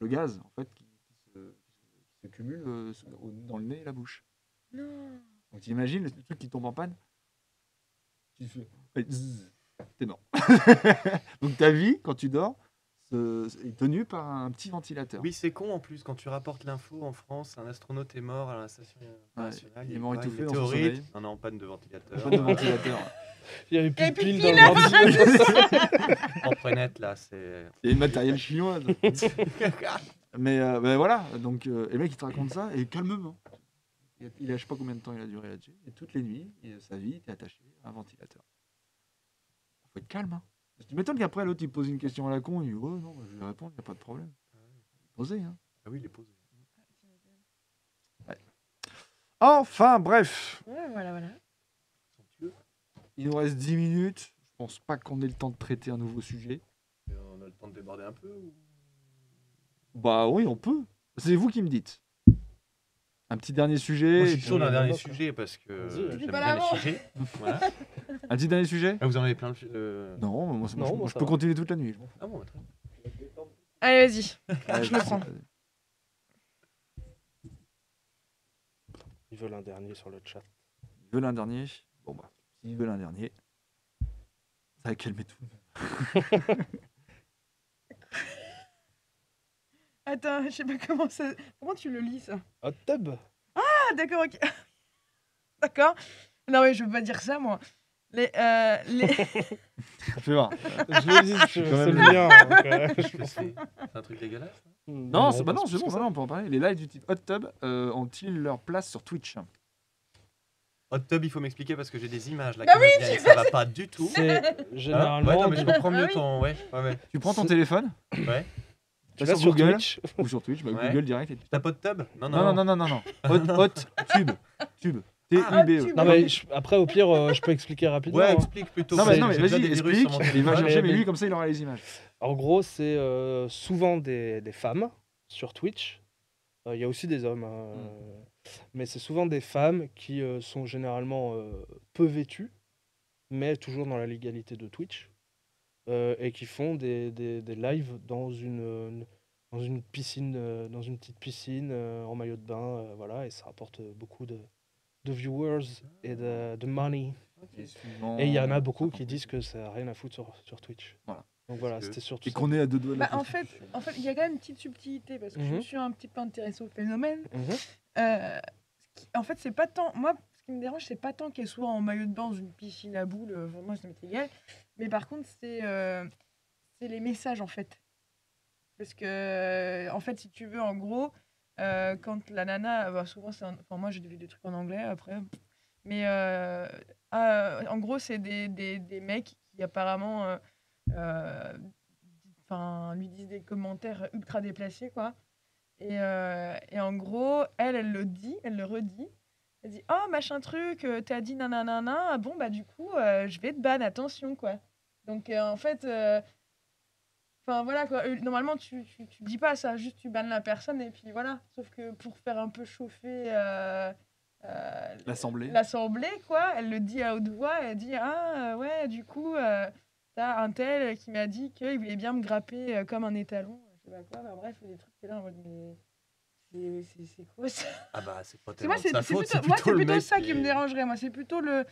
le gaz en fait qui, qui, se, qui se cumule euh, dans le nez et la bouche. Non. Donc t'imagines le truc qui tombe en panne. Tu fais... T'es mort. Donc ta vie, quand tu dors, est tenue par un petit ventilateur. Oui, c'est con en plus. Quand tu rapportes l'info en France, un astronaute est mort à la station internationale. Ouais, il est mort étouffé dans son sommeil. On est en panne de ventilateur. En panne de ventilateur. Il y avait plus de piles dans le en prenette, là, c'est... C'est matériel chinois. Mais euh, bah, voilà. Donc, euh, et le mec, il te raconte ça, et calmement. Il a, je sais pas combien de temps il a duré là-dessus. Et toutes les nuits, il, sa vie était attachée à un ventilateur. Il faut être calme. Hein. Tu m'étonnes qu'après, l'autre, il pose une question à la con. Il dit oh non, je vais répondre, il n'y a pas de problème. Posé, hein. Ah oui, il est posé. Ouais. Enfin, bref. Ouais, voilà, voilà. Il nous reste dix minutes. Je pense pas qu'on ait le temps de traiter un nouveau sujet. Et on a le temps de déborder un peu ou... Bah oui, on peut. C'est vous qui me dites. Un petit dernier sujet. Moi, je suis sûr d'un dernier sujet parce que j'aime bien les sujets. Voilà. Un petit dernier sujet. Ah, vous en avez plein de. Euh... Non, moi, non, moi, moi je peux va. continuer toute la nuit. Ah bon, attends. Allez, vas-y. Ah, je le prends. Ils veulent un dernier sur le chat. Ils veulent un dernier. Bon bah, s'ils veulent un dernier, ça va calmer tout le monde. Attends, je sais pas comment ça... Comment tu le lis, ça? Hot tub. Ah, d'accord, ok. D'accord. Non, mais je veux pas dire ça, moi. Les... Euh, les... Fais voir. Je le dis, c'est le lien. C'est un truc dégueulasse. Non, c'est bah bon, bon, ça, on peut en parler. Les lives du type Hot Tub euh, ont-ils leur place sur Twitch? Hot Tub, il faut m'expliquer parce que j'ai des images là. Bah oui, tu ça vas... va pas du tout. Généralement... Ah, ouais, non, mais je comprends mieux ton... Ouais, ouais, ouais. Tu prends ton téléphone. Ouais. Tu vas sur Google Twitch. Ou sur Twitch, bah, ouais. Google direct. T'as pas de tub? Non, non, non, non, non, non. Hot, hot, tube, tube. T-U-B-E. Non, mais je, après, au pire, euh, je peux expliquer rapidement. Ouais, explique plutôt. Non, mais, non, mais vas-y, explique. Il va chercher, mais, mais lui, comme ça, il aura les images. En gros, c'est euh, souvent des, des femmes sur Twitch. Il euh, y a aussi des hommes. Euh, mm. Mais c'est souvent des femmes qui euh, sont généralement euh, peu vêtues, mais toujours dans la légalité de Twitch. Euh, et qui font des, des, des lives dans une, une, dans une piscine, euh, dans une petite piscine, euh, en maillot de bain, euh, voilà, et ça rapporte beaucoup de, de viewers et de, de money. Okay. Et il y en a beaucoup qui disent que ça n'a rien à foutre sur, sur Twitch. Voilà. Donc voilà, c'était surtout. Et qu'on est à deux doigts de la bah, en fait, en fait, il y a quand même une petite subtilité, parce que mm-hmm. je suis un petit peu intéressée au phénomène. Mm-hmm. euh, qui, en fait, c'est pas tant. Moi, ce qui me dérange, c'est pas tant qu'elle soit en maillot de bain dans une piscine à boules, euh, moi, ça m'est égal. Mais par contre, c'est euh, les messages, en fait. Parce que, euh, en fait, si tu veux, en gros, euh, quand la nana... Bah, souvent, c'est... Enfin, moi, j'ai vu des trucs en anglais, après. Mais, euh, euh, en gros, c'est des, des, des mecs qui, apparemment, euh, euh, lui disent des commentaires ultra déplacés, quoi. Et, euh, et en gros, elle, elle le dit, elle le redit. Elle dit « Oh, machin truc, t'as dit nananana, bon, bah du coup, euh, je vais te ban, attention, quoi. » Donc, euh, en fait, enfin, euh, voilà, quoi. Normalement, tu, tu, tu dis pas ça, juste tu bannes la personne, et puis voilà. Sauf que pour faire un peu chauffer... Euh, euh, l'assemblée. L'assemblée, quoi, elle le dit à haute voix, elle dit « Ah, ouais, du coup, euh, t'as un tel qui m'a dit qu'il voulait bien me grapper comme un étalon, je sais pas quoi, bah, bref, les trucs, c'est là en mode... Mais... C'est quoi ça? Ah bah c'est pas tellement de sa faute, c'est plutôt, moi, plutôt, plutôt ça qui, qui me dérangerait. Moi c'est plutôt le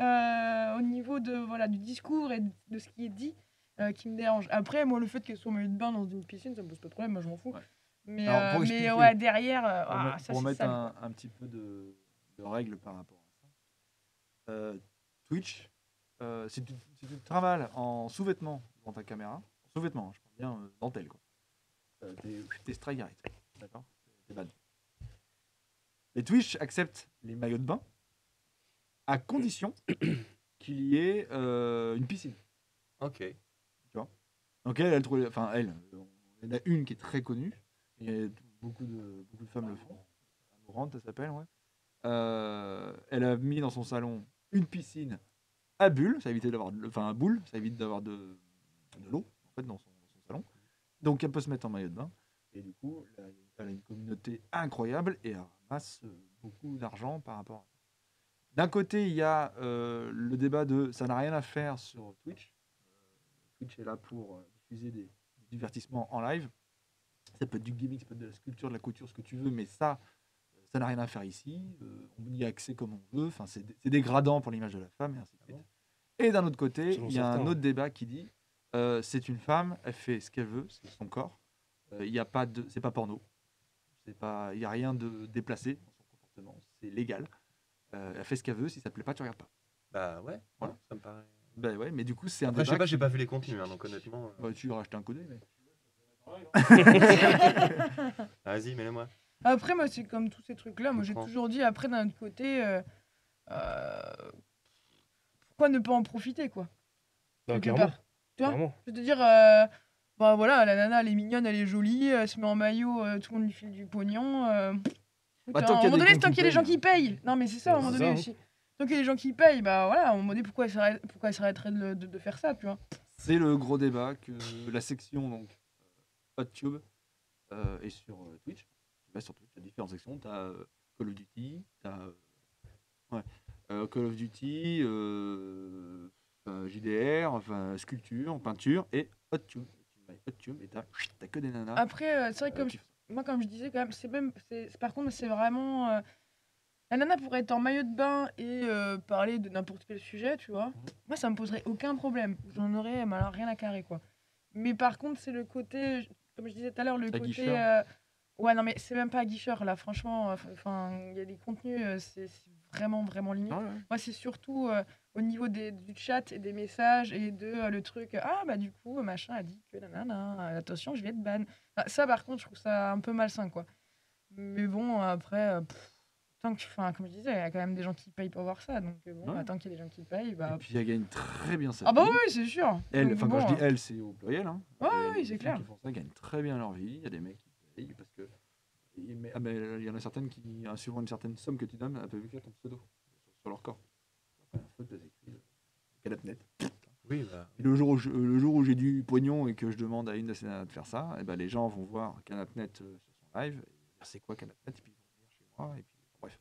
euh, au niveau de voilà du discours et de, de ce qui est dit euh, qui me dérange. Après moi le fait qu'elle soit au milieu de bain dans une piscine ça me pose pas de problème, moi je m'en fous. Ouais. Mais alors, euh, expliquer, mais ouais derrière euh, pour, ah, ça, pour mettre ça, un, un petit peu de, de règles par rapport à ça. Euh, Twitch, euh, si tu si tu travailles en sous-vêtements dans ta caméra, sous-vêtements, je parle bien euh, dentelle quoi. Euh, t'es strike direct, d'accord? Les Twitch acceptent les maillots de bain à condition qu'il y ait euh, une piscine. Ok. Tu vois. Donc elle, elle trouve, enfin elle, il y en a une qui est très connue et beaucoup de beaucoup de femmes le font. Laurent, elle s'appelle, ouais. Euh, elle a mis dans son salon une piscine à bulles, ça évite d'avoir, enfin à boules, ça évite d'avoir de, de l'eau en fait dans son, son salon. Donc elle peut se mettre en maillot de bain. Et du coup, là, elle a une communauté incroyable et elle ramasse beaucoup d'argent par rapport à ça. D'un côté, il y a euh, le débat de ça n'a rien à faire sur Twitch. Euh, Twitch est là pour euh, diffuser des, des divertissements en live. Ça peut être du gaming, ça peut être de la sculpture, de la couture, ce que tu veux, mais ça, ça n'a rien à faire ici. Euh, on y a accès comme on veut. Enfin, c'est dégradant pour l'image de la femme et ainsi de suite. Et d'un autre côté, il y a un autre débat qui dit euh, c'est une femme, elle fait ce qu'elle veut, c'est son corps. Il n'y a pas de, c'est pas porno, c'est pas, il n'y a rien de déplacé dans son comportement, c'est légal. Euh, elle fait ce qu'elle veut, si ça te plaît pas, tu regardes pas. Bah ouais, voilà, ça me paraît. Bah ouais, mais du coup c'est un débat. Je sais pas, j'ai pas vu les contenus, hein, donc honnêtement. Bah tu auras acheté un coup d'œil. Mais... Vas-y, mets-le-moi. Après moi c'est comme tous ces trucs-là, moi j'ai toujours dit après d'un autre côté, euh, euh, pourquoi ne pas en profiter quoi. Non, clairement. Tu vois, je veux dire. Euh, Bah voilà, la nana elle est mignonne, elle est jolie, elle se met en maillot, euh, tout le monde lui file du pognon. Euh... Bah, tant à un moment donné, tant qu'il y a des gens qui payent. Non mais c'est ça, à un moment donné aussi. Tant qu'il y a des gens qui payent, bah voilà, à un moment donné, pourquoi elle s'arrêterait de, de, de faire ça, tu vois. C'est le gros débat que la section, donc, HotTube euh, est sur euh, Twitch. Tu vas sur Twitch, tu as différentes sections, tu as euh, Call of Duty, tu as euh, ouais, euh, Call of Duty, euh, euh, J D R, enfin, sculpture, peinture et HotTube. Et t'as que des nanas. Après, c'est vrai que comme euh, je, moi, comme je disais, quand même, c'est même, c'est par contre, c'est vraiment euh, la nana pourrait être en maillot de bain et euh, parler de n'importe quel sujet, tu vois. Mmh. Moi, ça me poserait aucun problème. J'en aurais, alors rien à carrer, quoi. Mais par contre, c'est le côté, comme je disais tout à l'heure, le côté. Euh, ouais, non, mais c'est même pas aguicheur là. Franchement, enfin, il y a des contenus, c'est vraiment, vraiment limite. Ah, ouais. Moi, c'est surtout. Euh, Au niveau des, du chat et des messages et de euh, le truc, ah bah du coup, machin a dit que nanana, attention, je vais être ban. Ah, ça par contre, je trouve ça un peu malsain quoi. Mais bon, après, pff, tant que, enfin, comme je disais, il y a quand même des gens qui payent pour voir ça. Donc bon, ouais. bah, tant qu'il y a des gens qui payent, bah. Et puis elle gagne très bien sa vie. Ah bah oui, c'est sûr. Elle, enfin, bon, quand je dis elle, c'est au pluriel. Hein. Ouais, oui, c'est clair. Ils gagnent très bien leur vie. Il y a des mecs qui payent parce que. Il ah, y en a certaines qui, suivant une certaine somme que tu donnes, elle peut vu ton pseudo sur leur corps. Oui, bah. Et le jour où je, le jour où j'ai du pognon et que je demande à une de ces nanas de faire ça, et ben bah les gens vont voir CanapNet sur son live, c'est quoi CanapNet, et puis ils vont venir chez moi, et puis bref.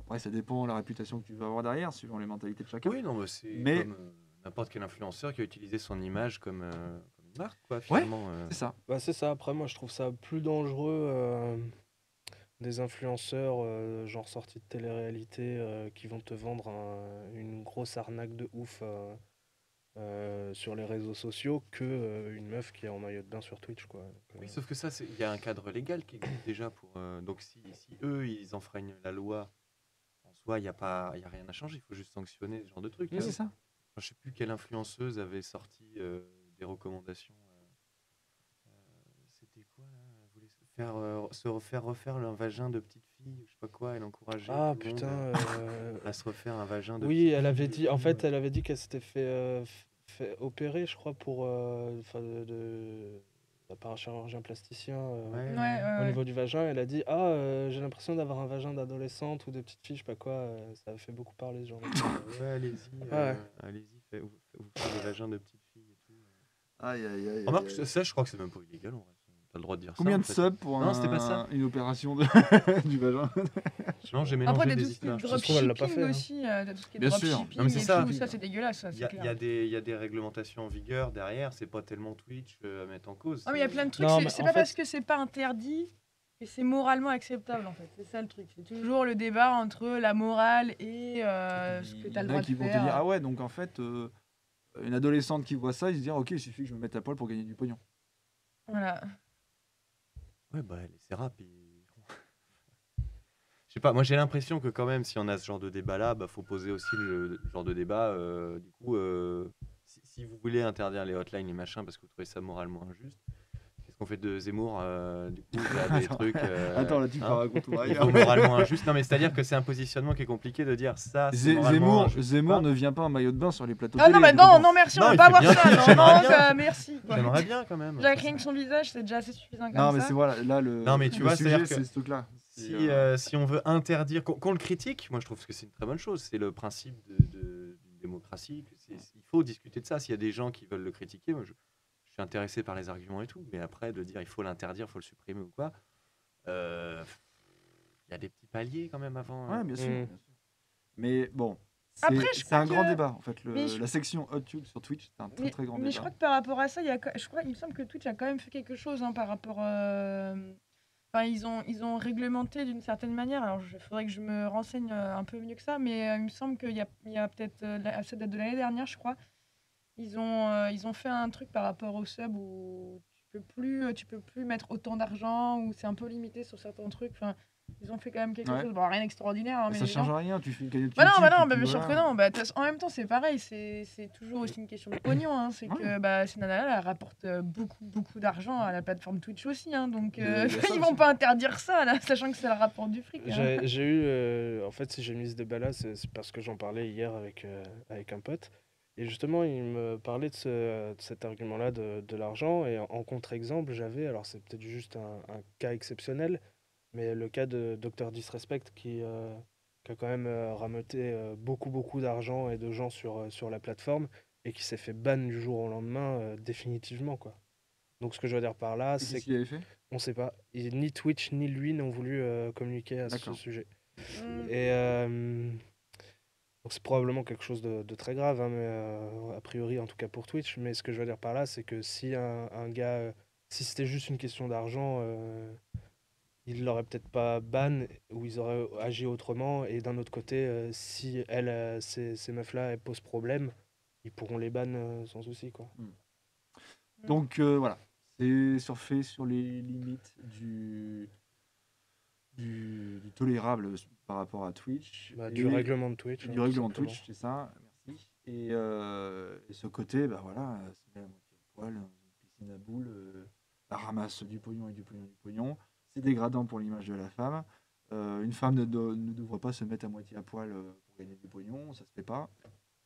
Après ça dépend de la réputation que tu vas avoir derrière, suivant les mentalités de chacun. Oui, non, bah c'est mais... comme euh, n'importe quel influenceur qui a utilisé son image comme, euh, comme une marque, quoi, finalement. Ouais, euh... c'est ça. Bah, c'est ça. Après moi je trouve ça plus dangereux. Euh... Des influenceurs, euh, genre sortis de télé-réalité, euh, qui vont te vendre un, une grosse arnaque de ouf euh, euh, sur les réseaux sociaux que euh, une meuf qui est en maillot de bain sur Twitch, quoi. Donc, oui, euh... sauf que ça, il y a un cadre légal qui existe déjà pour. Euh, donc si, si eux, ils enfreignent la loi, en soi, il n'y a pas, il y a rien à changer. Il faut juste sanctionner ce genre de truc. Oui, c'est ça. Enfin, je ne sais plus quelle influenceuse avait sorti euh, des recommandations. Euh, euh, C'était quoi là? Faire, euh, se refaire refaire un vagin de petite fille, je sais pas quoi, elle encourageait ah, putain, euh... à se refaire un vagin de oui, petite elle avait fille, dit, en fait, elle avait dit qu'elle s'était fait, euh, fait opérer, je crois, pour euh, de, de, par un chirurgien plasticien euh, ouais. Ouais, ouais, au niveau ouais. du vagin. Elle a dit ah, euh, j'ai l'impression d'avoir un vagin d'adolescente ou de petite fille, je sais pas quoi, euh, ça fait beaucoup parler ce genre de truc. Ouais, allez-y, euh, ouais. allez-y, faites des vagins de petite fille et tout. Aïe, aïe, aïe. Remarque, aïe, aïe. Ça, je crois que c'est même pas illégal en vrai. T'as le droit de dire combien ça, de subs pour non, un... pas ça. Une opération de... du vagin. Non, j'ai mélangé après, des histoires. Après, t'as tout ce qui est dropshipping aussi. Hein. T'as tout ce qui est bien sûr. Non, mais c'est ça. Tout, ça, c'est dégueulasse. Il y, y, y a des réglementations en vigueur derrière. C'est pas tellement Twitch euh, à mettre en cause. Ah, mais il y a plein de trucs. C'est pas fait... parce que c'est pas interdit que c'est moralement acceptable, en fait. C'est ça, le truc. C'est toujours le débat entre la morale et euh, ce que t'as le droit de faire. Il y en a qui vont te dire, ah ouais, donc en fait, une adolescente qui voit ça, ils se disent, ok, il suffit que je me mette à poil pour gagner du pognon. Voilà. Ouais, bah, les sérapes, ils... je sais pas, moi j'ai l'impression que quand même, si on a ce genre de débat-là, bah, faut poser aussi le, le genre de débat. Euh, du coup, euh, si, si vous voulez interdire les hotlines, les machins, parce que vous trouvez ça moralement injuste, qu'est-ce qu'on fait de Zemmour euh, du coup, il y a des trucs... Euh, Attends, là, tu hein, racontes moralement injuste. Non, mais c'est-à-dire que c'est un positionnement qui est compliqué de dire ça, c'est moralement injuste. Zemmour ne vient pas en maillot de bain sur les plateaux. Ah non, mais non, non, merci, on va pas voir ça. Non, non, merci. J'aimerais bien, quand même. J'ai rien que son visage, c'est déjà assez suffisant comme ça. Non, mais c'est voilà, là, le... Non, mais tu vois, c'est ce truc-là. Si, euh, si on veut interdire, qu'on qu le critique, moi je trouve que c'est une très bonne chose. C'est le principe d'une démocratie. Il faut discuter de ça. S'il y a des gens qui veulent le critiquer, moi je, je suis intéressé par les arguments et tout. Mais après, de dire il faut l'interdire, il faut le supprimer ou quoi, euh, il y a des petits paliers quand même avant. Ouais, bien sûr. Mmh. Bien sûr. Mais bon. C'est un que... grand débat en fait. Le, je... La section Hot Tube sur Twitch, c'est un très mais, très grand mais débat. Mais je crois que par rapport à ça, il, y a, je crois, il me semble que Twitch a quand même fait quelque chose hein, par rapport. Euh... Enfin, ils ont, ils ont réglementé d'une certaine manière. Alors, il faudrait que je me renseigne un peu mieux que ça, mais euh, il me semble qu'il y a, a peut-être euh, à cette date de l'année dernière, je crois, ils ont, euh, ils ont fait un truc par rapport au sub où tu peux plus, tu peux plus mettre autant d'argent ou c'est un peu limité sur certains trucs. Enfin, ils ont fait quand même quelque ouais. chose, bon, rien d'extraordinaire. Hein, mais ça ne change rien, tu fais une qualité. Bah non, bah non, bah, bien sûr que non. Bah, en même temps, c'est pareil, c'est toujours aussi une question de pognon. Hein, c'est ouais. que bah, ces nanas-là rapportent beaucoup, beaucoup d'argent à la plateforme Twitch aussi. Hein, donc, euh, ils ne vont pas interdire ça, là, sachant que ça leur rapporte du fric. J'ai hein. eu, euh, en fait, si j'ai mis ce débat-là, c'est parce que j'en parlais hier avec, euh, avec un pote. Et justement, il me parlait de, ce, de cet argument-là de, de l'argent. Et en, en contre-exemple, j'avais, alors c'est peut-être juste un, un cas exceptionnel, mais le cas de docteur Disrespect qui, euh, qui a quand même euh, rameuté euh, beaucoup, beaucoup d'argent et de gens sur, euh, sur la plateforme et qui s'est fait ban du jour au lendemain euh, définitivement. Quoi. Donc ce que je veux dire par là, c'est qu'on ne sait pas. Et ni Twitch ni lui n'ont voulu euh, communiquer à ce sujet. Et, euh, donc c'est probablement quelque chose de, de très grave, hein, mais, euh, a priori en tout cas pour Twitch. Mais ce que je veux dire par là, c'est que si un, un gars, euh, si c'était juste une question d'argent... Euh, ils l'auraient peut-être pas ban ou ils auraient agi autrement. Et d'un autre côté, euh, si elles, euh, ces, ces meufs-là elles posent problème, ils pourront les ban euh, sans souci. Quoi. Mmh. Donc euh, voilà, c'est surfer sur les limites du, du, du tolérable par rapport à Twitch. Bah, du et, règlement de Twitch. Du hein, règlement de Twitch, c'est ça, merci. Et, euh, et ce côté, bah voilà, c'est la moitié au poil, une piscine à boules, euh, la ramasse du pognon et du pognon et du pognon. C'est dégradant pour l'image de la femme. Euh, une femme ne, do ne devrait pas se mettre à moitié à poil pour gagner du pognon, ça se fait pas.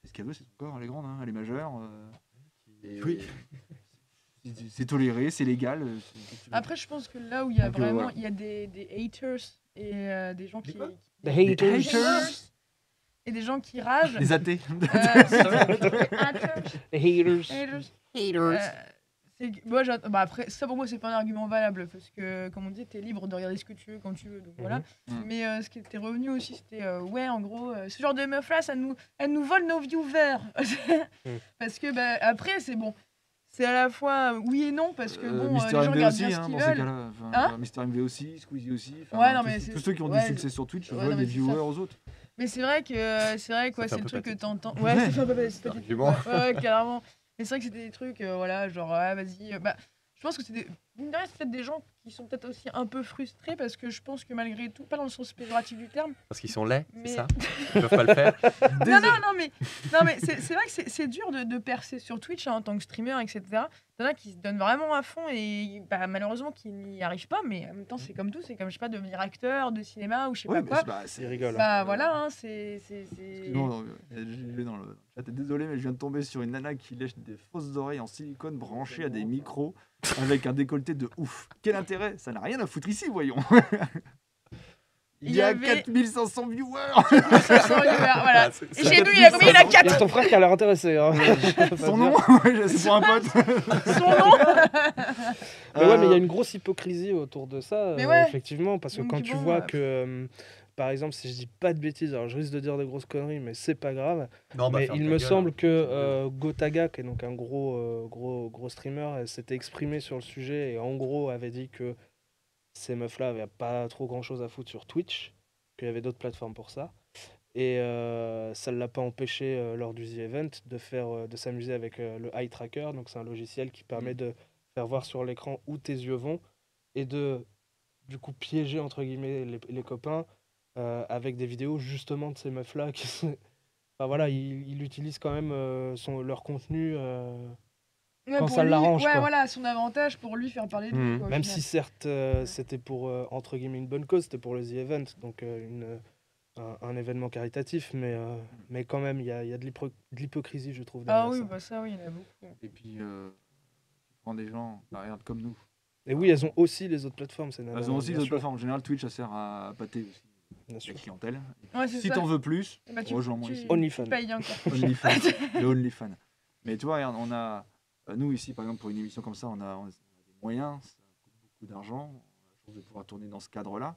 Et ce qu'elle veut, c'est son corps, elle est grande, hein, elle est majeure. Euh, et, oui. C'est toléré, c'est légal. Après, je pense que là où il y a donc, vraiment ouais. il y a des, des haters et euh, des gens qui. Des haters. haters Et des gens qui ragent. Des athées. Euh, des haters. Haters. haters. Euh, Moi, bah après, ça pour moi c'est pas un argument valable parce que comme on dit t'es libre de regarder ce que tu veux quand tu veux donc mmh. voilà mmh. mais euh, ce qui était revenu aussi c'était euh, ouais en gros euh, ce genre de meuf là ça nous elle nous vole nos viewers mmh. parce que bah, après c'est bon c'est à la fois oui et non parce que euh, bon Mister euh, les gens regardent aussi, bien hein, ce qu'ils veulent enfin, hein Mister M V aussi Squeezie aussi ouais, non, mais tous, tous ceux qui ont ouais, du succès je... sur Twitch volent ouais, les viewers aux autres mais c'est vrai que c'est vrai quoi c'est le truc que t'entends ouais c'est un peu ouais carrément. Mais c'est vrai que c'était des trucs, euh, voilà, genre, ah, vas-y. Euh, bah, je pense que c'est des... peut-être des gens qui sont peut-être aussi un peu frustrés parce que je pense que malgré tout, pas dans le sens péjoratif du terme. Parce qu'ils sont laids, mais... c'est ça. Ils peuvent pas le faire. Non, non, non, mais, non, mais c'est vrai que c'est dur de, de percer sur Twitch hein, en tant que streamer, et cetera. Il y en a qui se donnent vraiment à fond et bah, malheureusement qui n'y arrivent pas, mais en même temps, c'est comme tout. C'est comme, je sais pas, devenir acteur de cinéma ou je sais ouais, pas quoi. C'est bah, rigolo. Bah hein, voilà, hein, c'est. Excuse-moi, je vais dans le chat. Désolé, mais je viens de tomber sur une nana qui lèche des fausses oreilles en silicone branchées à des micros. Avec un décolleté de ouf. Quel intérêt? Ça n'a rien à foutre ici, voyons. Il, il y a avait... quatre mille cinq cents viewers. quatre mille cinq cents viewers, voilà. Et j'ai vu, il y a combien? Il y en a quatre. Il y a ton frère qui a l'air intéressé. Hein. Son nom, c'est pour un pote. Son nom. Mais ouais, mais il y a une grosse hypocrisie autour de ça, mais ouais. euh, effectivement, parce que donc, quand tu bon, vois ouais. que... Euh, par exemple, si je dis pas de bêtises, alors je risque de dire des grosses conneries, mais c'est pas grave. Non, mais il me gueule, semble hein. que euh, Gotaga, qui est donc un gros, euh, gros, gros streamer, s'était exprimé sur le sujet et en gros avait dit que ces meufs-là avaient pas trop grand-chose à foutre sur Twitch, qu'il y avait d'autres plateformes pour ça. Et euh, ça ne l'a pas empêché euh, lors du The Event de faire, euh, de s'amuser avec euh, le Eye Tracker. Donc c'est un logiciel qui permet de faire voir sur l'écran où tes yeux vont et de du coup piéger entre guillemets les, les copains. Euh, avec des vidéos justement de ces meufs-là qui se... enfin voilà, ils, ils utilisent quand même euh, son, leur contenu euh, ouais, quand ça l'arrange. Ouais, voilà, son avantage pour lui faire parler de mmh. lui. Quoi, même si certes euh, c'était pour, euh, entre guillemets, une bonne cause, c'était pour le The Event, donc euh, une, un, un événement caritatif, mais, euh, mais quand même, il y a, y a de l'hypocrisie, je trouve. Ah oui, ça. Bah ça, oui, il y en a beaucoup. Et puis, euh, tu prends des gens, bah, regarde comme nous, Et oui, elles ont aussi les autres plateformes. Elles ont aussi les autres plateformes. En général, Twitch, ça sert à pâter aussi la clientèle. Ouais, si t'en veux plus, bah, rejoins-moi ici. OnlyFans. Le OnlyFans. Mais tu vois, regarde, on a, nous ici, par exemple, pour une émission comme ça, on a, on a des moyens, ça coûte beaucoup d'argent, on a la chance de pouvoir tourner dans ce cadre-là.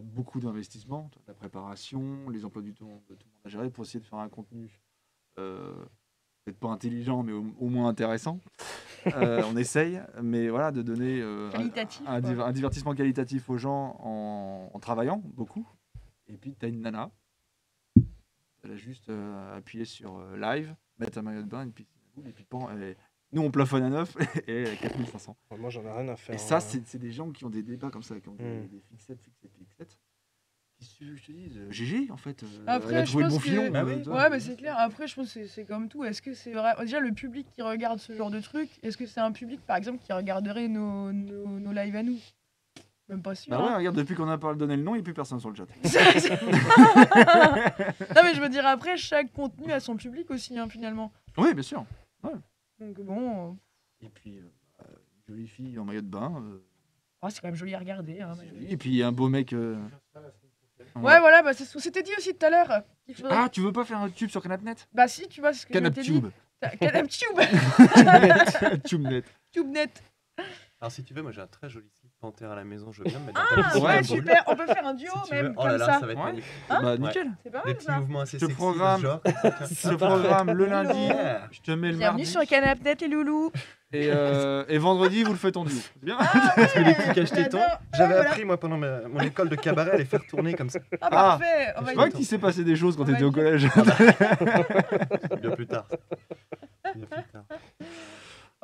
Beaucoup d'investissements, la préparation, les emplois du temps de tout le monde à gérer pour essayer de faire un contenu euh, peut-être pas intelligent, mais au, au moins intéressant. Euh, on essaye, mais voilà, de donner euh, un, un, un divertissement qualitatif aux gens en, en travaillant beaucoup. Et puis, tu as une nana, elle a juste euh, appuyé sur euh, live, mettre un maillot de bain, et puis, et puis pan, elle, nous, on plafonne à neuf et à quatre mille cinq cents. Moi, j'en ai rien à faire. Et ça, c'est des gens qui ont des débats comme ça, qui ont des, mmh. des fixettes, fixettes, fixettes. Qu'est-ce que je te dis, euh, G G, en fait. Euh, Après, elle a trouvé le bon filon. Bah, oui. Ouais, mais c'est clair. Après, je pense que c'est comme tout. Est-ce que c'est vrai... Déjà, le public qui regarde ce genre de truc, est-ce que c'est un public, par exemple, qui regarderait nos, nos, nos lives à nous? Même pas sûr. Bah ouais, hein. Regarde, depuis qu'on a parlé de donner le nom, il n'y a plus personne sur le chat. Non, mais je veux dire, après, chaque contenu a son public aussi, hein, finalement. Oui, bien sûr. Ouais. Donc bon. Euh... Et puis, euh, une jolie fille en maillot de bain. Euh... Oh, c'est quand même joli à regarder. Hein, joli. Et puis, un beau mec. Euh... Ouais, ouais, voilà, bah, c'est ce qu'on s'était dit aussi tout à l'heure. Faudrait... Ah, tu veux pas faire un tube sur Canapnet? Bah, si, tu vois ce que Canap je t'ai dit. Canaptube. Canaptube. TubeNet. TubeNet. Alors, si tu veux, moi j'ai un très joli slip panthère à la maison. Je viens me mettre un tapis. Ouais, super. On peut faire un duo si même. Oh là là, ça, ça va être ouais. magnifique. Hein bah, nickel. C'est pas mal. Des petits ça. mouvements assez sexy. Je te programme le lundi. Je te mets le Bienvenue mardi. Bienvenue sur le Canapnet, les loulous. Et, euh, et vendredi, vous le faites en duo. C'est bien. Ah, parce que les petits cache-tétons, j'avais voilà. appris, moi, pendant ma, mon école de cabaret, à les faire tourner comme ça. Ah, parfait. Ah, je crois qu'il s'est passé des choses quand t'étais au collège. Bien plus tard. Bien plus tard.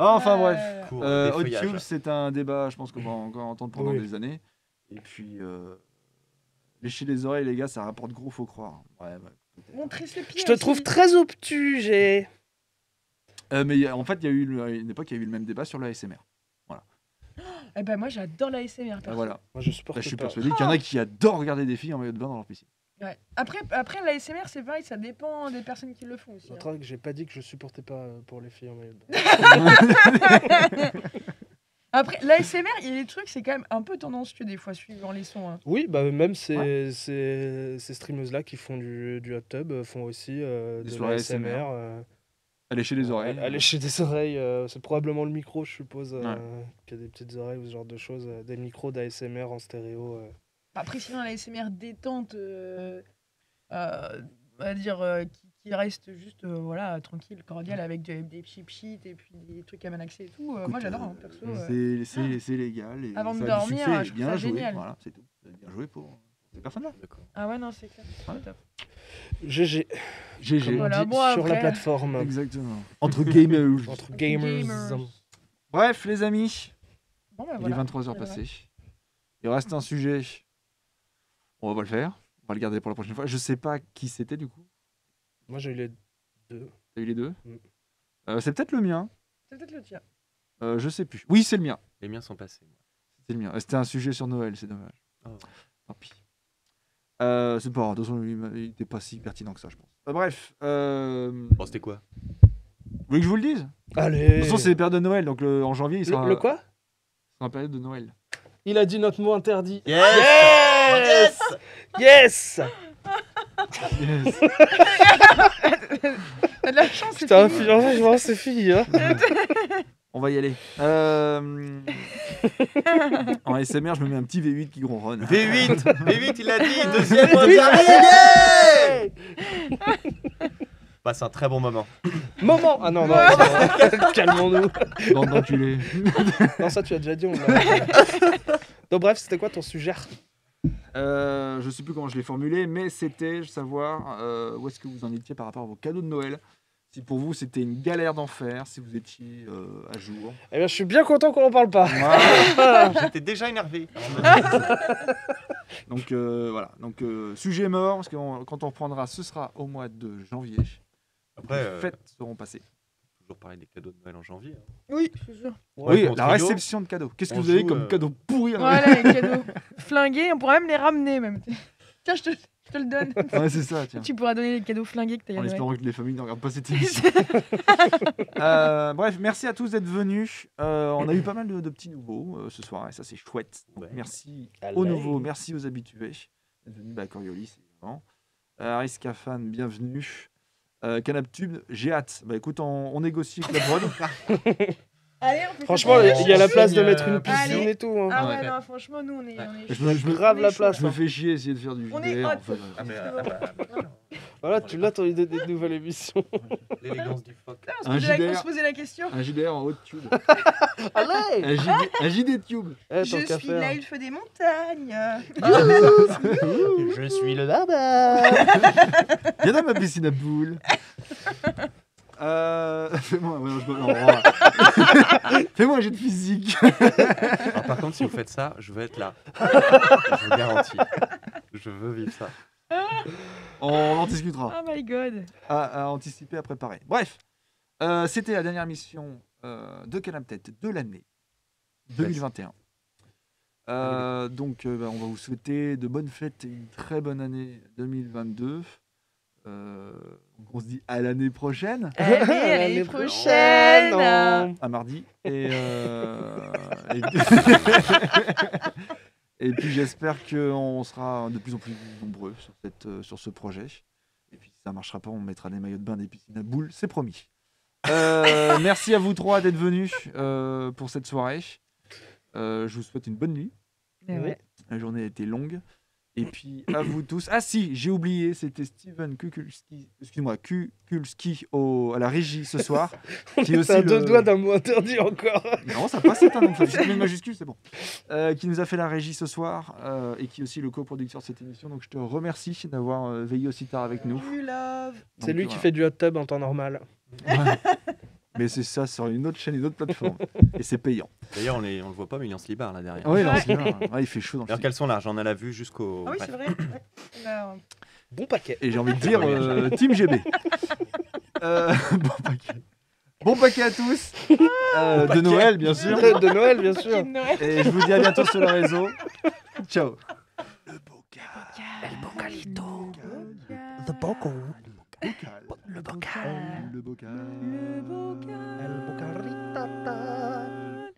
Ah, enfin bref, euh, Hot Tube, c'est un débat, je pense qu'on va encore entendre pendant oui. des années. Et puis, euh, lécher les oreilles, les gars, ça rapporte gros, faut croire. Ouais, bah, montrer ses pieds. Je te aussi. trouve très obtus, j'ai. Euh, mais a, en fait, il y a eu le, une époque, il y a eu le même débat sur l'A S M R. Voilà. Oh, eh ben moi, j'adore l'A S M R. Ah, voilà. Moi, je supporte. Là, je suis persuadé qu'il y en a qui adorent regarder des filles en maillot de bain dans leur piscine. Ouais. Après, après l'A S M R, c'est pareil, ça dépend des personnes qui le font aussi. Hein. J'ai pas dit que je supportais pas pour les filles en maillot de bain. Après, l'A S M R, il y a des trucs, c'est quand même un peu tendancieux des fois, suivant les sons. Hein. Oui, bah même ces, ouais. ces, ces streameuses-là qui font du, du hot tub font aussi euh, de l'A S M R. Euh, à lécher les oreilles. À, à lécher des oreilles, euh, c'est probablement le micro, je suppose, euh, ouais. qu'il y a des petites oreilles ou ce genre de choses. Euh, des micros d'A S M R en stéréo. Euh. Après, sinon, la S M R détente, euh, euh, on va dire, euh, qui, qui reste juste euh, voilà, tranquille, cordiale, avec des, des chip-sheets et puis des trucs à malaxer et tout. Euh, Écoute, moi, j'adore, en euh, perso. Euh, c'est ah, légal. Et avant de dormir, succès, je bien joué. Génial. Voilà, c'est tout. Bien joué pour ces personnes-là. Ah ouais, non, c'est clair. Ah. Top. G G. G G. Voilà, bon, sur après... la plateforme. Exactement. Entre gamers. Entre gamers. gamers. Bref, les amis, bon, ben, voilà. il est vingt-trois heures passées. Il reste un sujet... On va le faire, on va le garder pour la prochaine fois. Je sais pas qui c'était du coup. Moi j'ai eu les deux. T'as eu les deux mm. euh, C'est peut-être le mien. C'est peut-être le tien. Euh, je sais plus. Oui, c'est le mien. Les miens sont passés. C'était le mien. C'était un sujet sur Noël, c'est dommage. Oh. Tant pis. Euh, c'est pas grave, de toute façon, il n'était pas si pertinent que ça, je pense. Euh, bref. Euh... Bon, c'était quoi? Vous voulez que je vous le dise? Allez. De toute façon, c'est la période de Noël, donc le... en janvier, il sera. Le, le quoi? C'est la période de Noël. Il a dit notre mot interdit. Yes! Yeah! Yes! Yes! Yes! De la chance, c'est fini. C'est fini. Hein. On va y aller. Euh... En A S M R, je me mets un petit V huit qui ronronne. V huit! V huit, il a dit! Deuxième mot interdit! Passe un très bon moment. Moment! Ah non, non, non. Calmons-nous. Dans d'enculé. Non, ça, tu as déjà dit. On Donc, bref, c'était quoi ton sujet? Euh, je sais plus comment je l'ai formulé, mais c'était savoir euh, où est-ce que vous en étiez par rapport à vos cadeaux de Noël. Si pour vous c'était une galère d'enfer, si vous étiez euh, à jour. Eh bien, je suis bien content qu'on en parle pas. Ouais. J'étais déjà énervé. Donc euh, voilà. Donc euh, sujet mort, parce que on, quand on reprendra, ce sera au mois de janvier. Après, les euh... fêtes seront passées. Parler des cadeaux de Noël en janvier. Hein. Oui, je suis sûr. Oui, la trio, réception de cadeaux. Qu'est-ce que vous avez comme euh... cadeaux pourris? Voilà, les cadeaux flingués, on pourrait même les ramener même. Tiens, je te... Je te le donne. Ouais, c'est ça, tiens. Tu pourras donner les cadeaux flingués que t'as eu. En espérant que les familles ne regardent pas cette émission. euh, bref, merci à tous d'être venus. Euh, on a eu pas mal de, de petits nouveaux euh, ce soir, et ça, c'est chouette. Ouais. Merci Allez. aux nouveaux, merci aux habitués. Bienvenue à Coriolis, évidemment. Euh, Aris Kafan, bienvenue. Euh, Canaptube, j'ai hâte. Bah écoute, on, on négocie avec la prod. Allez, on peut franchement, il y a la place de mettre une piscine Allez. et tout. Hein. Ah ouais, ouais, non, franchement, nous, on est. Ouais. On est je me, je me grave la place. Je me fais chier, essayer de faire du. On est hot. Enfin, ah, mais, euh, voilà, tu l'as ton idée des nouvelles émissions. L'élégance du fuck. On se posait la question. Un J D R en haut de tube. Allez, un J D tube. Je suis l'elfe des montagnes. Je suis le barbe. Viens dans ma piscine à boules. Euh... Fais-moi ouais, je... Fais-moi un jeu de physique. Ah, par contre, si vous faites ça, je veux être là. Je vous garantis. Je veux vivre ça. On en discutera. Oh my god. À, à anticiper, à préparer. Bref, euh, c'était la dernière mission euh, de Calam-Tête de l'année deux mille vingt et un. Euh, donc, euh, bah, on va vous souhaiter de bonnes fêtes et une très bonne année deux mille vingt-deux. Euh, on se dit à l'année prochaine. Allez, à l'année prochaine. prochaine À mardi. Et, euh, et, et puis j'espère qu'on sera de plus en plus nombreux sur, cette, sur ce projet. Et puis si ça ne marchera pas, on mettra des maillots de bain, des piscines à boules, c'est promis. Euh, merci à vous trois d'être venus euh, pour cette soirée. Euh, je vous souhaite une bonne nuit. Ouais. La journée a été longue. Et puis à vous tous. Ah si, j'ai oublié, c'était Steven Kukulski, excuse-moi, Kukulski au, à la régie ce soir. Qui aussi le... deux doigts d'un mot interdit encore. Non, ça passe, c'est un nom, c'est une majuscule, c'est bon. Euh, qui nous a fait la régie ce soir euh, et qui est aussi le coproducteur de cette émission. Donc je te remercie d'avoir euh, veillé aussi tard avec nous. C'est lui voilà. qui fait du hot tub en temps normal. Ouais. Mais c'est ça sur une autre chaîne, une autre plateforme. Et c'est payant. D'ailleurs, on ne le voit pas, mais il est en slibard là derrière. Oui, il est en slibard. Il fait chaud. Alors qu'elles sont larges, on a la vue jusqu'au. Ah oui, c'est vrai. Alors... Bon paquet. Et j'ai envie de dire euh, Team G B. euh, bon paquet. Bon paquet à tous. Euh, bon de, Noël, bien sûr. de Noël, bien sûr. De Noël, bien sûr. Et je vous dis à bientôt sur le réseau. Ciao. Le bocal. Le bocalito. The bocal. Le bocal. Le bocal. Le bocal. Le bocal. Le bocal.